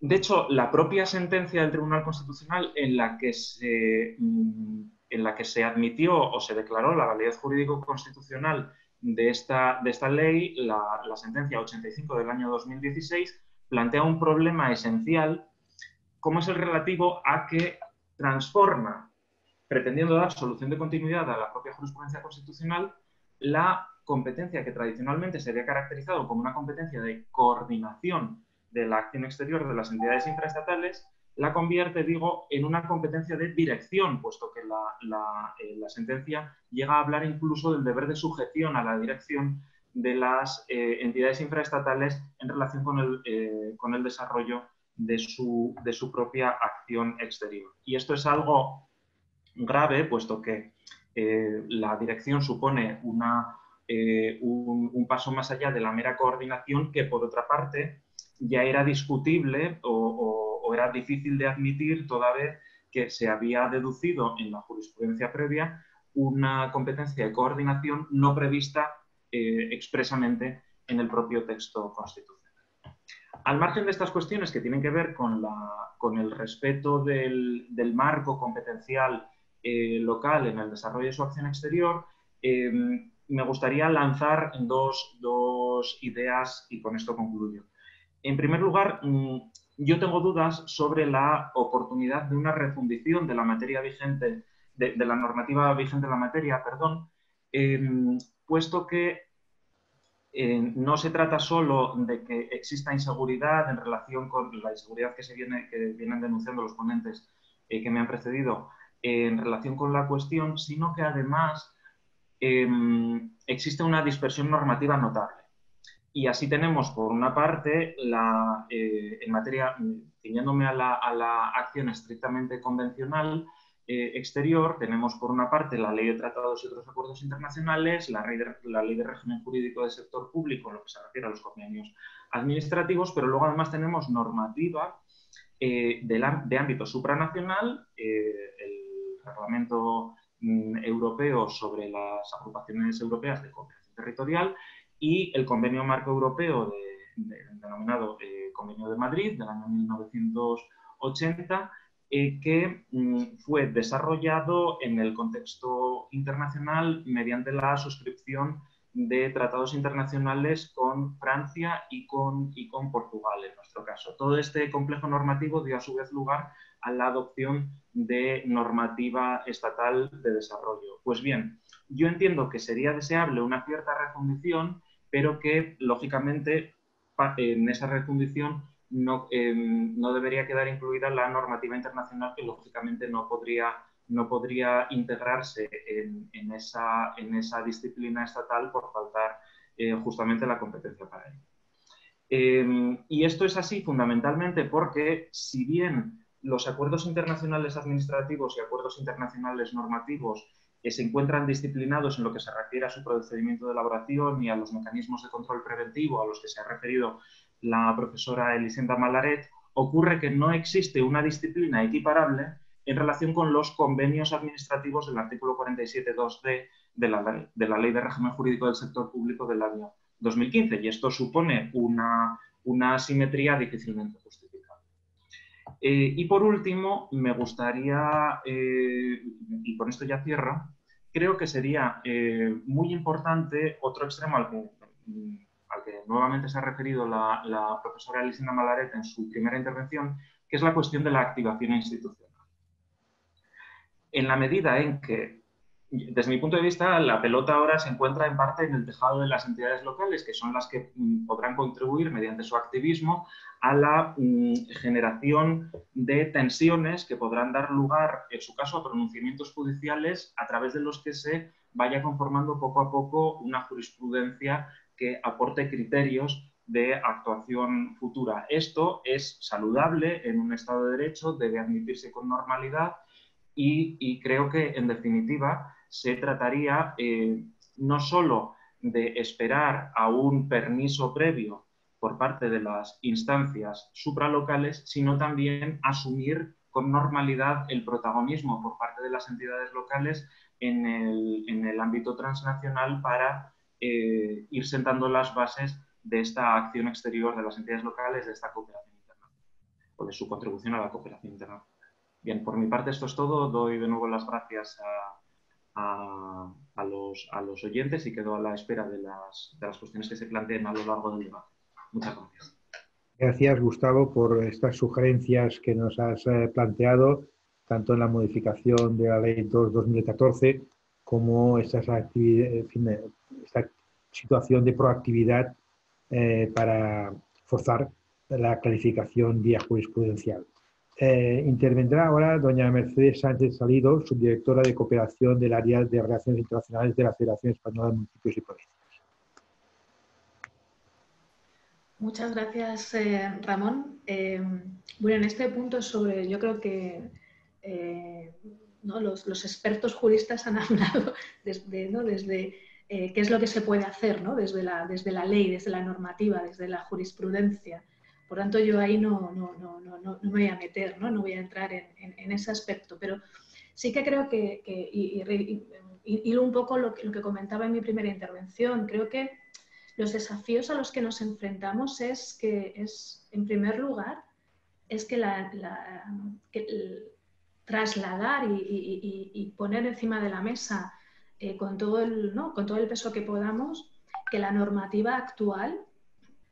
De hecho, la propia sentencia del Tribunal Constitucional en la que se, en la que se admitió o se declaró la validez jurídico-constitucional de esta, de esta ley, la, la sentencia ochenta y cinco del año dos mil dieciséis, plantea un problema esencial, como es el relativo a que transforma, pretendiendo dar solución de continuidad a la propia jurisprudencia constitucional, la competencia que tradicionalmente se había caracterizado como una competencia de coordinación de la acción exterior de las entidades infraestatales, la convierte, digo, en una competencia de dirección, puesto que la, la, eh, la sentencia llega a hablar incluso del deber de sujeción a la dirección de las eh, entidades infraestatales en relación con el, eh, con el desarrollo de su, de su propia acción exterior. Y esto es algo grave, puesto que eh, la dirección supone una, eh, un, un paso más allá de la mera coordinación que, por otra parte, ya era discutible o, o, o era difícil de admitir toda vez que se había deducido en la jurisprudencia previa una competencia de coordinación no prevista eh, expresamente en el propio texto constitucional. Al margen de estas cuestiones que tienen que ver con, la, con el respeto del, del marco competencial eh, local en el desarrollo de su acción exterior, eh, me gustaría lanzar dos, dos ideas y con esto concluyo. En primer lugar, yo tengo dudas sobre la oportunidad de una refundición de la materia vigente, de, de la normativa vigente en la materia, perdón, eh, puesto que eh, no se trata solo de que exista inseguridad en relación con la inseguridad que se viene, que vienen denunciando los ponentes eh, que me han precedido eh, en relación con la cuestión, sino que además eh, existe una dispersión normativa notable. Y así tenemos, por una parte, la, eh, en materia, ciñéndome a la, a la acción estrictamente convencional eh, exterior, tenemos por una parte la Ley de Tratados y otros Acuerdos Internacionales, la, de, la Ley de Régimen Jurídico del Sector Público, en lo que se refiere a los convenios administrativos, pero luego además tenemos normativa eh, de, la, de ámbito supranacional, eh, el Reglamento mm, Europeo sobre las Agrupaciones Europeas de Cooperación Territorial, y el Convenio Marco Europeo, de, de, denominado eh, Convenio de Madrid, del año mil novecientos ochenta, eh, que mm, fue desarrollado en el contexto internacional mediante la suscripción de tratados internacionales con Francia y con, y con Portugal, en nuestro caso. Todo este complejo normativo dio a su vez lugar a la adopción de normativa estatal de desarrollo. Pues bien, yo entiendo que sería deseable una cierta refundición, pero que, lógicamente, en esa refundición no, eh, no debería quedar incluida la normativa internacional que, lógicamente, no podría, no podría integrarse en, en, esa, en esa disciplina estatal por faltar eh, justamente la competencia para ello. Eh, y esto es así fundamentalmente porque, si bien los acuerdos internacionales administrativos y acuerdos internacionales normativos eh, se encuentran disciplinados en lo que se refiere a su procedimiento de elaboración y a los mecanismos de control preventivo a los que se ha referido la profesora Elisenda Malaret, ocurre que no existe una disciplina equiparable en relación con los convenios administrativos del artículo cuarenta y siete punto dos d de la, de la Ley de Régimen Jurídico del Sector Público del año dos mil quince, y esto supone una, una asimetría difícilmente justificable. Eh, y por último, me gustaría, eh, y con esto ya cierro, creo que sería eh, muy importante otro extremo al que, al que nuevamente se ha referido la, la profesora Elisenda Malaret en su primera intervención, que es la cuestión de la activación institucional. En la medida en que, desde mi punto de vista, la pelota ahora se encuentra en parte en el tejado de las entidades locales, que son las que podrán contribuir mediante su activismo a la um, generación de tensiones que podrán dar lugar, en su caso, a pronunciamientos judiciales a través de los que se vaya conformando poco a poco una jurisprudencia que aporte criterios de actuación futura. Esto es saludable en un Estado de Derecho, debe admitirse con normalidad y, y creo que, en definitiva, se trataría eh, no solo de esperar a un permiso previo por parte de las instancias supralocales, sino también asumir con normalidad el protagonismo por parte de las entidades locales en el, en el ámbito transnacional para eh, ir sentando las bases de esta acción exterior de las entidades locales, de esta cooperación internacional, o de su contribución a la cooperación internacional. Bien, por mi parte esto es todo. Doy de nuevo las gracias a... A, a, los, a los oyentes y quedo a la espera de las, de las cuestiones que se planteen a lo largo del debate. Muchas gracias. Gracias, Gustavo, por estas sugerencias que nos has planteado, tanto en la modificación de la Ley dos barra dos mil catorce como esta, en fin, esta situación de proactividad eh, para forzar la clarificación vía jurisprudencial. Eh, intervendrá ahora doña Mercedes Sánchez Salido, subdirectora de Cooperación del Área de Relaciones Internacionales de la Federación Española de Municipios y Provincias. Muchas gracias, eh, Ramón. Eh, bueno, en este punto sobre, yo creo que eh, ¿no? los, los expertos juristas han hablado desde, ¿no? desde eh, qué es lo que se puede hacer, ¿no? desde, la, desde la ley, desde la normativa, desde la jurisprudencia. Por tanto, yo ahí no, no, no, no, no me voy a meter, no, no voy a entrar en, en, en ese aspecto. Pero sí que creo que, que y, y, y, y un poco lo que, lo que comentaba en mi primera intervención, creo que los desafíos a los que nos enfrentamos es que, es, en primer lugar, es que, la, la, que el, trasladar y, y, y poner encima de la mesa eh, con, todo el, ¿no? con todo el peso que podamos, que la normativa actual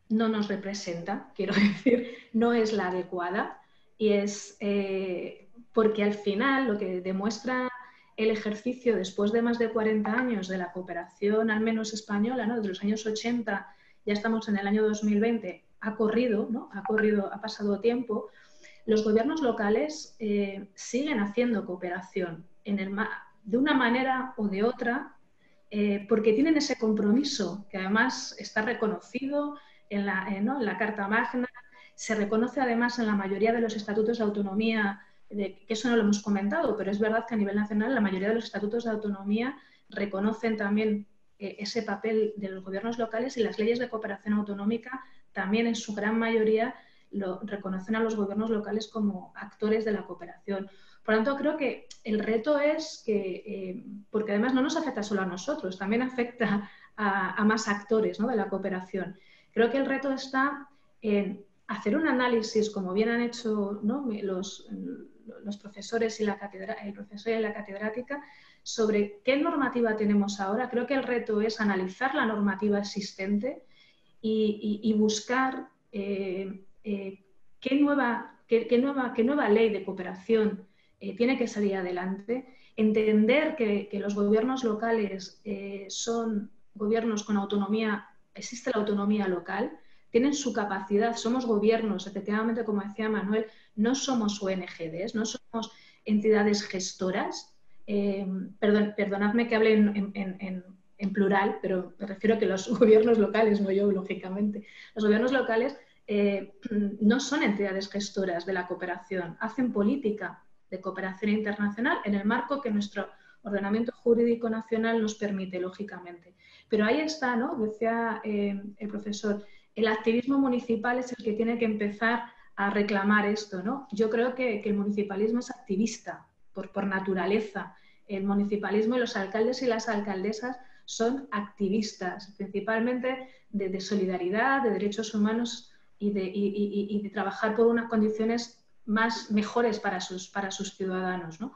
no nos representa, quiero decir, no es la adecuada y es eh, porque al final lo que demuestra el ejercicio después de más de cuarenta años de la cooperación, al menos española, ¿no? desde los años ochenta, ya estamos en el año dos mil veinte, ha corrido, ¿no? ha corrido, ha pasado tiempo, los gobiernos locales eh, siguen haciendo cooperación en el ma- de una manera o de otra eh, porque tienen ese compromiso que además está reconocido en la, eh, ¿no? en la Carta Magna, se reconoce además en la mayoría de los estatutos de autonomía, de, que eso no lo hemos comentado, pero es verdad que a nivel nacional la mayoría de los estatutos de autonomía reconocen también eh, ese papel de los gobiernos locales y las leyes de cooperación autonómica también en su gran mayoría lo reconocen a los gobiernos locales como actores de la cooperación. Por lo tanto, creo que el reto es que, eh, porque además no nos afecta solo a nosotros, también afecta a, a más actores, ¿no? de la cooperación. Creo que el reto está en hacer un análisis, como bien han hecho, ¿no? los, los profesores y la catedra, el profesor y la catedrática, sobre qué normativa tenemos ahora. Creo que el reto es analizar la normativa existente y, y, y buscar eh, eh, qué, nueva, qué, qué, nueva, qué nueva ley de cooperación eh, tiene que salir adelante, entender que, que los gobiernos locales eh, son gobiernos con autonomía. Existe la autonomía local, tienen su capacidad, somos gobiernos, efectivamente, como decía Manuel, no somos O N G Des, no somos entidades gestoras. Eh, perdón, perdonadme que hable en, en, en, en plural, pero me refiero a que los gobiernos locales, no yo, lógicamente, los gobiernos locales eh, no son entidades gestoras de la cooperación, hacen política de cooperación internacional en el marco que nuestro ordenamiento jurídico nacional nos permite, lógicamente. Pero ahí está, ¿no? Decía eh, el profesor, el activismo municipal es el que tiene que empezar a reclamar esto, ¿no? Yo creo que, que el municipalismo es activista por, por naturaleza el municipalismo y los alcaldes y las alcaldesas son activistas, principalmente de, de solidaridad, de derechos humanos y de, y, y, y de trabajar por unas condiciones más mejores para sus, para sus ciudadanos, ¿no?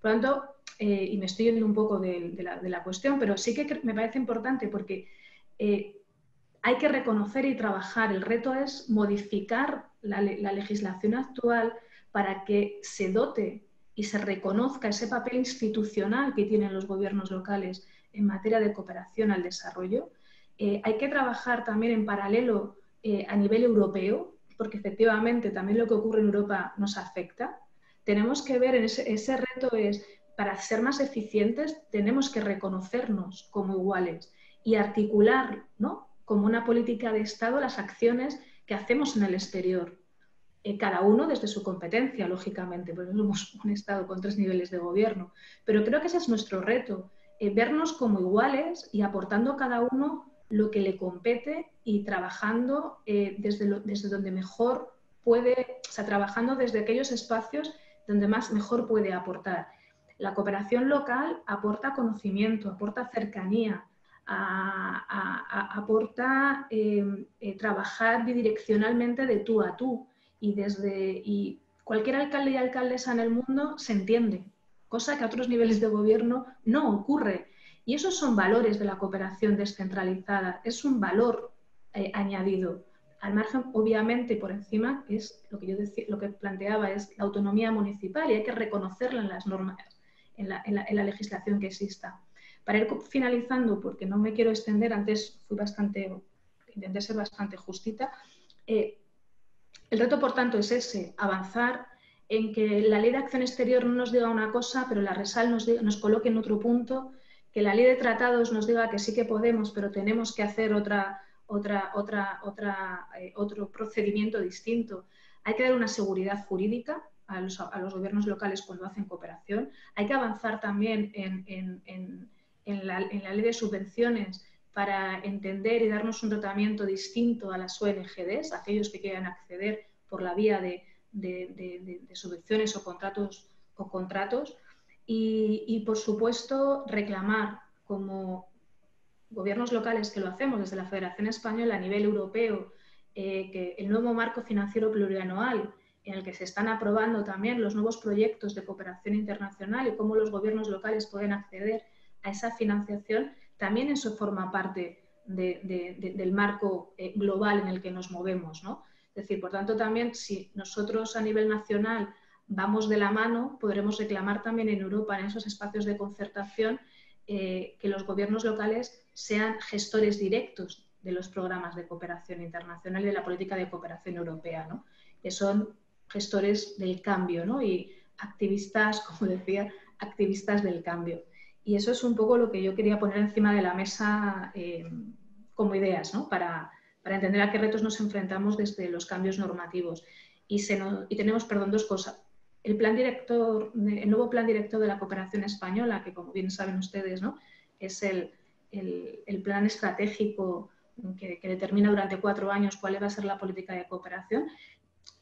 Por lo tanto, eh, y me estoy yendo un poco de, de, la, de la cuestión, pero sí que me parece importante porque eh, hay que reconocer y trabajar. El reto es modificar la, la legislación actual para que se dote y se reconozca ese papel institucional que tienen los gobiernos locales en materia de cooperación al desarrollo. Eh, hay que trabajar también en paralelo eh, a nivel europeo, porque efectivamente también lo que ocurre en Europa nos afecta. Tenemos que ver, en ese, ese reto es, para ser más eficientes, tenemos que reconocernos como iguales y articular, ¿no?, como una política de Estado las acciones que hacemos en el exterior. Cada uno desde su competencia, lógicamente, porque somos un Estado con tres niveles de gobierno. Pero creo que ese es nuestro reto, eh, vernos como iguales y aportando cada uno lo que le compete y trabajando eh, desde, lo, desde donde mejor puede, o sea, trabajando desde aquellos espacios donde más mejor puede aportar. La cooperación local aporta conocimiento, aporta cercanía, a, a, a, aporta eh, eh, trabajar bidireccionalmente de tú a tú. Y, desde, y cualquier alcalde y alcaldesa en el mundo se entiende, cosa que a otros niveles de gobierno no ocurre. Y esos son valores de la cooperación descentralizada, es un valor eh, añadido. Al margen, obviamente, por encima, es lo que yo decía, lo que planteaba, es la autonomía municipal y hay que reconocerla en las normas, en la, en la, en la legislación que exista. Para ir finalizando, porque no me quiero extender, antes fui bastante, intenté ser bastante justita, eh, el reto, por tanto, es ese, avanzar en que la ley de acción exterior no nos diga una cosa, pero la ARSAL nos, diga, nos coloque en otro punto, que la ley de tratados nos diga que sí que podemos, pero tenemos que hacer otra, otra, otra, otra, eh, otro procedimiento distinto. Hay que dar una seguridad jurídica a los, a los gobiernos locales cuando hacen cooperación. Hay que avanzar también en, en, en, en, la, en la ley de subvenciones, para entender y darnos un tratamiento distinto a las O N G Des, aquellos que quieran acceder por la vía de, de, de, de subvenciones o contratos, o contratos. Y, y, por supuesto, reclamar como gobiernos locales que lo hacemos desde la Federación Española a nivel europeo, eh, que el nuevo marco financiero plurianual, en el que se están aprobando también los nuevos proyectos de cooperación internacional y cómo los gobiernos locales pueden acceder a esa financiación, también eso forma parte de, de, de, del marco eh, global en el que nos movemos, ¿no? Es decir, por tanto, también si nosotros a nivel nacional vamos de la mano, podremos reclamar también en Europa, en esos espacios de concertación, eh, que los gobiernos locales sean gestores directos de los programas de cooperación internacional y de la política de cooperación europea, ¿no? Que son gestores del cambio, ¿no? Y activistas, como decía, activistas del cambio. Y eso es un poco lo que yo quería poner encima de la mesa eh, como ideas, ¿no? Para, para entender a qué retos nos enfrentamos desde los cambios normativos. Y, se nos, y tenemos, perdón, dos cosas. El, plan director, el nuevo plan director de la cooperación española, que como bien saben ustedes, ¿no? Es el, el, el plan estratégico que, que determina durante cuatro años cuál va a ser la política de cooperación.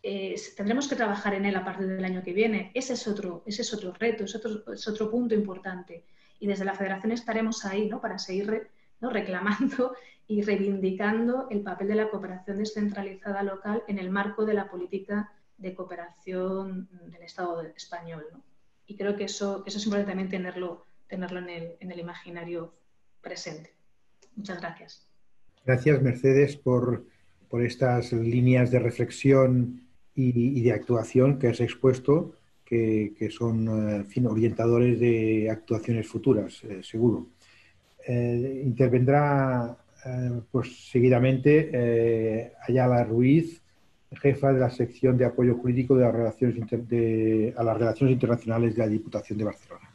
Eh, tendremos que trabajar en él a partir del año que viene. Ese es otro, ese es otro reto, es otro, es otro punto importante. Y desde la Federación estaremos ahí, ¿no?, para seguir re, ¿no? reclamando y reivindicando el papel de la cooperación descentralizada local en el marco de la política de cooperación del Estado español, ¿no? Y creo que eso, que eso es importante también tenerlo, tenerlo en el, en el imaginario presente. Muchas gracias. Gracias, Mercedes, por, por estas líneas de reflexión y, y de actuación que has expuesto, que, que son, en fin, orientadores de actuaciones futuras, eh, seguro. Eh, intervendrá eh, pues, seguidamente eh, Ayala Ruiz, jefa de la sección de apoyo jurídico de las relaciones inter de, a las relaciones internacionales de la Diputación de Barcelona.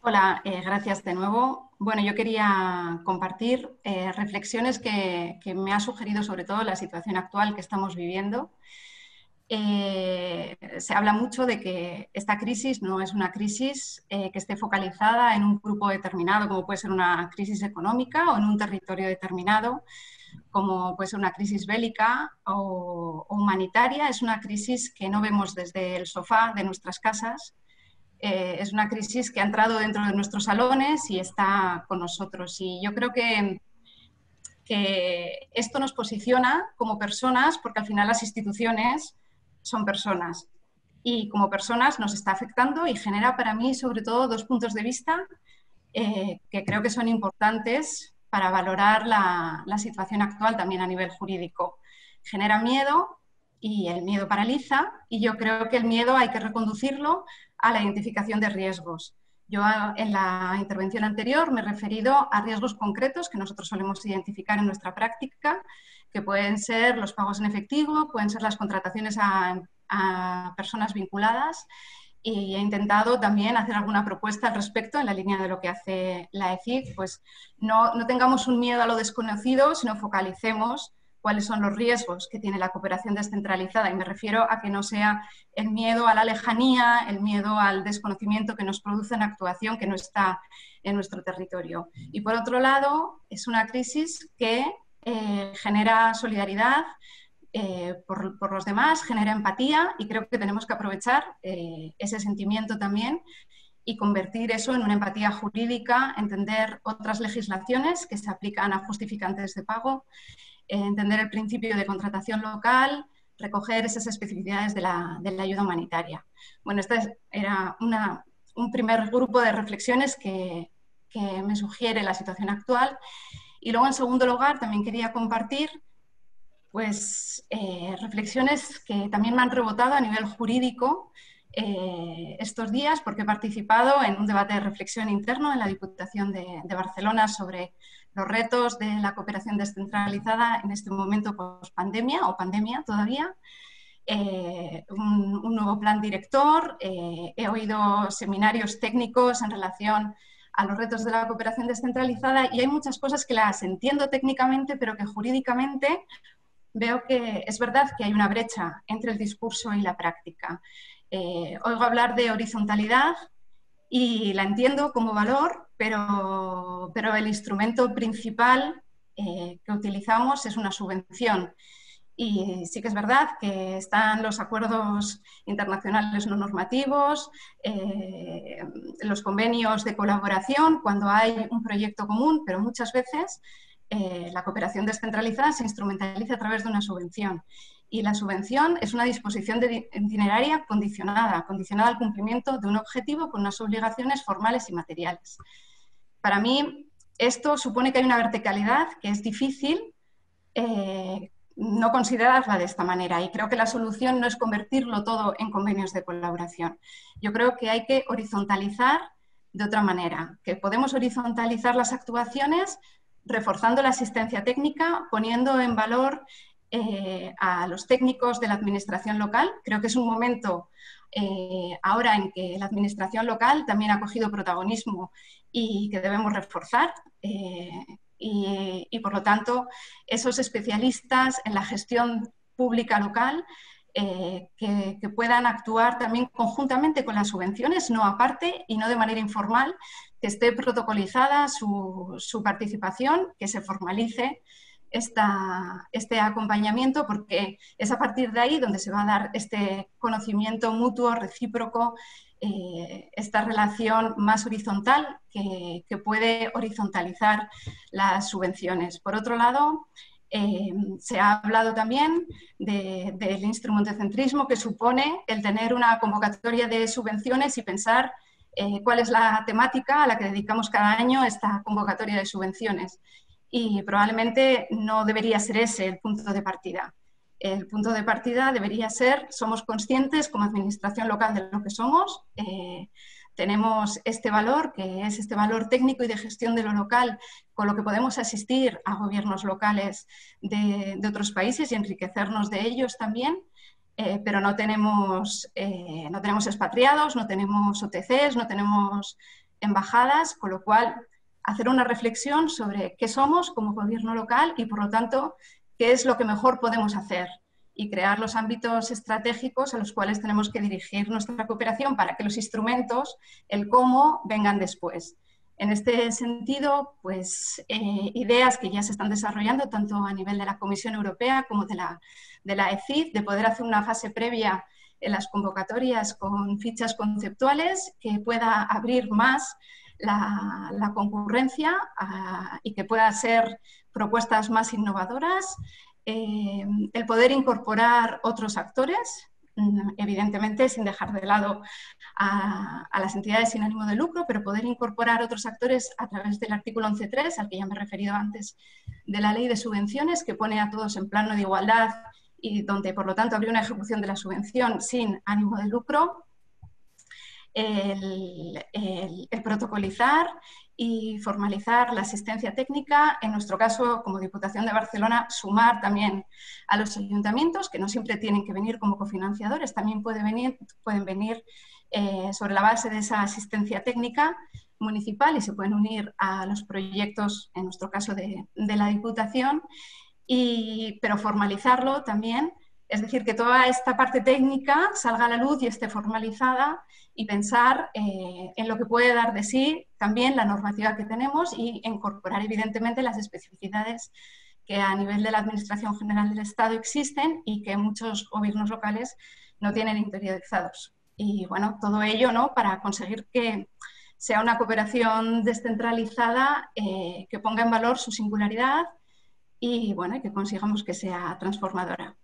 Hola, eh, gracias de nuevo. Bueno, yo quería compartir eh, reflexiones que, que me ha sugerido sobre todo la situación actual que estamos viviendo. Eh, se habla mucho de que esta crisis no es una crisis eh, que esté focalizada en un grupo determinado, como puede ser una crisis económica, o en un territorio determinado, como puede ser una crisis bélica o, o humanitaria. Es una crisis que no vemos desde el sofá de nuestras casas, eh, es una crisis que ha entrado dentro de nuestros salones y está con nosotros. Y yo creo que, que esto nos posiciona como personas, porque al final las instituciones son personas. Y como personas nos está afectando y genera para mí, sobre todo, dos puntos de vista eh, que creo que son importantes para valorar la, la situación actual también a nivel jurídico. Genera miedo y el miedo paraliza, y yo creo que el miedo hay que reconducirlo a la identificación de riesgos. Yo en la intervención anterior me he referido a riesgos concretos que nosotros solemos identificar en nuestra práctica, que pueden ser los pagos en efectivo, pueden ser las contrataciones a, a personas vinculadas, y he intentado también hacer alguna propuesta al respecto en la línea de lo que hace la E C I C, pues no, no tengamos un miedo a lo desconocido, sino focalicemos cuáles son los riesgos que tiene la cooperación descentralizada. Y me refiero a que no sea el miedo a la lejanía, el miedo al desconocimiento que nos produce una actuación que no está en nuestro territorio. Y por otro lado, es una crisis que eh, genera solidaridad eh, por, por los demás, genera empatía, y creo que tenemos que aprovechar eh, ese sentimiento también y convertir eso en una empatía jurídica, entender otras legislaciones que se aplican a justificantes de pago, entender el principio de contratación local, recoger esas especificidades de la, de la ayuda humanitaria. Bueno, este era una, un primer grupo de reflexiones que, que me sugiere la situación actual. Y luego, en segundo lugar, también quería compartir pues, eh, reflexiones que también me han rebotado a nivel jurídico eh, estos días, porque he participado en un debate de reflexión interno en la Diputación de, de Barcelona sobre los retos de la cooperación descentralizada en este momento post-pandemia, o pandemia todavía, eh, un, un nuevo plan director, eh, he oído seminarios técnicos en relación a los retos de la cooperación descentralizada, y hay muchas cosas que las entiendo técnicamente, pero que jurídicamente veo que es verdad que hay una brecha entre el discurso y la práctica. Eh, oigo hablar de horizontalidad y la entiendo como valor, Pero, pero el instrumento principal eh, que utilizamos es una subvención. Y sí que es verdad que están los acuerdos internacionales no normativos, eh, los convenios de colaboración cuando hay un proyecto común, pero muchas veces eh, la cooperación descentralizada se instrumentaliza a través de una subvención. Y la subvención es una disposición de dineraria condicionada, condicionada al cumplimiento de un objetivo con unas obligaciones formales y materiales. Para mí, esto supone que hay una verticalidad que es difícil eh, no considerarla de esta manera, y creo que la solución no es convertirlo todo en convenios de colaboración. Yo creo que hay que horizontalizar de otra manera, que podemos horizontalizar las actuaciones reforzando la asistencia técnica, poniendo en valor eh, a los técnicos de la administración local. Creo que es un momento eh, ahora en que la administración local también ha cogido protagonismo y que debemos reforzar, eh, y, y por lo tanto esos especialistas en la gestión pública local eh, que, que puedan actuar también conjuntamente con las subvenciones, no aparte y no de manera informal, que esté protocolizada su, su participación, que se formalice esta, este acompañamiento, porque es a partir de ahí donde se va a dar este conocimiento mutuo, recíproco, Eh, esta relación más horizontal que, que puede horizontalizar las subvenciones. Por otro lado, eh, se ha hablado también de, del instrumentocentrismo que supone el tener una convocatoria de subvenciones y pensar eh, cuál es la temática a la que dedicamos cada año esta convocatoria de subvenciones. Y probablemente no debería ser ese el punto de partida. El punto de partida debería ser, somos conscientes como administración local de lo que somos, eh, tenemos este valor, que es este valor técnico y de gestión de lo local, con lo que podemos asistir a gobiernos locales de, de otros países y enriquecernos de ellos también, eh, pero no tenemos, eh, no tenemos expatriados, no tenemos O T Cs, no tenemos embajadas, con lo cual hacer una reflexión sobre qué somos como gobierno local y, por lo tanto, qué es lo que mejor podemos hacer y crear los ámbitos estratégicos a los cuales tenemos que dirigir nuestra cooperación para que los instrumentos, el cómo, vengan después. En este sentido, pues eh, ideas que ya se están desarrollando tanto a nivel de la Comisión Europea como de la, de la E C I D, de poder hacer una fase previa en las convocatorias con fichas conceptuales, que pueda abrir más la, la concurrencia uh, y que pueda ser propuestas más innovadoras, eh, el poder incorporar otros actores, evidentemente sin dejar de lado a, a las entidades sin ánimo de lucro, pero poder incorporar otros actores a través del artículo once punto tres, al que ya me he referido antes, de la Ley de Subvenciones, que pone a todos en plano de igualdad y donde, por lo tanto, habría una ejecución de la subvención sin ánimo de lucro, el, el, el protocolizar y formalizar la asistencia técnica, en nuestro caso, como Diputación de Barcelona, sumar también a los ayuntamientos, que no siempre tienen que venir como cofinanciadores, también pueden venir, pueden venir eh, sobre la base de esa asistencia técnica municipal y se pueden unir a los proyectos, en nuestro caso, de, de la Diputación, y, pero formalizarlo también. Es decir, que toda esta parte técnica salga a la luz y esté formalizada, y pensar eh, en lo que puede dar de sí también la normativa que tenemos y incorporar evidentemente las especificidades que a nivel de la Administración General del Estado existen y que muchos gobiernos locales no tienen interiorizados. Y bueno, todo ello, ¿no?, para conseguir que sea una cooperación descentralizada eh, que ponga en valor su singularidad y bueno, que consigamos que sea transformadora.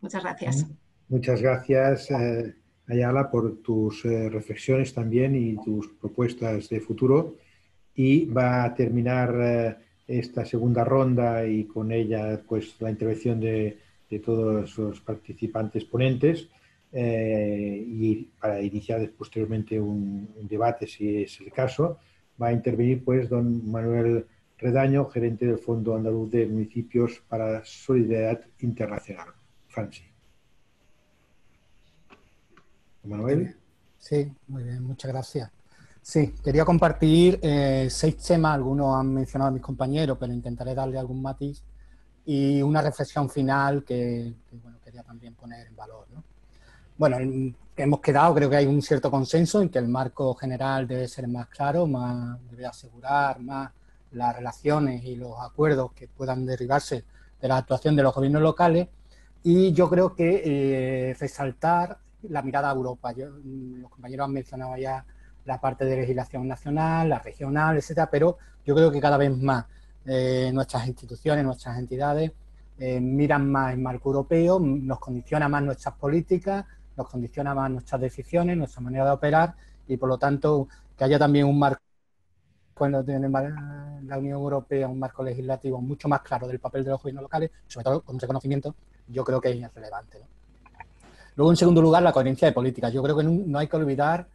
Muchas gracias. Muchas gracias, eh, Ayala, por tus eh, reflexiones también y tus propuestas de futuro. Y va a terminar eh, esta segunda ronda y con ella pues la intervención de, de todos los participantes ponentes eh, y para iniciar posteriormente un, un debate, si es el caso. Va a intervenir pues don Manuel Redaño, gerente del Fondo Andaluz de Municipios para Solidaridad Internacional. FAMSI. Manuel. Sí, muy bien, muchas gracias. Sí, quería compartir eh, seis temas, algunos han mencionado a mis compañeros, pero intentaré darle algún matiz y una reflexión final que, que bueno, quería también poner en valor, ¿no? Bueno, hemos quedado, creo que hay un cierto consenso en que el marco general debe ser más claro, más, debe asegurar más las relaciones y los acuerdos que puedan derivarse de la actuación de los gobiernos locales. Y yo creo que eh, resaltar la mirada a Europa. Yo, los compañeros han mencionado ya la parte de legislación nacional, la regional, etcétera, pero yo creo que cada vez más eh, nuestras instituciones, nuestras entidades eh, miran más el marco europeo, nos condiciona más nuestras políticas, nos condiciona más nuestras decisiones, nuestra manera de operar y, por lo tanto, que haya también un marco, cuando tiene la Unión Europea, un marco legislativo mucho más claro del papel de los gobiernos locales, sobre todo con reconocimiento, yo creo que es relevante, ¿no? Luego, en segundo lugar, la coherencia de políticas. Yo creo que no hay que olvidar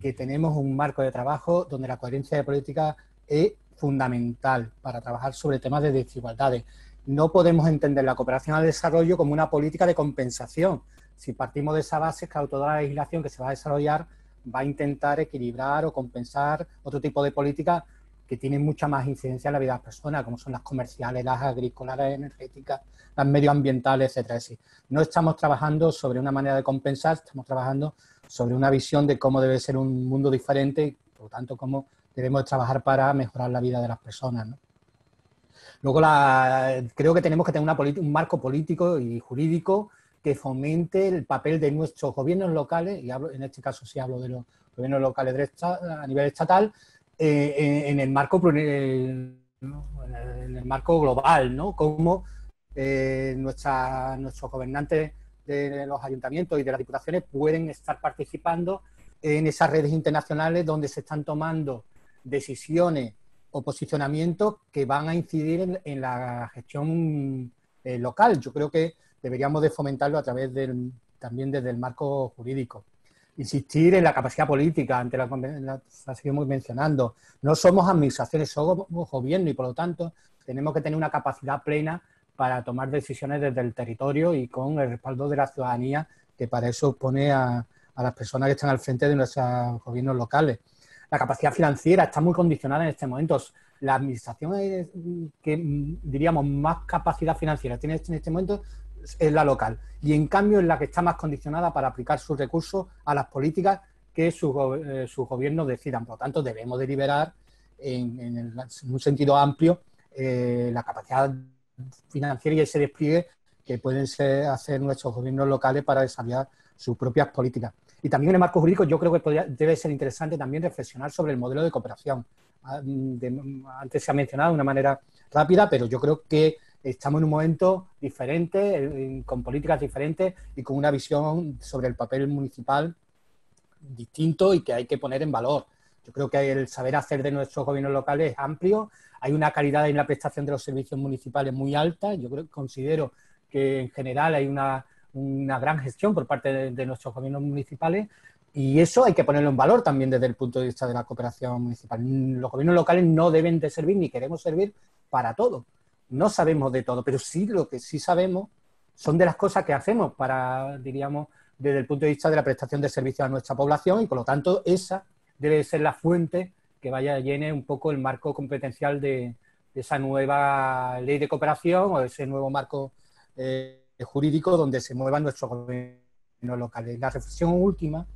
que tenemos un marco de trabajo donde la coherencia de políticas es fundamental para trabajar sobre temas de desigualdades. No podemos entender la cooperación al desarrollo como una política de compensación. Si partimos de esa base, es que toda la legislación que se va a desarrollar va a intentar equilibrar o compensar otro tipo de políticas que tienen mucha más incidencia en la vida de las personas, como son las comerciales, las agrícolas, las energéticas, las medioambientales, etcétera. Es decir, no estamos trabajando sobre una manera de compensar, estamos trabajando sobre una visión de cómo debe ser un mundo diferente y, por lo tanto, cómo debemos trabajar para mejorar la vida de las personas, ¿no? Luego, la, creo que tenemos que tener una un marco político y jurídico que fomente el papel de nuestros gobiernos locales, y hablo, en este caso sí hablo de los gobiernos locales de esta, a nivel estatal, Eh, en, el marco, en el marco global, ¿no? Cómo eh, nuestra, nuestros gobernantes de los ayuntamientos y de las diputaciones pueden estar participando en esas redes internacionales donde se están tomando decisiones o posicionamientos que van a incidir en, en la gestión eh, local. Yo creo que deberíamos de fomentarlo a través del, también desde el marco jurídico. Insistir en la capacidad política, ante la que seguimos mencionando. No somos administraciones, somos gobierno y, por lo tanto, tenemos que tener una capacidad plena para tomar decisiones desde el territorio y con el respaldo de la ciudadanía, que para eso pone a, a las personas que están al frente de nuestros gobiernos locales. La capacidad financiera está muy condicionada en este momento. La administración que, diríamos, más capacidad financiera tiene en este momento es la local, y en cambio es la que está más condicionada para aplicar sus recursos a las políticas que sus, eh, sus gobiernos decidan. Por lo tanto, debemos deliberar en, en, el, en un sentido amplio eh, la capacidad financiera y ese despliegue que pueden ser, hacer nuestros gobiernos locales para desarrollar sus propias políticas. Y también en el marco jurídico yo creo que podría, debe ser interesante también reflexionar sobre el modelo de cooperación. De, antes se ha mencionado de una manera rápida, pero yo creo que estamos en un momento diferente, con políticas diferentes y con una visión sobre el papel municipal distinto y que hay que poner en valor. Yo creo que el saber hacer de nuestros gobiernos locales es amplio, hay una calidad en la prestación de los servicios municipales muy alta. Yo creo, considero que en general hay una, una gran gestión por parte de, de nuestros gobiernos municipales, y eso hay que ponerlo en valor también desde el punto de vista de la cooperación municipal. Los gobiernos locales no deben de servir, ni queremos servir, para todo. No sabemos de todo, pero sí lo que sí sabemos son de las cosas que hacemos para, diríamos, desde el punto de vista de la prestación de servicios a nuestra población, y por lo tanto esa debe ser la fuente que vaya llene un poco el marco competencial de, de esa nueva ley de cooperación o ese nuevo marco eh, jurídico donde se muevan nuestros gobiernos locales. La reflexión última,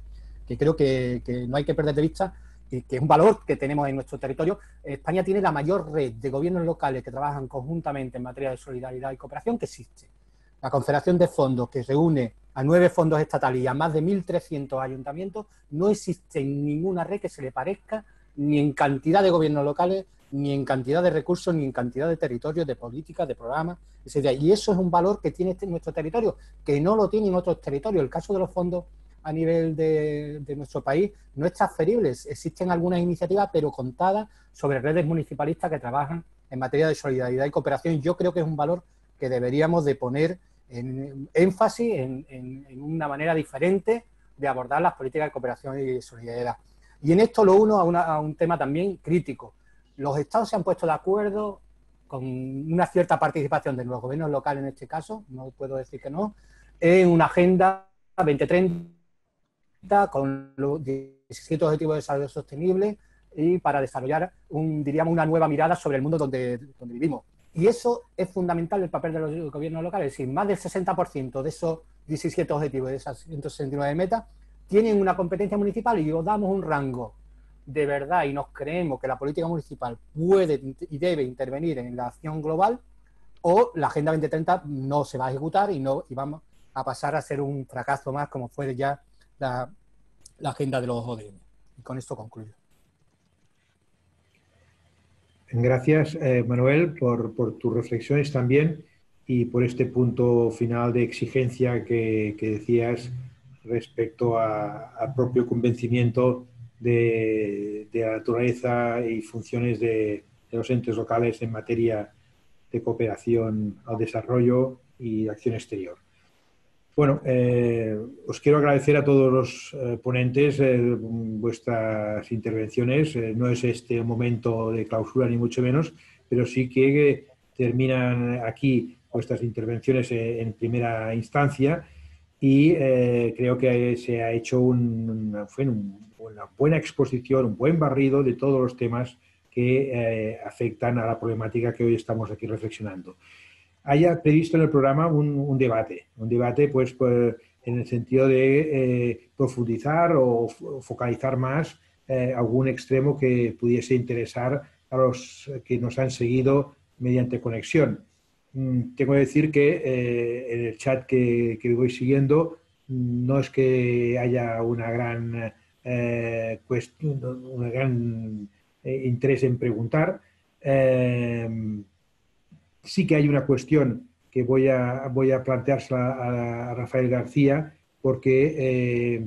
que creo que, que no hay que perder de vista, y que es un valor que tenemos en nuestro territorio. España tiene la mayor red de gobiernos locales que trabajan conjuntamente en materia de solidaridad y cooperación que existe. La Confederación de Fondos, que reúne a nueve fondos estatales y a más de mil trescientos ayuntamientos, no existe ninguna red que se le parezca, ni en cantidad de gobiernos locales, ni en cantidad de recursos, ni en cantidad de territorios, de políticas, de programas, etcétera. Y eso es un valor que tiene este, nuestro territorio, que no lo tienen otros territorios. El caso de los fondos a nivel de, de nuestro país no es transferible. Existen algunas iniciativas, pero contadas, sobre redes municipalistas que trabajan en materia de solidaridad y cooperación. Yo creo que es un valor que deberíamos de poner en énfasis en, en, en una manera diferente de abordar las políticas de cooperación y de solidaridad. Y en esto lo uno a, una, a un tema también crítico. Los estados se han puesto de acuerdo con una cierta participación de los gobiernos locales, en este caso, no puedo decir que no, en una Agenda veinte treinta con los diecisiete Objetivos de Desarrollo Sostenible y para desarrollar, un, diríamos, una nueva mirada sobre el mundo donde, donde vivimos. Y eso es fundamental, el papel de los gobiernos locales. Es decir, más del sesenta por ciento de esos diecisiete objetivos, de esas ciento sesenta y nueve metas, tienen una competencia municipal, y os damos un rango de verdad y nos creemos que la política municipal puede y debe intervenir en la acción global, o la Agenda veinte treinta no se va a ejecutar y, no, y vamos a pasar a ser un fracaso más, como fue ya La, la agenda de los O D M. Y con esto concluyo. Gracias, eh, Manuel, por, por tus reflexiones también y por este punto final de exigencia que, que decías respecto al propio convencimiento de, de la naturaleza y funciones de, de los entes locales en materia de cooperación al desarrollo y acción exterior. Bueno, eh, os quiero agradecer a todos los eh, ponentes eh, vuestras intervenciones. Eh, no es este un momento de clausura ni mucho menos, pero sí que eh, terminan aquí vuestras intervenciones eh, en primera instancia, y eh, creo que se ha hecho un, una, una buena exposición, un buen barrido de todos los temas que eh, afectan a la problemática que hoy estamos aquí reflexionando. Haya previsto en el programa un, un debate, un debate pues, pues en el sentido de eh, profundizar o focalizar más eh, algún extremo que pudiese interesar a los que nos han seguido mediante conexión. Mm, tengo que decir que eh, en el chat que, que voy siguiendo no es que haya una gran, eh, cuestión, una gran eh, interés en preguntar. Eh, Sí que hay una cuestión que voy a, voy a planteársela a Rafael García, porque eh,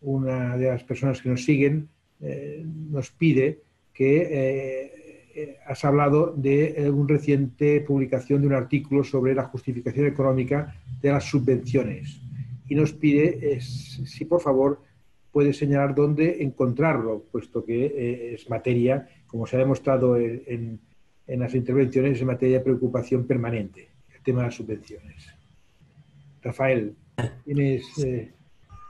una de las personas que nos siguen eh, nos pide que eh, has hablado de una reciente publicación de un artículo sobre la justificación económica de las subvenciones, y nos pide eh, si por favor puedes señalar dónde encontrarlo, puesto que eh, es materia, como se ha demostrado en, en en las intervenciones, en materia de preocupación permanente, el tema de las subvenciones. Rafael, tienes... Eh...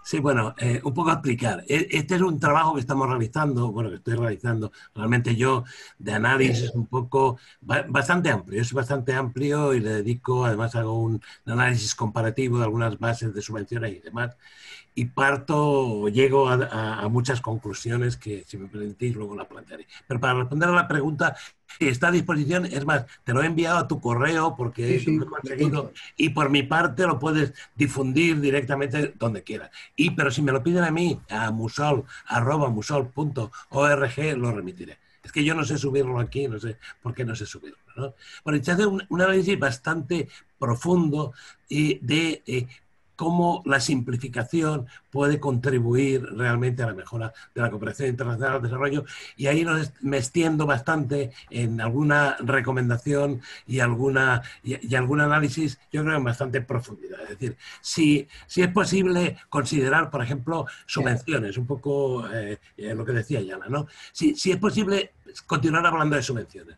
Sí, bueno, eh, un poco a explicar. Este es un trabajo que estamos realizando, bueno, que estoy realizando realmente yo, de análisis un poco, bastante amplio. Es bastante amplio y le dedico, además hago un análisis comparativo de algunas bases de subvenciones y demás. y parto, llego a, a, a muchas conclusiones que, si me permitís, luego las plantearé. Pero para responder a la pregunta, está a disposición, es más, te lo he enviado a tu correo porque sí, sí, lo he conseguido, y por mi parte lo puedes difundir directamente donde quieras. Y, pero si me lo piden a mí, a musol, arroba musol punto org, lo remitiré. Es que yo no sé subirlo aquí, no sé por qué no sé subirlo, ¿no? Bueno, se hace un, un análisis bastante profundo eh, de eh, cómo la simplificación puede contribuir realmente a la mejora de la cooperación internacional al desarrollo, y ahí nos, me extiendo bastante en alguna recomendación y, alguna, y, y algún análisis, yo creo en bastante profundidad. Es decir, si, si es posible considerar, por ejemplo, subvenciones, un poco eh, eh, lo que decía Ayala, ¿no? Si, si es posible continuar hablando de subvenciones.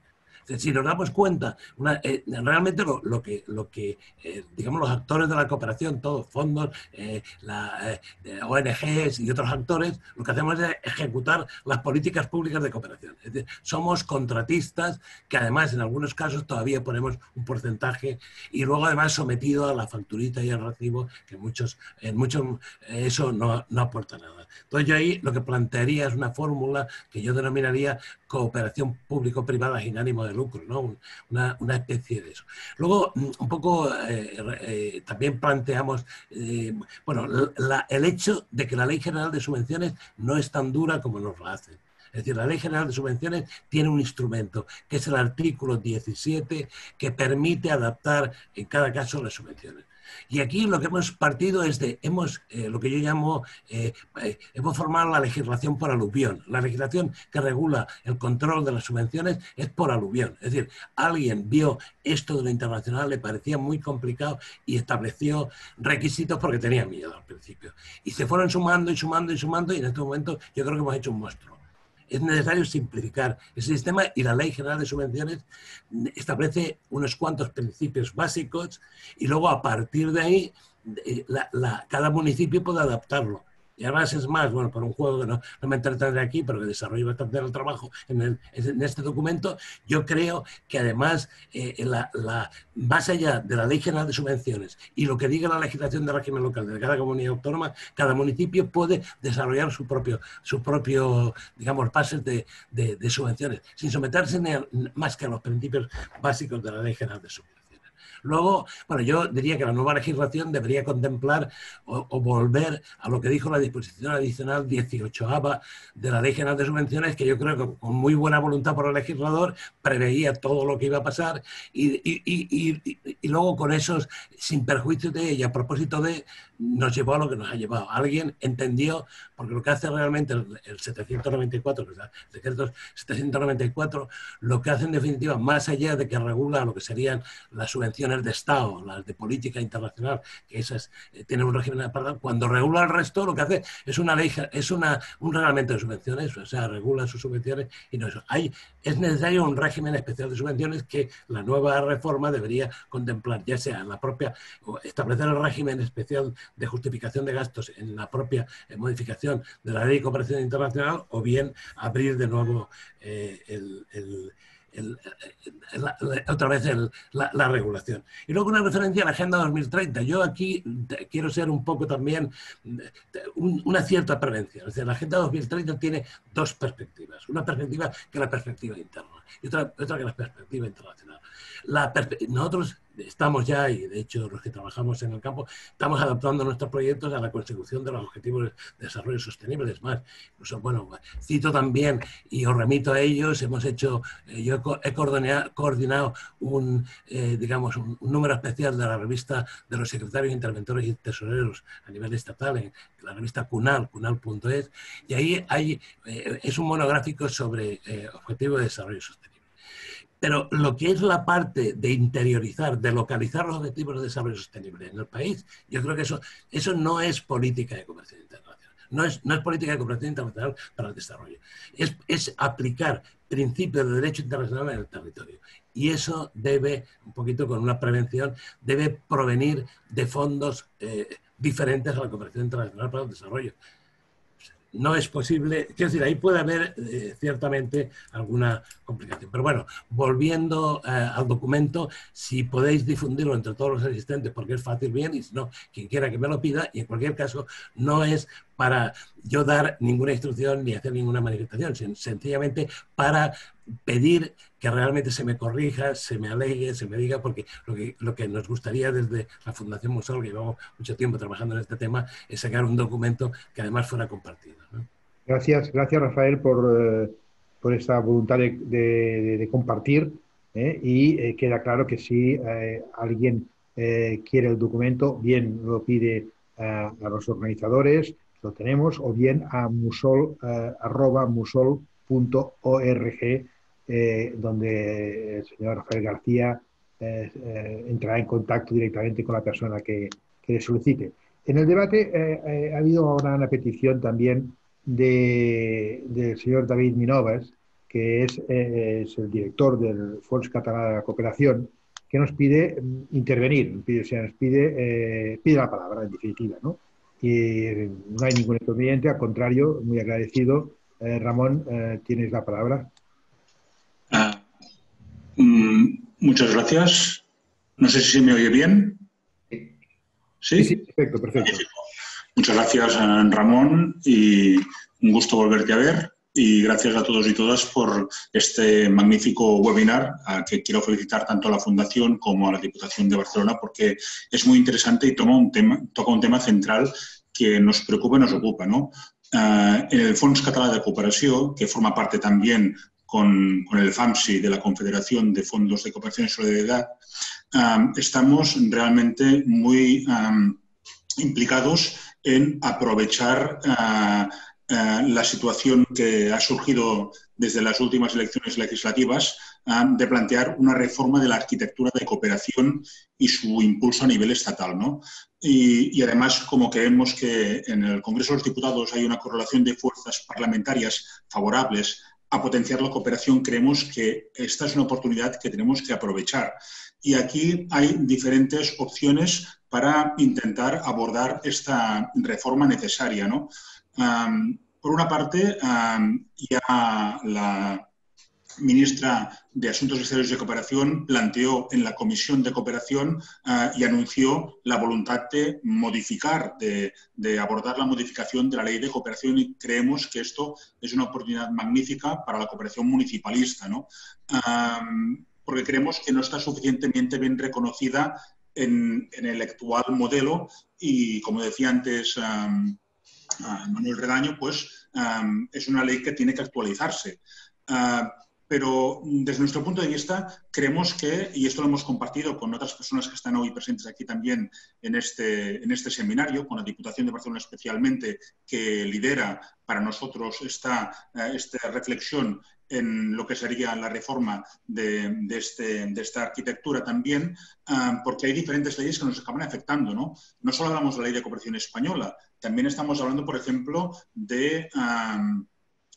Si nos damos cuenta, una, eh, realmente lo, lo que, lo que eh, digamos, los actores de la cooperación, todos fondos, eh, la, eh, O N Ges y otros actores, lo que hacemos es ejecutar las políticas públicas de cooperación. Es decir, somos contratistas que además en algunos casos todavía ponemos un porcentaje y luego además sometido a la facturita y al recibo, que muchos, en muchos eh, eso no, no aporta nada. Entonces yo ahí lo que plantearía es una fórmula que yo denominaría cooperación público-privada sin ánimo de lucro, ¿no? Una, una especie de eso. Luego, un poco eh, eh, también planteamos eh, bueno, la, el hecho de que la Ley General de Subvenciones no es tan dura como nos la hacen. Es decir, la Ley General de Subvenciones tiene un instrumento, que es el artículo diecisiete, que permite adaptar en cada caso las subvenciones. Y aquí lo que hemos partido es de, hemos, eh, lo que yo llamo, eh, eh, hemos formado la legislación por aluvión. La legislación que regula el control de las subvenciones es por aluvión. Es decir, alguien vio esto de lo internacional, le parecía muy complicado y estableció requisitos porque tenía miedo al principio. Y se fueron sumando y sumando y sumando y en este momento yo creo que hemos hecho un monstruo. Es necesario simplificar ese sistema y la Ley General de Subvenciones establece unos cuantos principios básicos y luego a partir de ahí la, la, cada municipio puede adaptarlo. Y además es más, bueno, por un juego que no, no me entretendré aquí, pero que desarrollo bastante el trabajo en, el, en este documento, yo creo que además, eh, la, la, más allá de la Ley General de Subvenciones y lo que diga la legislación del régimen local de cada comunidad autónoma, cada municipio puede desarrollar su propio, su propio digamos, bases de, de, de subvenciones, sin someterse el, más que a los principios básicos de la Ley General de Subvenciones. Luego, bueno, yo diría que la nueva legislación debería contemplar o, o volver a lo que dijo la disposición adicional dieciochoava de la Ley General de Subvenciones, que yo creo que con muy buena voluntad por el legislador preveía todo lo que iba a pasar y, y, y, y, y luego con esos, sin perjuicio de ella, a propósito de, nos llevó a lo que nos ha llevado. Alguien entendió, porque lo que hace realmente el, el setecientos noventa y cuatro, o sea, el decreto setecientos noventa y cuatro, lo que hace en definitiva, más allá de que regula lo que serían las subvenciones de Estado, las de política internacional, que esas eh, tienen un régimen aparte, cuando regula el resto, lo que hace es una ley, es una, un reglamento de subvenciones, o sea, regula sus subvenciones y no eso. Hay, es necesario un régimen especial de subvenciones que la nueva reforma debería contemplar, ya sea en la propia, establecer el régimen especial de justificación de gastos en la propia eh, modificación de la Ley de Cooperación Internacional, o bien abrir de nuevo eh, el, el El, el, la, la, otra vez el, la, la regulación. Y luego una referencia a la Agenda dos mil treinta. Yo aquí te, quiero ser un poco también te, un, una cierta prevención. Es decir, la Agenda dos mil treinta tiene dos perspectivas. Una perspectiva que es la perspectiva interna y otra, otra que es la perspectiva internacional. La perspe nosotros estamos ya, y de hecho los que trabajamos en el campo, estamos adaptando nuestros proyectos a la consecución de los Objetivos de Desarrollo Sostenible. Es más, incluso, bueno, cito también y os remito a ellos, hemos hecho, eh, yo he coordinado un, eh, digamos, un, un número especial de la revista de los secretarios, interventores y tesoreros a nivel estatal, en la revista CUNAL, CUNAL punto es, y ahí hay, eh, es un monográfico sobre eh, Objetivos de Desarrollo Sostenible. Pero lo que es la parte de interiorizar, de localizar los objetivos de desarrollo sostenible en el país, yo creo que eso, eso no es política de cooperación internacional. No es, no es política de cooperación internacional para el desarrollo. Es, es aplicar principios de derecho internacional en el territorio. Y eso debe, un poquito con una prevención, debe provenir de fondos eh, diferentes a la cooperación internacional para el desarrollo. no es posible, quiero decir, ahí puede haber eh, ciertamente alguna complicación. Pero bueno, volviendo eh, al documento, si podéis difundirlo entre todos los asistentes, porque es fácil, bien, y si no, quien quiera que me lo pida, y en cualquier caso no es para yo dar ninguna instrucción ni hacer ninguna manifestación, sino sencillamente para pedir que realmente se me corrija, se me alegue, se me diga, porque lo que, lo que nos gustaría desde la Fundación MUSOL, que llevamos mucho tiempo trabajando en este tema, es sacar un documento que además fuera compartido, ¿no? Gracias, gracias Rafael por, por esta voluntad de, de, de compartir, ¿eh? Y eh, queda claro que si eh, alguien eh, quiere el documento, bien lo pide a, a los organizadores, lo tenemos, o bien a musol, eh, arroba musol punto org, Eh, donde el señor Rafael García eh, eh, entrará en contacto directamente con la persona que, que le solicite. En el debate eh, eh, ha habido una, una petición también de, del señor David Minovas, que es, eh, es el director del Fons Català de la Cooperación, que nos pide intervenir, pide, o sea, nos pide, eh, pide la palabra, en definitiva, ¿no? Y no hay ningún inconveniente, al contrario, muy agradecido. Eh, Ramón, eh, tienes la palabra. Ah, mm, muchas gracias. No sé si se me oye bien. Sí, sí, sí, perfecto, perfecto. Muchas gracias, Ramón, y un gusto volverte a ver. Y gracias a todos y todas por este magnífico webinar, a que quiero felicitar tanto a la Fundación como a la Diputación de Barcelona, porque es muy interesante y toma un tema, toca un tema central que nos preocupa y nos ocupa, ¿no? Uh, en el Fons Català de Cooperació, que forma parte también con, con el FAMSI de la Confederación de Fondos de Cooperación y Solidaridad, um, estamos realmente muy um, implicados en aprovechar uh, uh, la situación que ha surgido desde las últimas elecciones legislativas, uh, de plantear una reforma de la arquitectura de cooperación y su impulso a nivel estatal, ¿no? Y, y además, como creemos que en el Congreso de los Diputados hay una correlación de fuerzas parlamentarias favorables a potenciar la cooperación, creemos que esta es una oportunidad que tenemos que aprovechar. Y aquí hay diferentes opciones para intentar abordar esta reforma necesaria, ¿no? Um, por una parte, um, ya la ministra de Asuntos Exteriores y Cooperación planteó en la Comisión de Cooperación eh, y anunció la voluntad de modificar, de, de abordar la modificación de la Ley de Cooperación, y creemos que esto es una oportunidad magnífica para la cooperación municipalista, ¿no? Um, porque creemos que no está suficientemente bien reconocida en, en el actual modelo y, como decía antes um, uh, Manuel Redaño, pues um, es una ley que tiene que actualizarse. Uh, pero desde nuestro punto de vista creemos que, y esto lo hemos compartido con otras personas que están hoy presentes aquí también en este, en este seminario, con la Diputación de Barcelona especialmente, que lidera para nosotros esta, uh, esta reflexión en lo que sería la reforma de, de, este, de esta arquitectura también, uh, porque hay diferentes leyes que nos acaban afectando, ¿no? No solo hablamos de la Ley de Cooperación Española, también estamos hablando, por ejemplo, de... Um,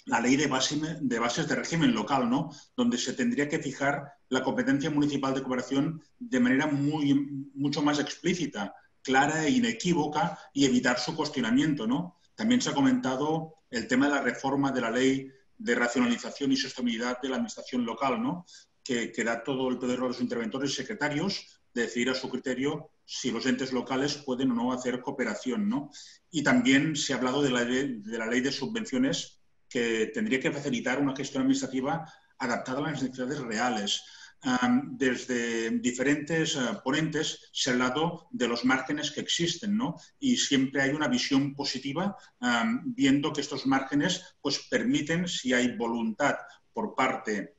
la ley de, base, de bases de régimen local, ¿no? Donde se tendría que fijar la competencia municipal de cooperación de manera muy, mucho más explícita, clara e inequívoca, y evitar su cuestionamiento, ¿no? También se ha comentado el tema de la reforma de la ley de racionalización y sostenibilidad de la administración local, ¿no? Que, que da todo el poder a los interventores y secretarios de decidir a su criterio si los entes locales pueden o no hacer cooperación, ¿no? Y también se ha hablado de la, de la ley de subvenciones, que tendría que facilitar una gestión administrativa adaptada a las necesidades reales. Um, desde diferentes uh, ponentes se ha hablado de los márgenes que existen, ¿no? Y siempre hay una visión positiva, um, viendo que estos márgenes pues, permiten, si hay voluntad por parte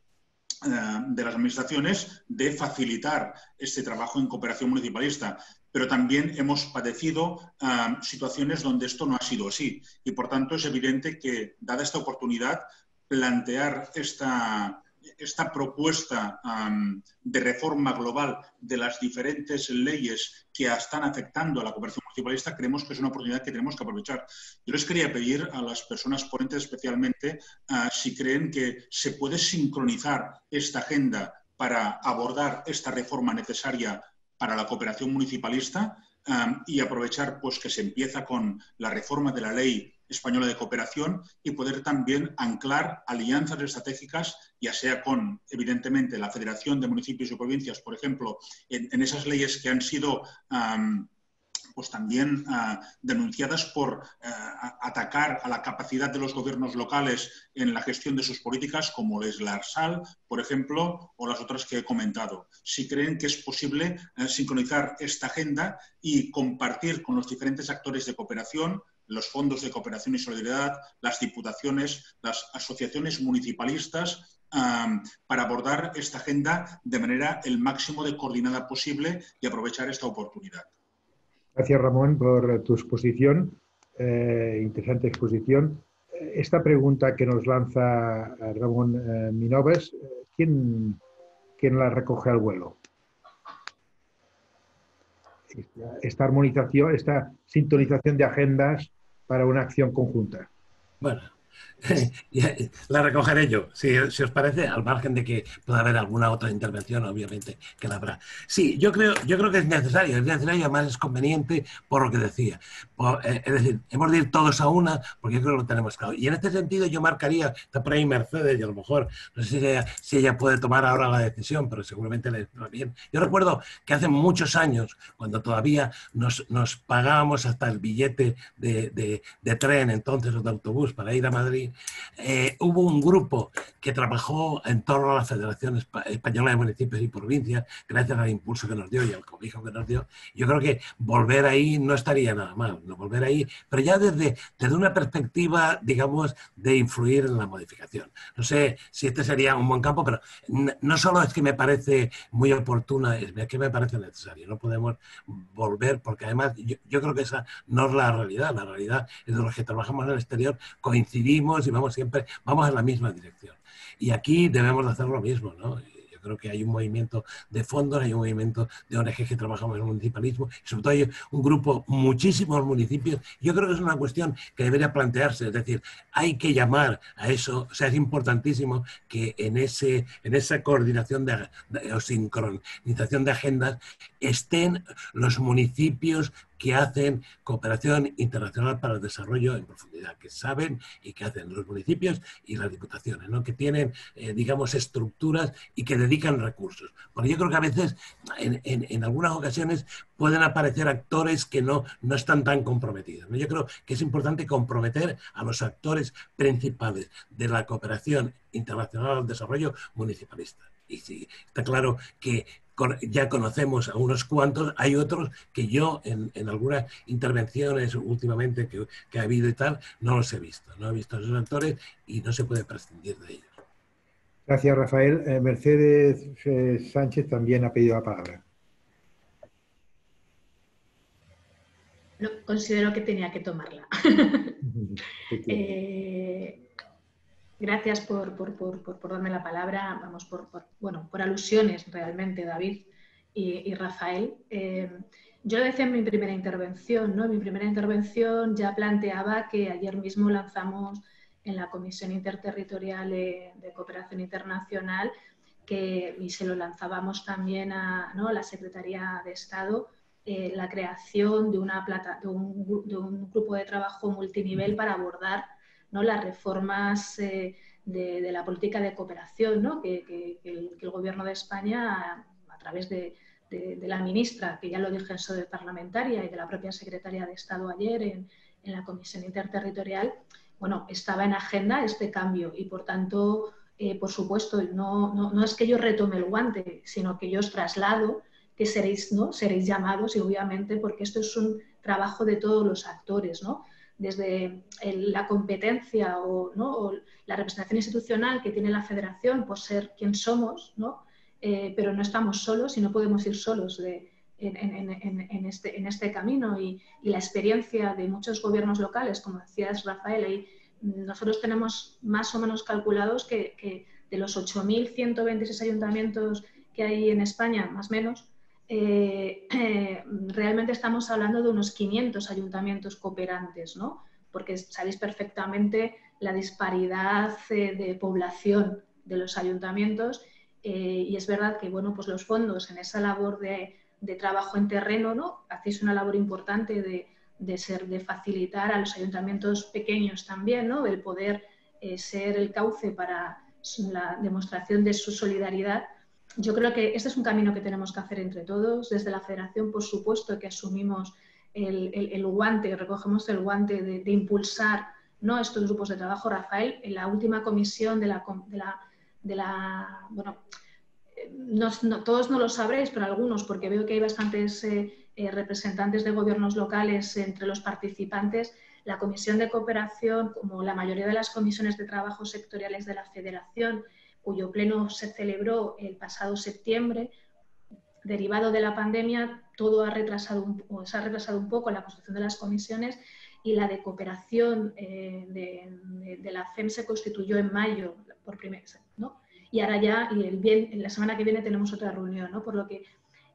uh, de las administraciones, de facilitar este trabajo en cooperación municipalista. Pero también hemos padecido uh, situaciones donde esto no ha sido así. Y, por tanto, es evidente que, dada esta oportunidad, plantear esta, esta propuesta um, de reforma global de las diferentes leyes que están afectando a la cooperación municipalista, creemos que es una oportunidad que tenemos que aprovechar. Yo les quería pedir a las personas ponentes especialmente uh, si creen que se puede sincronizar esta agenda para abordar esta reforma necesaria para la cooperación municipalista um, y aprovechar pues, que se empieza con la reforma de la Ley Española de Cooperación y poder también anclar alianzas estratégicas, ya sea con, evidentemente, la Federación de Municipios y Provincias, por ejemplo, en, en esas leyes que han sido um, pues también uh, denunciadas por uh, atacar a la capacidad de los gobiernos locales en la gestión de sus políticas, como es la ARSAL, por ejemplo, o las otras que he comentado. Si creen que es posible uh, sincronizar esta agenda y compartir con los diferentes actores de cooperación, los fondos de cooperación y solidaridad, las diputaciones, las asociaciones municipalistas, um, para abordar esta agenda de manera el máximo de coordinada posible y aprovechar esta oportunidad. Gracias, Ramón, por tu exposición, eh, interesante exposición. Esta pregunta que nos lanza Ramón eh, Minoves, ¿quién, ¿quién la recoge al vuelo? Esta, esta armonización, esta sintonización de agendas para una acción conjunta. Bueno, la recogeré yo, si, si os parece, al margen de que pueda haber alguna otra intervención, obviamente, que la habrá. Sí, yo creo, yo creo que es necesario, es necesario y además es conveniente por lo que decía. Por, eh, es decir, hemos de ir todos a una, porque yo creo que lo tenemos claro. Y en este sentido yo marcaría, está por ahí Mercedes, y a lo mejor, no sé si ella, si ella puede tomar ahora la decisión, pero seguramente le va bien. Yo recuerdo que hace muchos años, cuando todavía nos, nos pagábamos hasta el billete de, de, de tren, entonces, o de autobús, para ir a Madrid, eh, hubo un grupo que trabajó en torno a la Federación Española de Municipios y Provincias, gracias al impulso que nos dio y al cobijo que nos dio. Yo creo que volver ahí no estaría nada mal, no volver ahí, pero ya desde, desde una perspectiva, digamos, de influir en la modificación. No sé si este sería un buen campo, pero no solo es que me parece muy oportuna, es que me parece necesario. No podemos volver, porque además yo, yo creo que esa no es la realidad. La realidad es de los que trabajamos en el exterior, coincidimos y vamos siempre, vamos en la misma dirección. Y aquí debemos de hacer lo mismo, ¿no? Yo creo que hay un movimiento de fondos, hay un movimiento de O N G que trabajamos en el municipalismo, y sobre todo hay un grupo, muchísimos municipios. Yo creo que es una cuestión que debería plantearse, es decir, hay que llamar a eso, o sea, es importantísimo que en, ese, en esa coordinación de, de, o sincronización de agendas estén los municipios que hacen cooperación internacional para el desarrollo en profundidad, que saben y que hacen los municipios y las diputaciones, ¿no? Que tienen, eh, digamos, estructuras y que dedican recursos. Porque yo creo que a veces, en, en, en algunas ocasiones, pueden aparecer actores que no, no están tan comprometidos, ¿no? Yo creo que es importante comprometer a los actores principales de la cooperación internacional al desarrollo municipalista. Y sí, está claro que ya conocemos a unos cuantos, hay otros que yo en, en algunas intervenciones últimamente que, que ha habido y tal, no los he visto, no he visto a esos actores y no se puede prescindir de ellos. Gracias, Rafael. Eh, Mercedes eh, Sánchez también ha pedido la palabra. No, considero que tenía que tomarla. eh... Gracias por, por, por, por, por darme la palabra, vamos, por, por, bueno, por alusiones realmente, David y, y Rafael. Eh, yo lo decía en mi primera intervención, ¿no? En mi primera intervención ya planteaba que ayer mismo lanzamos en la Comisión Interterritorial de, de Cooperación Internacional, que, y se lo lanzábamos también a, ¿no?, la Secretaría de Estado, eh, la creación de, una plata, de, un, de un grupo de trabajo multinivel para abordar, ¿no?, las reformas eh, de, de la política de cooperación, ¿no?, que, que, que, el, que el Gobierno de España, a, a través de, de, de la ministra, que ya lo dije en sede parlamentaria, y de la propia secretaria de Estado ayer en, en la Comisión Interterritorial, bueno, estaba en agenda este cambio. Y por tanto, eh, por supuesto, no, no, no es que yo retome el guante, sino que yo os traslado que seréis, ¿no?, seréis llamados, y obviamente, porque esto es un trabajo de todos los actores, ¿no?, desde el, la competencia o, ¿no?, o la representación institucional que tiene la Federación por ser quien somos, ¿no? Eh, pero no estamos solos y no podemos ir solos de, en, en, en, en, este, en este camino. Y, y la experiencia de muchos gobiernos locales, como decías, Rafael, ahí, nosotros tenemos más o menos calculados que, que de los ocho mil ciento veintiséis ayuntamientos que hay en España, más o menos, Eh, eh, realmente estamos hablando de unos quinientos ayuntamientos cooperantes, ¿no? Porque sabéis perfectamente la disparidad eh, de población de los ayuntamientos eh, y es verdad que, bueno, pues los fondos en esa labor de, de trabajo en terreno, ¿no? Hacéis una labor importante de, de, ser, de facilitar a los ayuntamientos pequeños también, ¿no? El poder eh, ser el cauce para la demostración de su solidaridad. Yo creo que este es un camino que tenemos que hacer entre todos. Desde la Federación, por supuesto, que asumimos el, el, el guante, recogemos el guante de, de impulsar, ¿no?, estos grupos de trabajo. Rafael, en la última comisión de la... De la, de la bueno, no, no, todos no lo sabréis, pero algunos, porque veo que hay bastantes eh, eh, representantes de gobiernos locales entre los participantes. La Comisión de Cooperación, como la mayoría de las comisiones de trabajo sectoriales de la Federación, cuyo pleno se celebró el pasado septiembre, derivado de la pandemia, todo ha retrasado un, o se ha retrasado un poco la construcción de las comisiones, y la de cooperación eh, de, de, de la F E M se constituyó en mayo por primera vez, ¿no? Y ahora ya, y el bien, la semana que viene tenemos otra reunión, ¿no? Por lo que,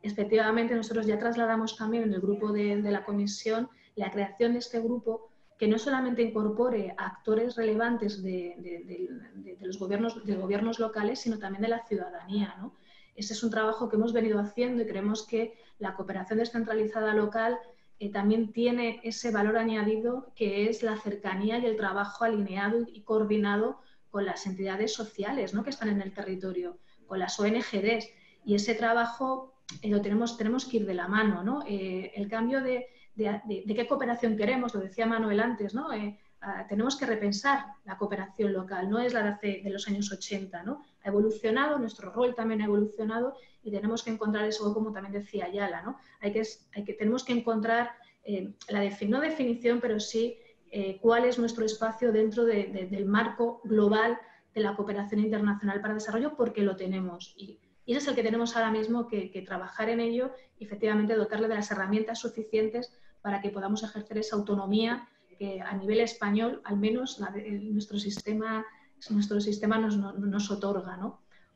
efectivamente, nosotros ya trasladamos también en el grupo de, de la comisión la creación de este grupo que no solamente incorpore a actores relevantes de, de, de, de, de los gobiernos, de gobiernos locales, sino también de la ciudadanía, ¿no? Ese es un trabajo que hemos venido haciendo y creemos que la cooperación descentralizada local eh, también tiene ese valor añadido, que es la cercanía y el trabajo alineado y coordinado con las entidades sociales, ¿no?, que están en el territorio, con las O N G Des, y ese trabajo eh, lo tenemos, tenemos que ir de la mano, ¿no? Eh, el cambio de De, de, de qué cooperación queremos, lo decía Manuel antes, ¿no? Eh, a, tenemos que repensar la cooperación local, no es la de hace, de los años ochenta, ¿no? Ha evolucionado, nuestro rol también ha evolucionado y tenemos que encontrar eso, como también decía Ayala, ¿no? Hay que, hay que, tenemos que encontrar, eh, la defin, no definición, pero sí eh, cuál es nuestro espacio dentro de, de, del marco global de la cooperación internacional para el desarrollo, porque lo tenemos. Y, Y ese es el que tenemos ahora mismo que, que trabajar en ello y efectivamente dotarle de las herramientas suficientes para que podamos ejercer esa autonomía que a nivel español, al menos la de, nuestro sistema, nuestro sistema nos, no, nos otorga, ¿no?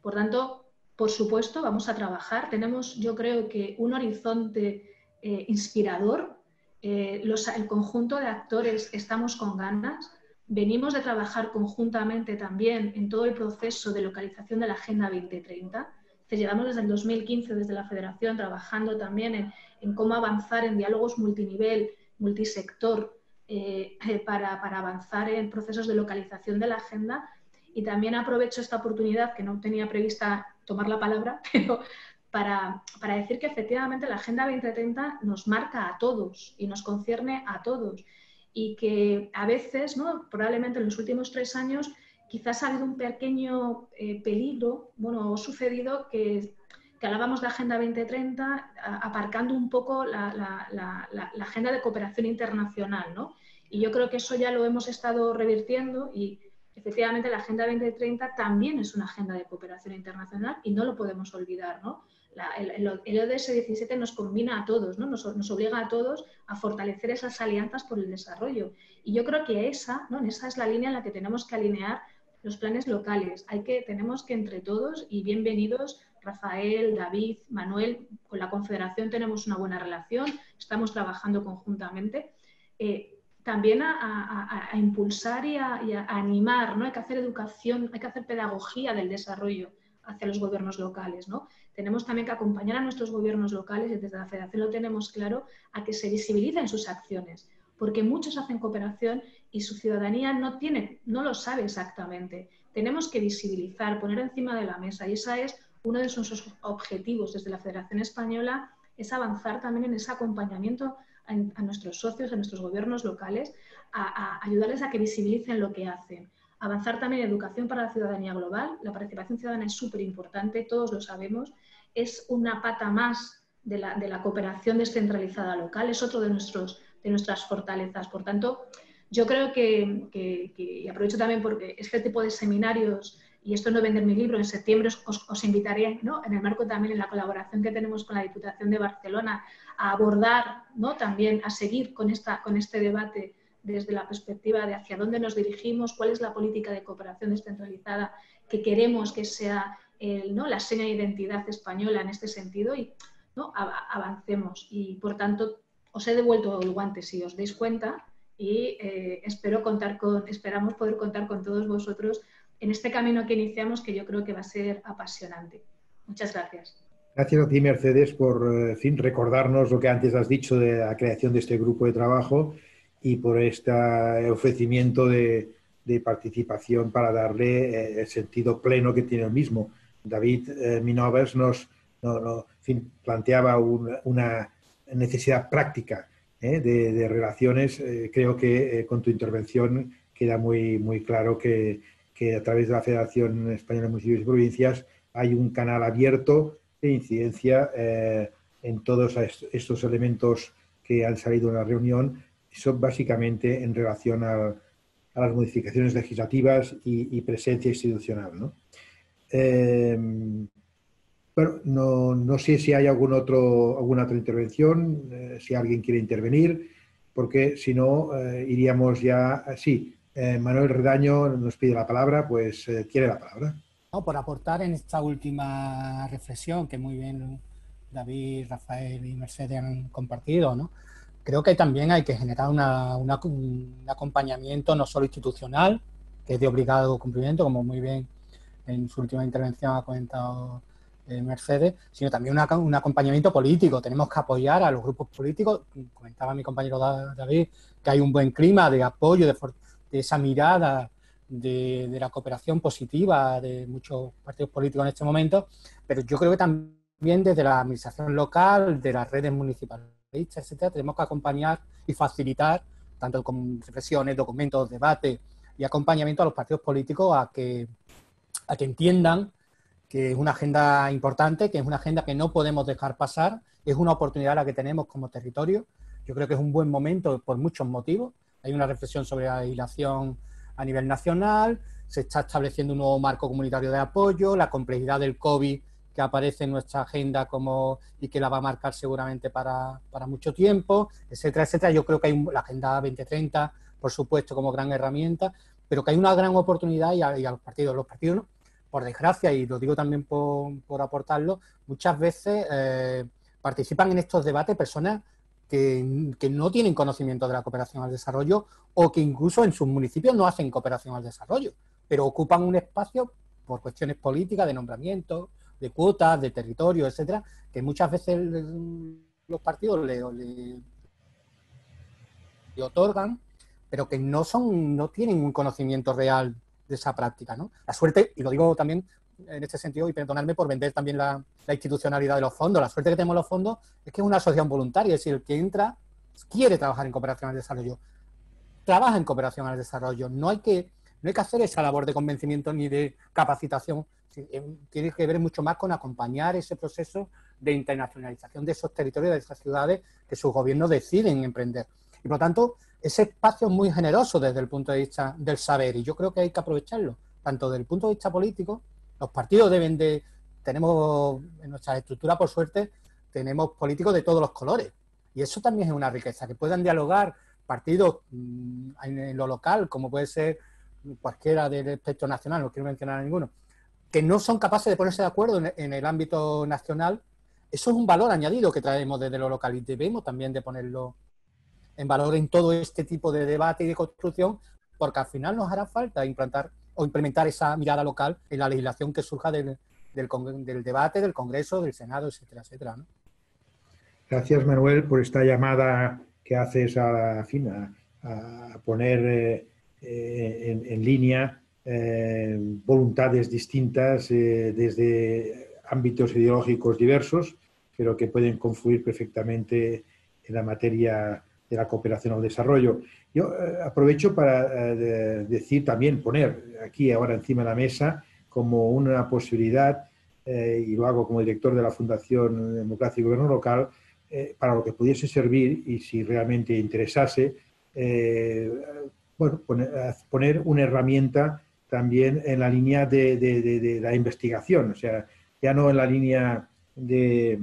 Por tanto, por supuesto, vamos a trabajar. Tenemos, yo creo, que un horizonte eh, inspirador. Eh, los, el conjunto de actores estamos con ganas. Venimos de trabajar conjuntamente también en todo el proceso de localización de la Agenda veinte treinta. Llevamos desde el dos mil quince, desde la Federación, trabajando también en, en cómo avanzar en diálogos multinivel, multisector, eh, para, para avanzar en procesos de localización de la agenda. Y también aprovecho esta oportunidad, que no tenía prevista tomar la palabra, pero para, para decir que efectivamente la Agenda veinte treinta nos marca a todos y nos concierne a todos. Y que a veces, ¿no?, probablemente en los últimos tres años, quizás ha habido un pequeño eh, peligro, bueno, ha sucedido que, que hablábamos de Agenda veinte treinta a, aparcando un poco la, la, la, la, la agenda de cooperación internacional, ¿no? Y yo creo que eso ya lo hemos estado revirtiendo y efectivamente la Agenda veinte treinta también es una agenda de cooperación internacional y no lo podemos olvidar, ¿no? La, el, el O D S diecisiete nos combina a todos, ¿no? Nos, nos obliga a todos a fortalecer esas alianzas por el desarrollo. Y yo creo que esa, ¿no?, esa es la línea en la que tenemos que alinear los planes locales. Hay que, tenemos que entre todos, y bienvenidos Rafael, David, Manuel, con la Confederación tenemos una buena relación, estamos trabajando conjuntamente, eh, también a, a, a impulsar y a, y a animar, ¿no? Hay que hacer educación, hay que hacer pedagogía del desarrollo hacia los gobiernos locales, ¿no? Tenemos también que acompañar a nuestros gobiernos locales, y desde la Federación lo tenemos claro, a que se visibilicen sus acciones, porque muchos hacen cooperación y su ciudadanía no tiene, no lo sabe exactamente. Tenemos que visibilizar, poner encima de la mesa, y ese es uno de nuestros objetivos desde la Federación Española, es avanzar también en ese acompañamiento a, a nuestros socios, a nuestros gobiernos locales, a, a ayudarles a que visibilicen lo que hacen. Avanzar también en educación para la ciudadanía global. La participación ciudadana es súper importante, todos lo sabemos, es una pata más de la, de la cooperación descentralizada local, es otro de nuestros... de nuestras fortalezas. Por tanto, yo creo que, que, que, y aprovecho también porque este tipo de seminarios, y esto no vender mi libro, en septiembre os, os invitaré, ¿no?, en el marco también, en la colaboración que tenemos con la Diputación de Barcelona, a abordar, ¿no?, también, a seguir con, esta, con este debate desde la perspectiva de hacia dónde nos dirigimos, cuál es la política de cooperación descentralizada que queremos que sea el, ¿no?, la seña de identidad española en este sentido, y, ¿no?, avancemos. Y por tanto, os he devuelto el guante, si os dais cuenta, y eh, espero contar con, esperamos poder contar con todos vosotros en este camino que iniciamos, que yo creo que va a ser apasionante. Muchas gracias. Gracias a ti, Mercedes, por en fin, recordarnos lo que antes has dicho de la creación de este grupo de trabajo y por este ofrecimiento de, de participación para darle eh, el sentido pleno que tiene el mismo. David eh, Minovas nos no, no, en fin, planteaba un, una necesidad práctica eh, de, de relaciones. Eh, creo que eh, con tu intervención queda muy, muy claro que, que a través de la Federación Española de Municipios y Provincias hay un canal abierto de incidencia eh, en todos estos elementos que han salido en la reunión. Son básicamente en relación a, a las modificaciones legislativas y, y presencia institucional, ¿no? Eh, pero no, no sé si hay algún otro, alguna otra intervención, eh, si alguien quiere intervenir, porque si no, eh, iríamos ya... Sí, eh, Manuel Redaño nos pide la palabra, pues eh, tiene la palabra. No, por aportar en esta última reflexión que muy bien David, Rafael y Mercedes han compartido, ¿no? Creo que también hay que generar una, una, un acompañamiento no solo institucional, que es de obligado cumplimiento, como muy bien en su última intervención ha comentado eh, Mercedes, sino también una, un acompañamiento político. Tenemos que apoyar a los grupos políticos. Comentaba mi compañero David que hay un buen clima de apoyo, de, de esa mirada de, de la cooperación positiva de muchos partidos políticos en este momento, pero yo creo que también desde la administración local, de las redes municipales, etcétera, tenemos que acompañar y facilitar, tanto con reflexiones, documentos, debates y acompañamiento a los partidos políticos a que, a que entiendan que es una agenda importante, que es una agenda que no podemos dejar pasar, es una oportunidad la que tenemos como territorio. Yo creo que es un buen momento por muchos motivos. Hay una reflexión sobre la legislación a nivel nacional, se está estableciendo un nuevo marco comunitario de apoyo, la complejidad del COVID que aparece en nuestra agenda como y que la va a marcar seguramente para, para mucho tiempo, etcétera, etcétera. Yo creo que hay un, la Agenda veinte treinta, por supuesto, como gran herramienta, pero que hay una gran oportunidad y a, y a los partidos, los partidos, ¿no? Por desgracia, y lo digo también por, por aportarlo, muchas veces eh, participan en estos debates personas que, que no tienen conocimiento de la cooperación al desarrollo o que incluso en sus municipios no hacen cooperación al desarrollo, pero ocupan un espacio por cuestiones políticas, de nombramiento, de cuotas, de territorio, etcétera, que muchas veces los partidos le, le, le otorgan, pero que no son, no tienen un conocimiento real de esa práctica, ¿no? La suerte, y lo digo también en este sentido, y perdonadme por vender también la, la institucionalidad de los fondos, la suerte que tenemos los fondos es que es una asociación voluntaria, es decir, el que entra quiere trabajar en cooperación al desarrollo, trabaja en cooperación al desarrollo, no hay que, no hay que hacer esa labor de convencimiento ni de capacitación. Tiene que ver mucho más con acompañar ese proceso de internacionalización de esos territorios, de esas ciudades que sus gobiernos deciden emprender. Y por lo tanto, ese espacio es muy generoso desde el punto de vista del saber y yo creo que hay que aprovecharlo. Tanto desde el punto de vista político, los partidos deben de... Tenemos en nuestra estructura, por suerte, tenemos políticos de todos los colores. Y eso también es una riqueza, que puedan dialogar partidos en lo local, como puede ser cualquiera del espectro nacional, no quiero mencionar a ninguno, que no son capaces de ponerse de acuerdo en el ámbito nacional. Eso es un valor añadido que traemos desde lo local y debemos también de ponerlo en valor en todo este tipo de debate y de construcción, porque al final nos hará falta implantar o implementar esa mirada local en la legislación que surja del, del, del debate, del Congreso, del Senado, etcétera, etcétera, ¿no? Gracias, Manuel, por esta llamada que haces a, a, a poner eh, eh, en, en línea Eh, voluntades distintas eh, desde ámbitos ideológicos diversos, pero que pueden confluir perfectamente en la materia de la cooperación al desarrollo. Yo eh, aprovecho para eh, de, decir también, poner aquí ahora encima de la mesa como una posibilidad, eh, y lo hago como director de la Fundación Democracia y Gobierno Local, eh, para lo que pudiese servir y si realmente interesase, eh, bueno, poner, poner una herramienta también en la línea de, de, de, de la investigación, o sea, ya no en la línea de,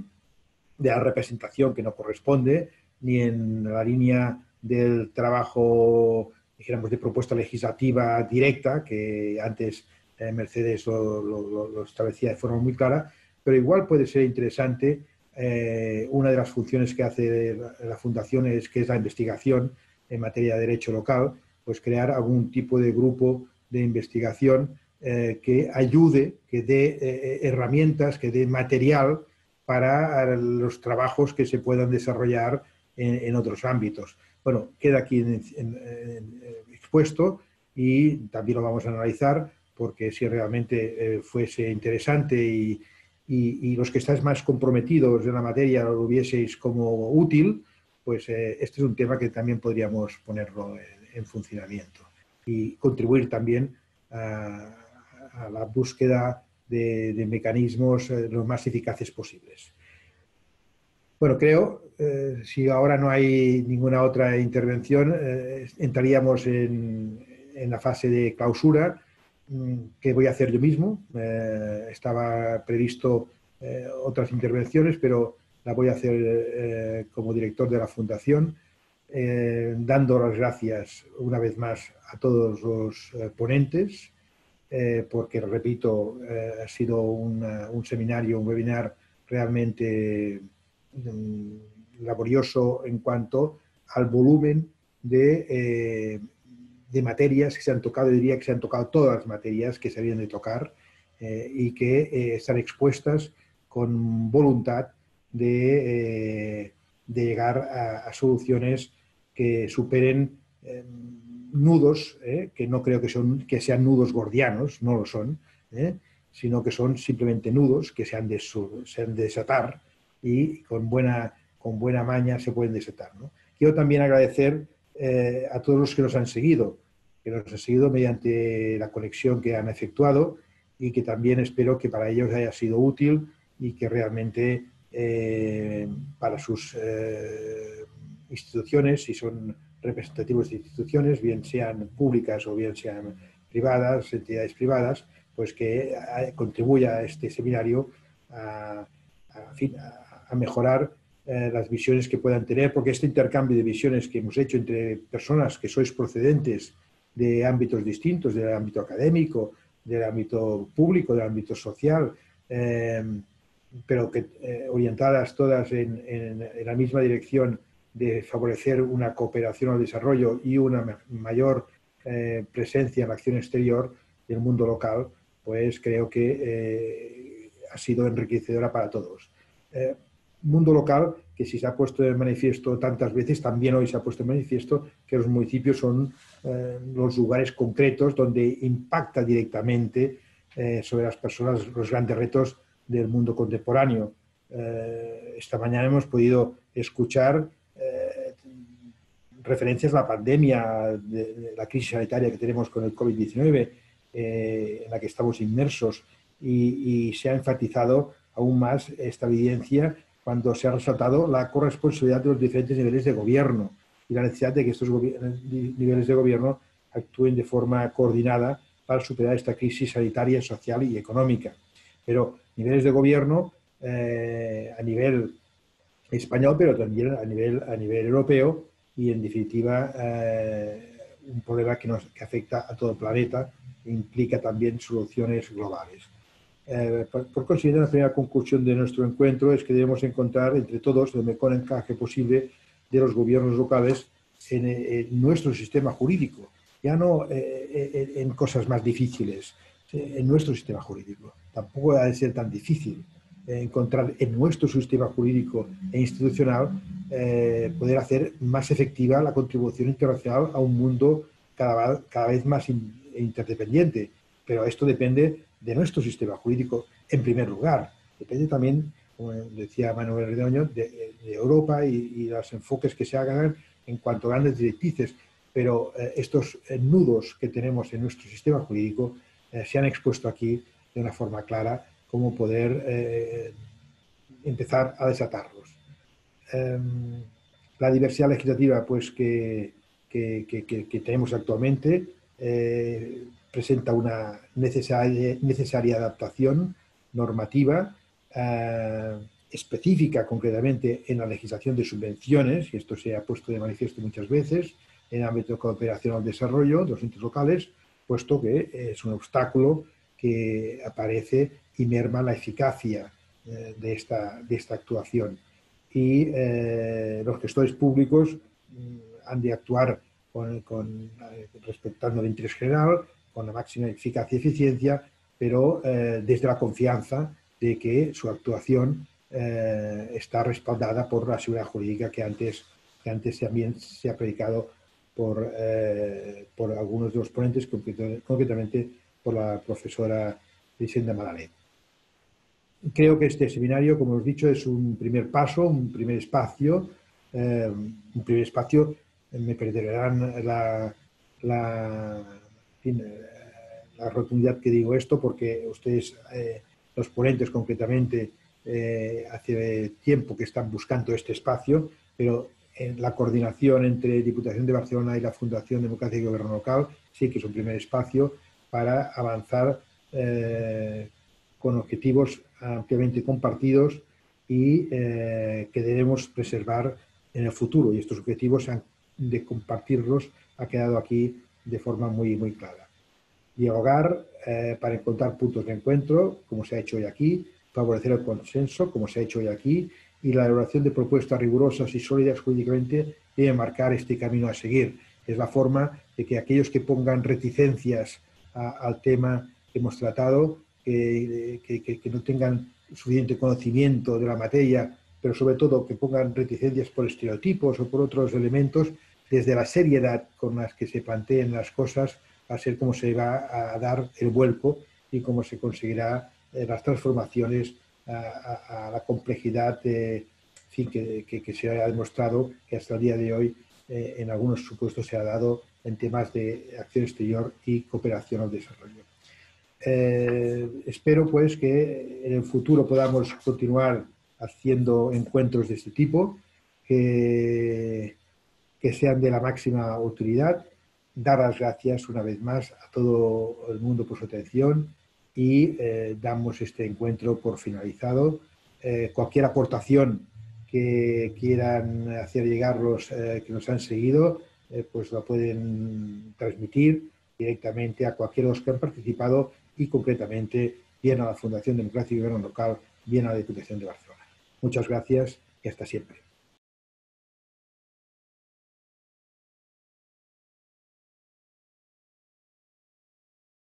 de la representación que no corresponde, ni en la línea del trabajo, dijéramos, de propuesta legislativa directa, que antes eh, Mercedes lo, lo, lo establecía de forma muy clara, pero igual puede ser interesante. Eh, una de las funciones que hace la, la Fundación es que es la investigación en materia de derecho local, pues crear algún tipo de grupo de investigación eh, que ayude, que dé eh, herramientas, que dé material para los trabajos que se puedan desarrollar en, en otros ámbitos. Bueno, queda aquí en, en, en, expuesto y también lo vamos a analizar, porque si realmente eh, fuese interesante y, y, y los que estáis más comprometidos de la materia lo hubieseis como útil, pues eh, este es un tema que también podríamos ponerlo en, en funcionamiento y contribuir también a, a la búsqueda de, de mecanismos eh, los más eficaces posibles. Bueno, creo, eh, si ahora no hay ninguna otra intervención, eh, entraríamos en, en la fase de clausura, que voy a hacer yo mismo. Eh, estaba previsto eh, otras intervenciones, pero la voy a hacer eh, como director de la Fundación, eh, dando las gracias una vez más a todos los eh, ponentes, eh, porque, repito, eh, ha sido una, un seminario, un webinar realmente mm, laborioso en cuanto al volumen de... Eh, de materias que se han tocado. Yo diría que se han tocado todas las materias que se habían de tocar eh, y que eh, están expuestas con voluntad de, eh, de llegar a, a soluciones que superen eh, nudos, eh, que no creo que, son, que sean nudos gordianos, no lo son, eh, sino que son simplemente nudos que se han de, se han de desatar, y con buena, con buena maña se pueden desatar, ¿no? Quiero también agradecer Eh, a todos los que nos han seguido, que nos han seguido mediante la conexión que han efectuado, y que también espero que para ellos haya sido útil y que realmente eh, para sus eh, instituciones, si son representativos de instituciones, bien sean públicas o bien sean privadas, entidades privadas, pues que eh, contribuya a este seminario a, a, fin, a, a mejorar las visiones que puedan tener, porque este intercambio de visiones que hemos hecho entre personas que sois procedentes de ámbitos distintos, del ámbito académico, del ámbito público, del ámbito social, eh, pero que eh, orientadas todas en, en, en la misma dirección de favorecer una cooperación al desarrollo y una mayor eh, presencia en la acción exterior del mundo local, pues creo que eh, ha sido enriquecedora para todos. Eh, Mundo local, que si se ha puesto de manifiesto tantas veces, también hoy se ha puesto de manifiesto que los municipios son eh, los lugares concretos donde impacta directamente eh, sobre las personas los grandes retos del mundo contemporáneo. Eh, esta mañana hemos podido escuchar eh, referencias a la pandemia, de, de la crisis sanitaria que tenemos con el COVID diecinueve, eh, en la que estamos inmersos, y, y se ha enfatizado aún más esta evidencia cuando se ha resaltado la corresponsabilidad de los diferentes niveles de gobierno y la necesidad de que estos niveles de gobierno actúen de forma coordinada para superar esta crisis sanitaria, social y económica. Pero niveles de gobierno eh, a nivel español, pero también a nivel, a nivel europeo, y en definitiva eh, un problema que, nos, que afecta a todo el planeta e implica también soluciones globales. Eh, por, por consiguiente, la primera conclusión de nuestro encuentro es que debemos encontrar entre todos el mejor encaje posible de los gobiernos locales en, en nuestro sistema jurídico, ya no eh, en, en cosas más difíciles, en nuestro sistema jurídico. Tampoco ha de ser tan difícil encontrar en nuestro sistema jurídico e institucional eh, poder hacer más efectiva la contribución internacional a un mundo cada, cada vez más in, interdependiente. Pero esto depende de nuestro sistema jurídico, en primer lugar. Depende también, como decía Manuel Redaño, de, de Europa y, y los enfoques que se hagan en cuanto a grandes directrices. Pero eh, estos nudos que tenemos en nuestro sistema jurídico eh, se han expuesto aquí de una forma clara cómo poder eh, empezar a desatarlos. Eh, la diversidad legislativa pues, que, que, que, que tenemos actualmente eh, presenta una necesaria, necesaria adaptación normativa eh, específica concretamente en la legislación de subvenciones, y esto se ha puesto de manifiesto muchas veces, en el ámbito de cooperación al desarrollo de los entes locales, puesto que es un obstáculo que aparece y merma la eficacia eh, de, esta, de esta actuación. Y eh, los gestores públicos eh, han de actuar con, con, eh, respetando el interés general, con la máxima eficacia y eficiencia, pero eh, desde la confianza de que su actuación eh, está respaldada por la seguridad jurídica que antes, que antes también se ha predicado por, eh, por algunos de los ponentes, concretamente por la profesora Elisenda Malaret. Creo que este seminario, como os he dicho, es un primer paso, un primer espacio. Eh, un primer espacio, me perderán la, la, en fin, la rotundidad que digo esto, porque ustedes, eh, los ponentes concretamente, eh, hace tiempo que están buscando este espacio, pero en la coordinación entre Diputación de Barcelona y la Fundación Democracia y Gobierno Local sí que es un primer espacio para avanzar eh, con objetivos ampliamente compartidos y eh, que debemos preservar en el futuro. Y estos objetivos de compartirlos ha quedado aquí de forma muy, muy clara. Dialogar eh, para encontrar puntos de encuentro, como se ha hecho hoy aquí, favorecer el consenso, como se ha hecho hoy aquí, y la elaboración de propuestas rigurosas y sólidas jurídicamente debe marcar este camino a seguir. Es la forma de que aquellos que pongan reticencias a, al tema que hemos tratado, eh, que, que, que no tengan suficiente conocimiento de la materia, pero sobre todo que pongan reticencias por estereotipos o por otros elementos, desde la seriedad con las que se planteen las cosas, va a ser cómo se va a dar el vuelco y cómo se conseguirá las transformaciones a, a, a la complejidad de, sí, que, que, que se ha demostrado que hasta el día de hoy eh, en algunos supuestos se ha dado en temas de acción exterior y cooperación al desarrollo. Eh, espero pues que en el futuro podamos continuar haciendo encuentros de este tipo, que, que sean de la máxima utilidad. Dar las gracias una vez más a todo el mundo por su atención y eh, damos este encuentro por finalizado. Eh, cualquier aportación que quieran hacer llegar los eh, que nos han seguido, eh, pues la pueden transmitir directamente a cualquiera de los que han participado y concretamente bien a la Fundación Democracia y Gobierno Local, bien a la Diputación de Barcelona. Muchas gracias y hasta siempre.